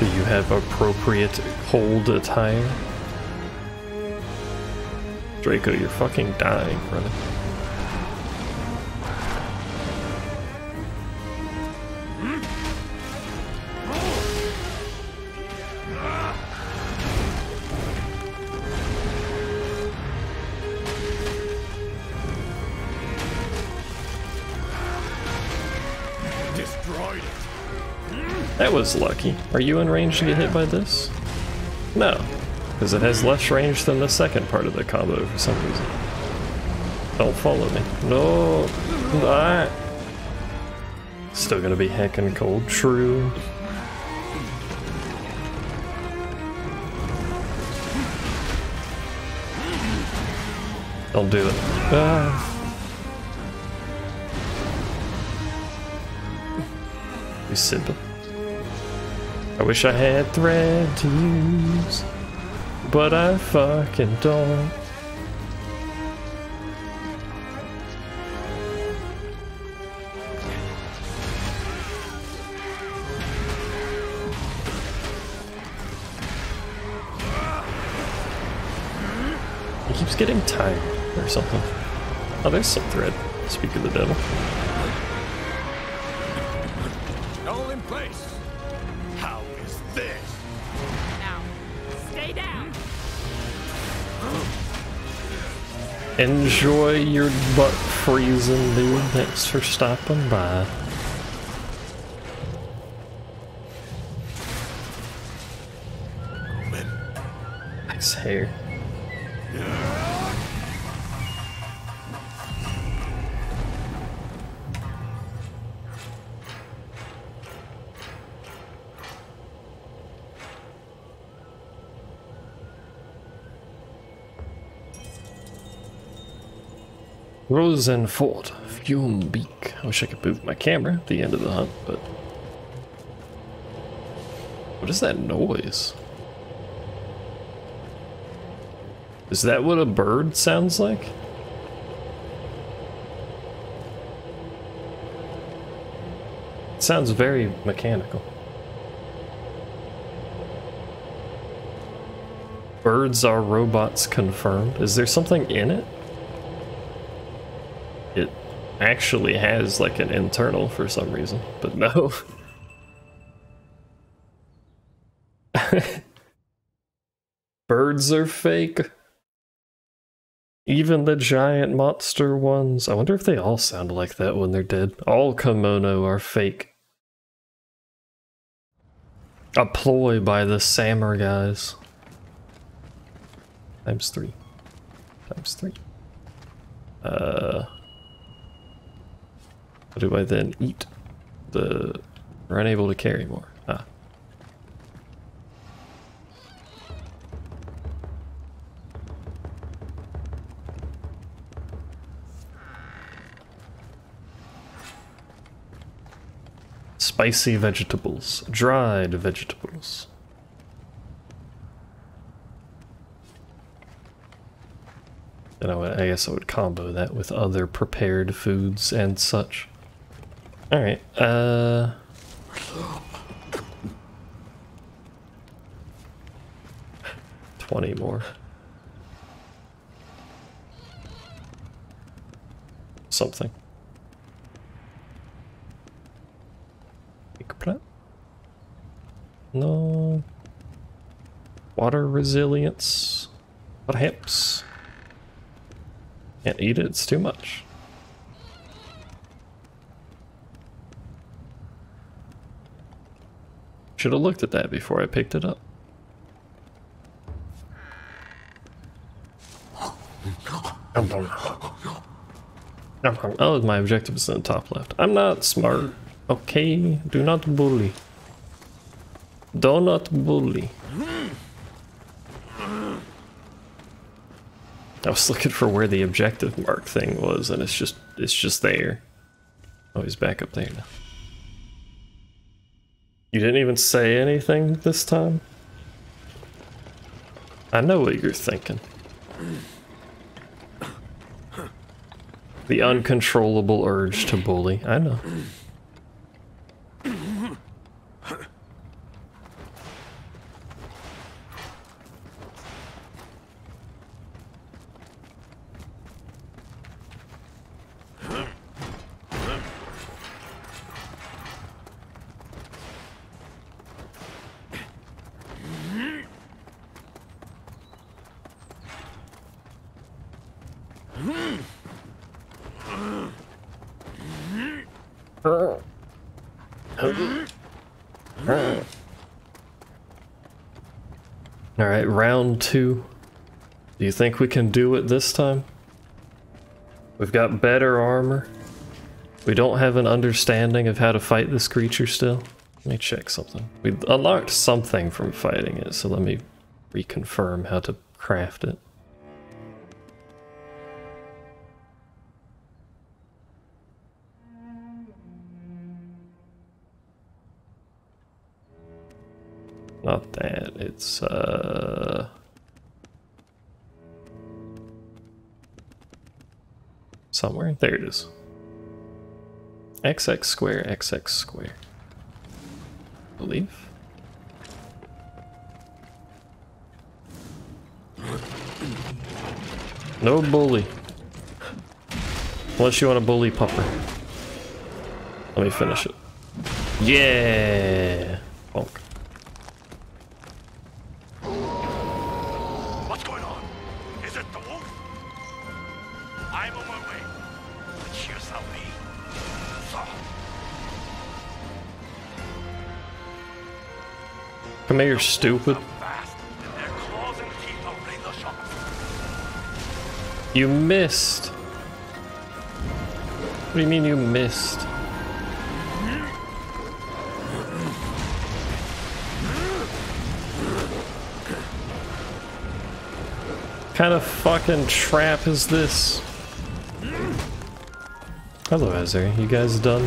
you have appropriate cold attire? Draco, you're fucking dying, brother. That was lucky. Are you in range to get hit by this? No, because it has less range than the second part of the combo for some reason. Don't follow me. No. Ah. Still gonna be heckin' cold. True. Don't do it. Ah. You simple. I wish I had thread to use, but I fucking don't. He keeps getting tired or something. Oh, there's some thread. Speak of the devil. All in place. This. Now, stay down. Enjoy your butt freezing, dude. Thanks for stopping by. Nice hair. Rosenfort, Fumebeak. I wish I could move my camera at the end of the hunt, but... What is that noise? Is that what a bird sounds like? It sounds very mechanical. Birds are robots confirmed. Is there something in it? It actually has like an internal for some reason, but no. Birds are fake. Even the giant monster ones. I wonder if they all sound like that when they're dead. All kimono are fake. A ploy by the samurai guys. Times three. Times three. Uh... What do I then eat? The... We're unable to carry more. Ah. Spicy vegetables, dried vegetables. And I, would, I guess I would combo that with other prepared foods and such. Alright, uh... twenty more. Something. No. Water resilience. What happens? Can't eat it, it's too much. Should have looked at that before I picked it up. Oh, my objective is in the top left. I'm not smart. Okay, do not bully. Do not bully. I was looking for where the objective mark thing was, and it's just it's just there. Oh, he's back up there now. You didn't even say anything this time? I know what you're thinking. The uncontrollable urge to bully. I know. Two. Do you think we can do it this time? We've got better armor. We don't have an understanding of how to fight this creature still. Let me check something. We unlocked something from fighting it, so let me reconfirm how to craft it. Not that, it's uh... somewhere. There it is. X X square, X X square. I believe. No bully. Unless you want a bully pupper. Let me finish it. Yeah! Bonk. Come here, stupid. You missed. What do you mean you missed? What kind of fucking trap is this? Hello, Ezra. You guys done?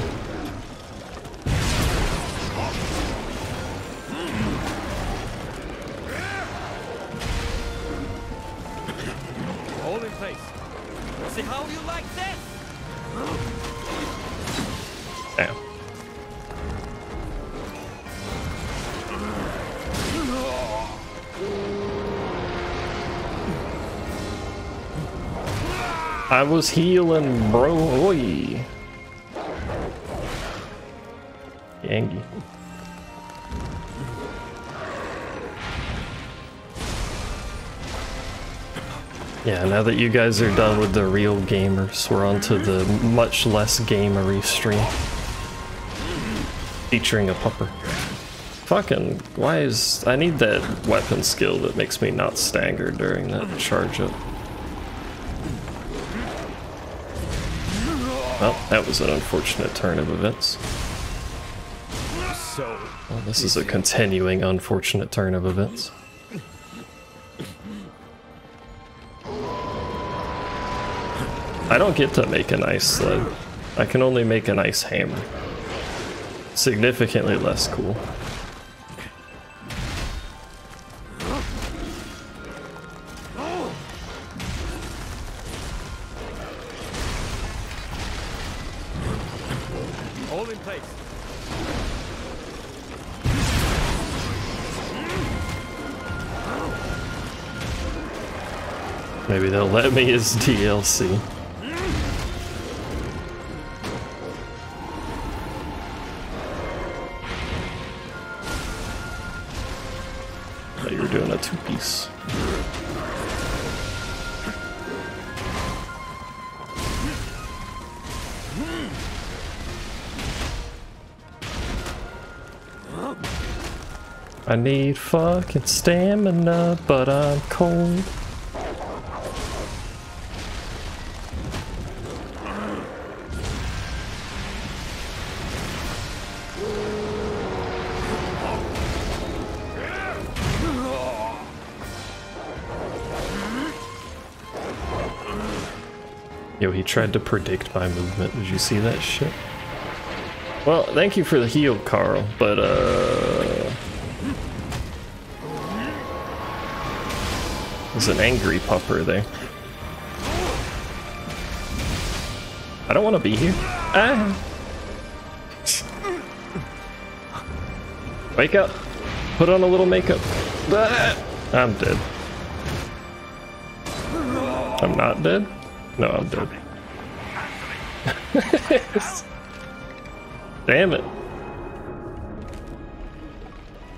I was healing, bro. Oi. Yangy. Yeah, now that you guys are done with the real gamers, we're on to the much less gamery stream. Featuring a pupper. Fucking, why is... I need that weapon skill that makes me not stagger during that charge up. Well, that was an unfortunate turn of events. Well, this is a continuing unfortunate turn of events. I don't get to make an ice sled. I can only make an ice hammer. Significantly less cool. All in place. Maybe they'll let me as D L C. Two-piece. I need fucking stamina, but I'm cold. Yo, he tried to predict my movement. Did you see that shit? Well, thank you for the heal, Carl, but uh... there's an angry pupper there. I don't want to be here. Ah! Wake up! Put on a little makeup. Ah! I'm dead. I'm not dead? No, I'm dead. Damn it.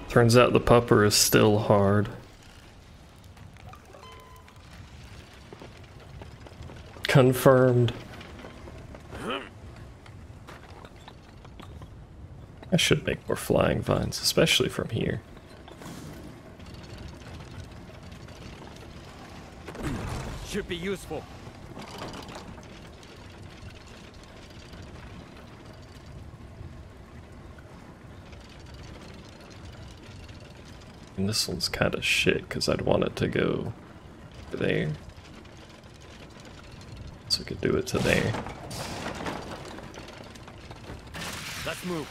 Turns out the pupper is still hard. Confirmed. I should make more flying vines, especially from here. Should be useful. And this one's kind of shit because I'd want it to go there. So I could do it to there. Let's move.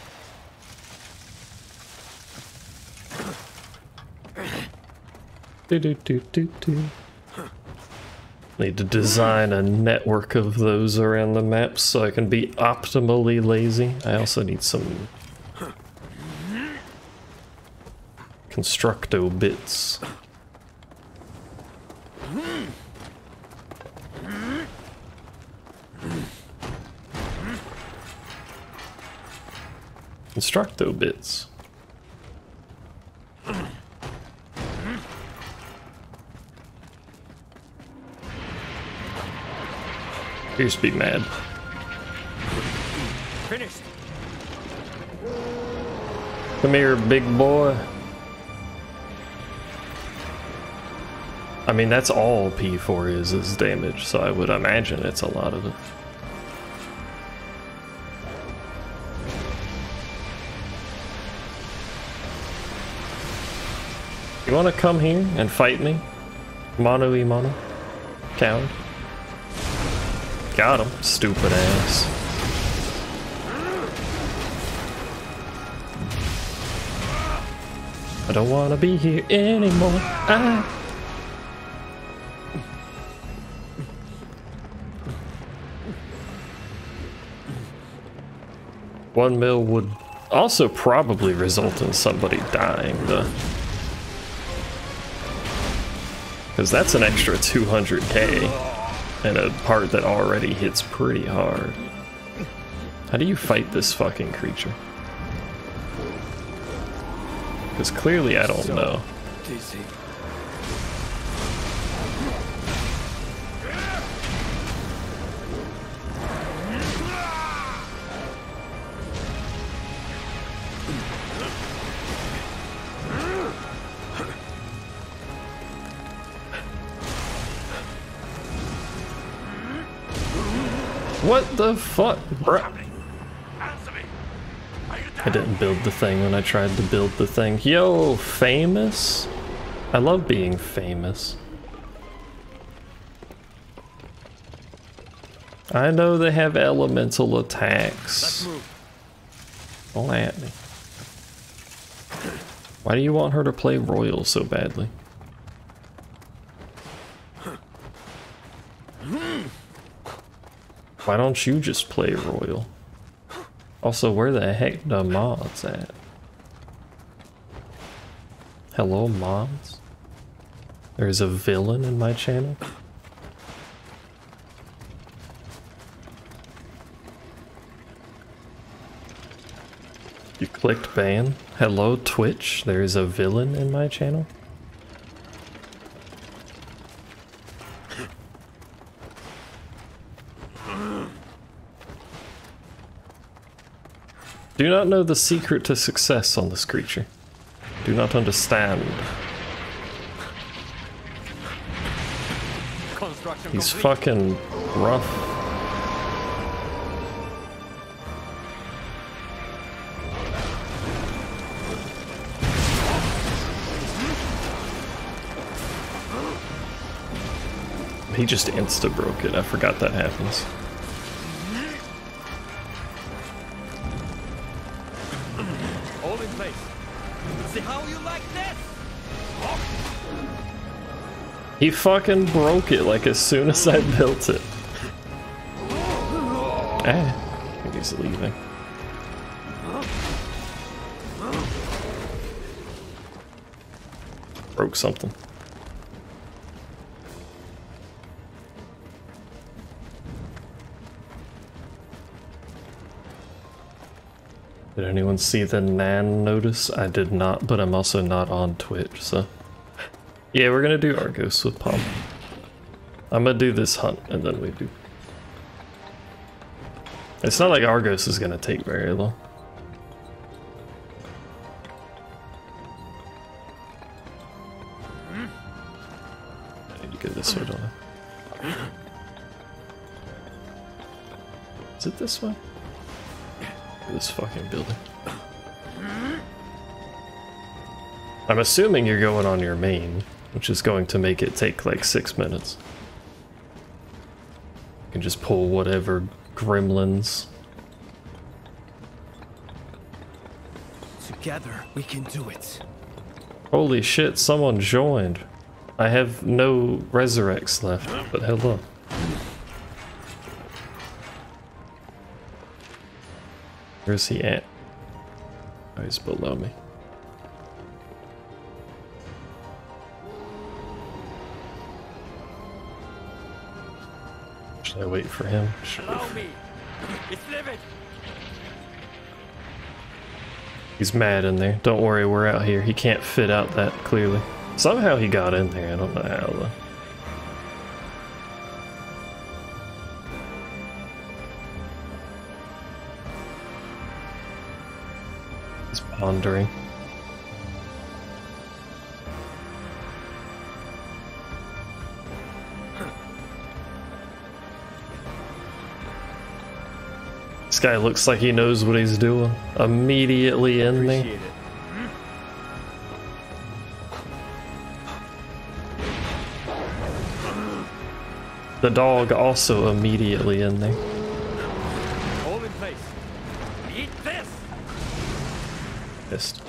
Do do do do do. Need to design a network of those around the map so I can be optimally lazy. I also need some Constructo bits. Constructo bits. Here's be mad. Finished. Come here, big boy. I mean, that's all P four is, is damage, so I would imagine it's a lot of it. You wanna come here and fight me? Mano y mano. Count. Got him, stupid ass. I don't wanna be here anymore. Ah. One mil would also probably result in somebody dying, though. Because that's an extra two hundred K. and a part that already hits pretty hard. How do you fight this fucking creature? Because clearly I don't know. What the fuck, bro? I didn't build the thing when I tried to build the thing. Yo, famous? I love being famous. I know they have elemental attacks. Don't at me. Why do you want her to play Royal so badly? Why don't you just play Royal? Also, where the heck the mods at? Hello, mods? There is a villain in my channel? You clicked ban? Hello, Twitch? There is a villain in my channel? Do not know the secret to success on this creature. Do not understand. He's fucking rough. He just insta-broke it. I forgot that happens. He fucking broke it like as soon as I built it. Ah, I think he's leaving. Broke something. Did anyone see the Nan notice? I did not, but I'm also not on Twitch, so... Yeah, we're gonna do Argos with Pom. I'm gonna do this hunt, and then we do. It's not like Argos is gonna take very long. I need to go this way, don't I? Is it this way? This fucking building. I'm assuming you're going on your main, which is going to make it take like six minutes. You can just pull whatever gremlins. Together we can do it. Holy shit, someone joined. I have no resurrects left, but hello. Where is he at? Oh, he's below me. Should I wait for him? Allow me. It's livid. He's mad in there. Don't worry, we're out here. He can't fit out that clearly. Somehow he got in there. I don't know how though. He's pondering. This guy looks like he knows what he's doing. Immediately in there. Appreciate it. The dog also immediately in there. All in place. Eat this. Missed.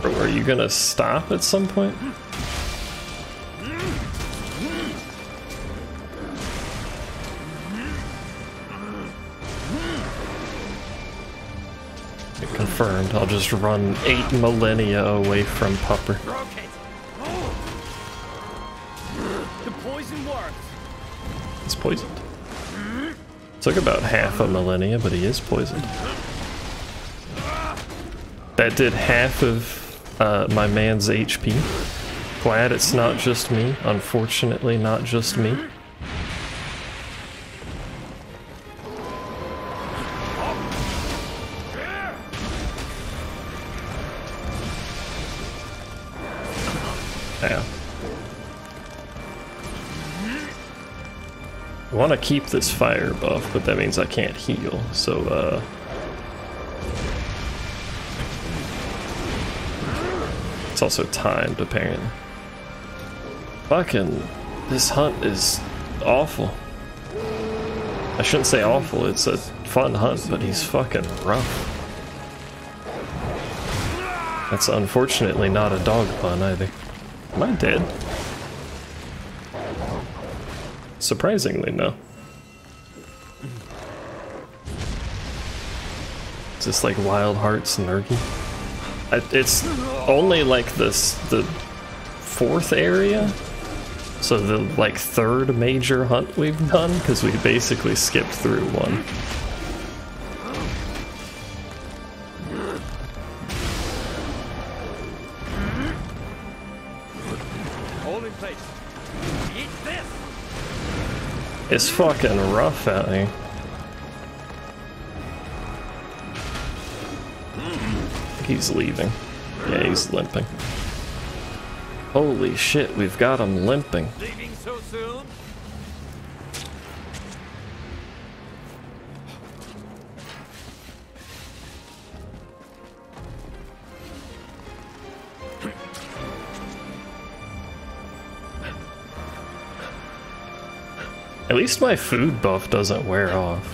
Bro, are you gonna stop at some point? confirmed. I'll just run eight millennia away from Pupper. The poison works. It's poisoned. Took about half a millennia, but he is poisoned. That did half of uh, my man's H P. Glad it's not just me. Unfortunately, not just me. I want to keep this fire buff, but that means I can't heal, so uh... it's also timed, apparently. Fucking... this hunt is awful. I shouldn't say awful, it's a fun hunt, but he's fucking rough. That's unfortunately not a dog pun, either. Am I dead? Surprisingly, no. Is this like Wild Hearts Nergi? It's only like this the fourth area, so the like third major hunt we've done because we basically skipped through one. It's fucking rough out here. He's leaving. Yeah, he's limping. Holy shit, we've got him limping. Leaving so soon? At least my food buff doesn't wear off.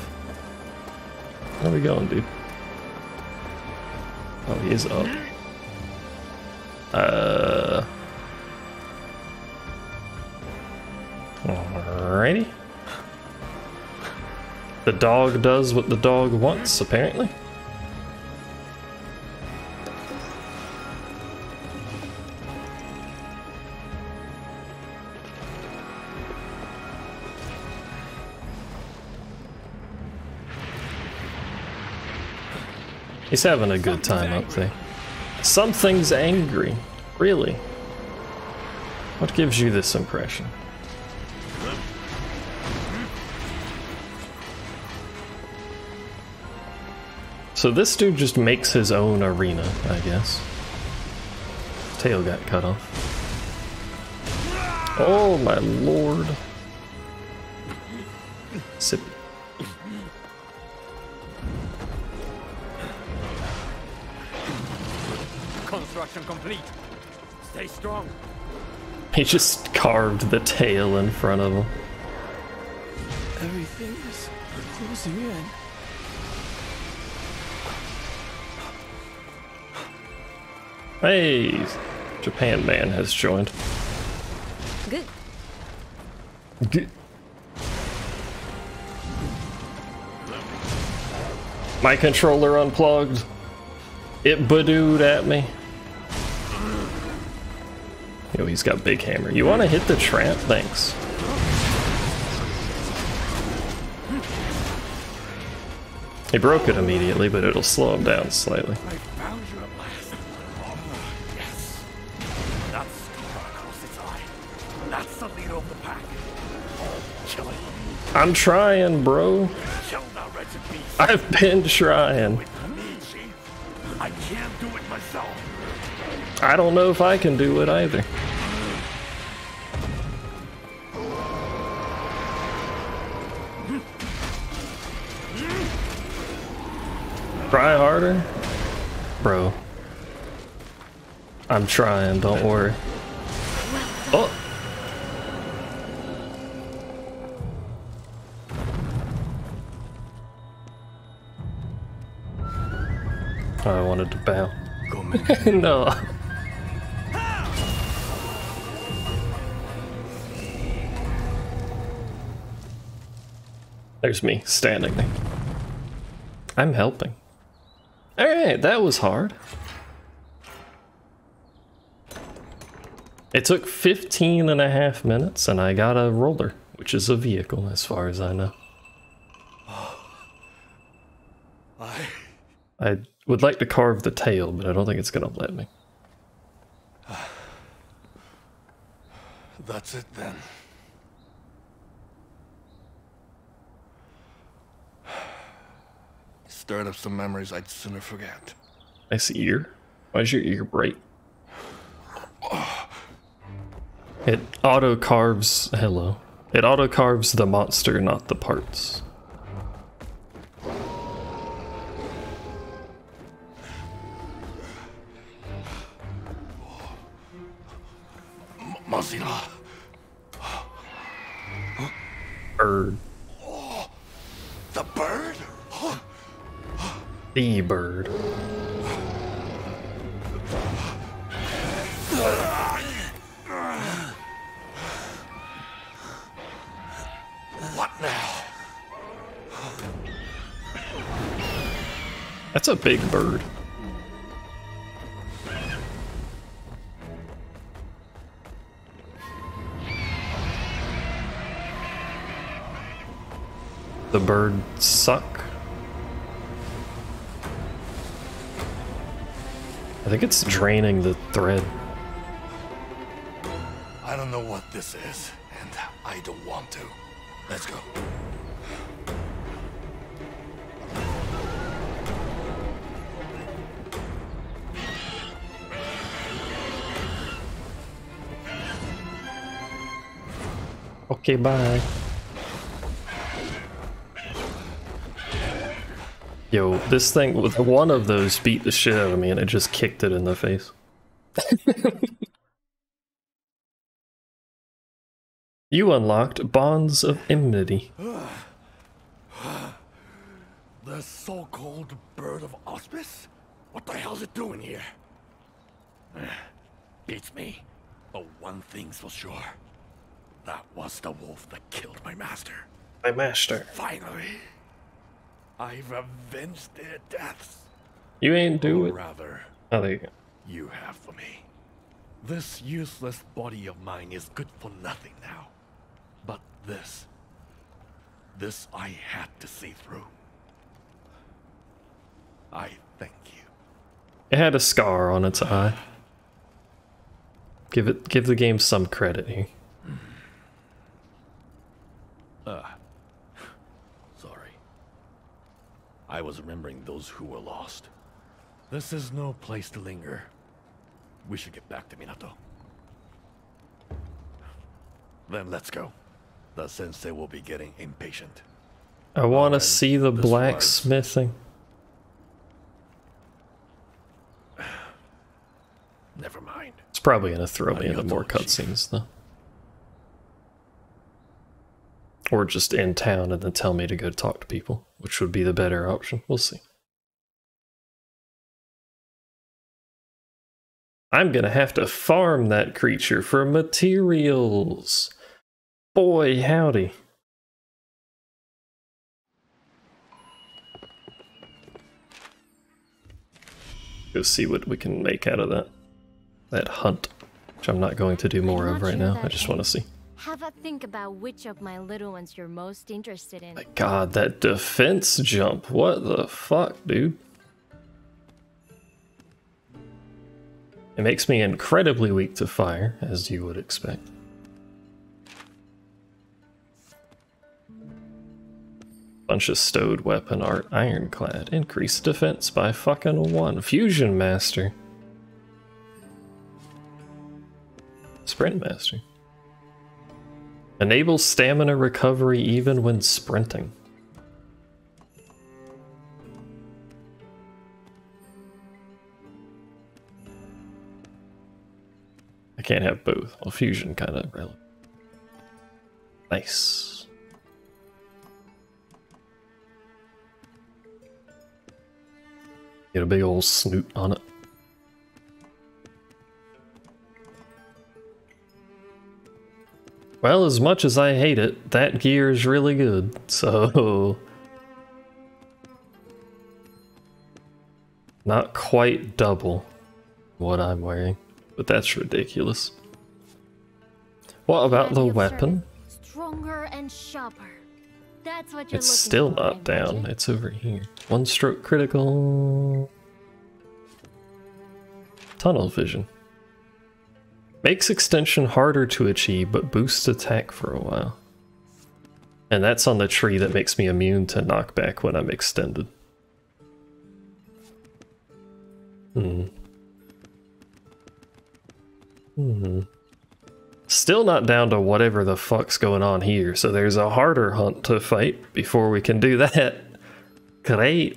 Where are we going, dude? Oh, he is up. Uh. Alrighty. The dog does what the dog wants, apparently. He's having a good time up there. Something's angry. Really? What gives you this impression? So this dude just makes his own arena, I guess. Tail got cut off. Oh my lord. Sip. Complete. Stay strong. He just carved the tail in front of him. Everything is closing in. Hey, Japan man has joined. Good. Good. My controller unplugged. It badooed at me. Yo, he's got big hammer. You want to hit the trap? Thanks. He broke it immediately, but it'll slow him down slightly. I'm trying, bro. I've been trying. I can't do it myself. I don't know if I can do it either. Try harder? Bro. I'm trying, don't worry. Oh! I wanted to bow. No. There's me standing there. I'm helping. Alright, that was hard. It took fifteen and a half minutes and I got a roller, which is a vehicle as far as I know. I, I would like to carve the tail, but I don't think it's gonna let me. That's it then. Stirred up some memories I'd sooner forget. Nice ear. Why is your ear bright? It auto carves. Hello. It auto carves the monster, not the parts. Mazina. Bird. The bird? The bird. What now? That's a big bird. The bird suck. I think it's draining the thread. I don't know what this is, and I don't want to. Let's go. Okay, bye. Yo, this thing with one of those beat the shit out of me and it just kicked it in the face. You unlocked Bonds of Enmity. The so-called Bird of Auspice? What the hell's it doing here? Beats me, but one thing's for sure. That was the wolf that killed my master. My master. Finally. I've avenged their deaths. You ain't do it. Or rather, oh, there you go. You have for me. This useless body of mine is good for nothing now. But this, this I had to see through. I thank you. It had a scar on its eye. Give it, give the game some credit here. Ah. Uh. I was remembering those who were lost. This is no place to linger. We should get back to Minato. Then let's go. The sensei will be getting impatient. I want to see the blacksmithing. Never mind. It's probably going to throw me into more cutscenes, though. Or just in town and then tell me to go talk to people, which would be the better option. We'll see. I'm gonna have to farm that creature for materials. Boy, howdy. Go see what we can make out of that. That hunt, which I'm not going to do more of right now. I just want to see. Have a think about which of my little ones you're most interested in. My God, that defense jump. What the fuck, dude? It makes me incredibly weak to fire, as you would expect. Bunch of stowed weapon art, ironclad. Increase defense by fucking one. Fusion Master. Sprint Master. Enable stamina recovery even when sprinting. I can't have both. Well, fusion kind of relevant. Nice. Get a big old snoot on it. Well, as much as I hate it, that gear is really good, so... Not quite double what I'm wearing, but that's ridiculous. What about the weapon? Stronger and sharper. That's what you're it's still not down. It's over here. One stroke critical. Tunnel vision. Makes extension harder to achieve, but boosts attack for a while. And that's on the tree that makes me immune to knockback when I'm extended. Hmm. Hmm. Still not down to whatever the fuck's going on here, so there's a harder hunt to fight before we can do that. Great.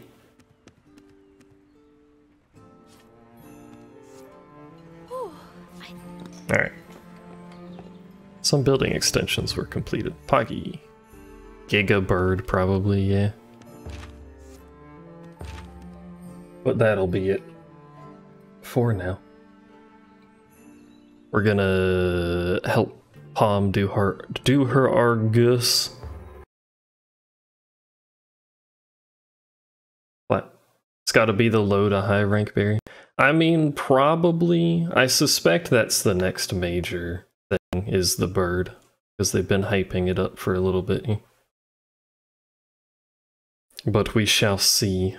Alright. Some building extensions were completed. Poggy. Giga bird, probably, yeah. But that'll be it for now. We're gonna help Palm do her do her Argus. What? It's gotta be the low to high rank berry. I mean, probably. I suspect that's the next major thing is the bird, because they've been hyping it up for a little bit. But we shall see.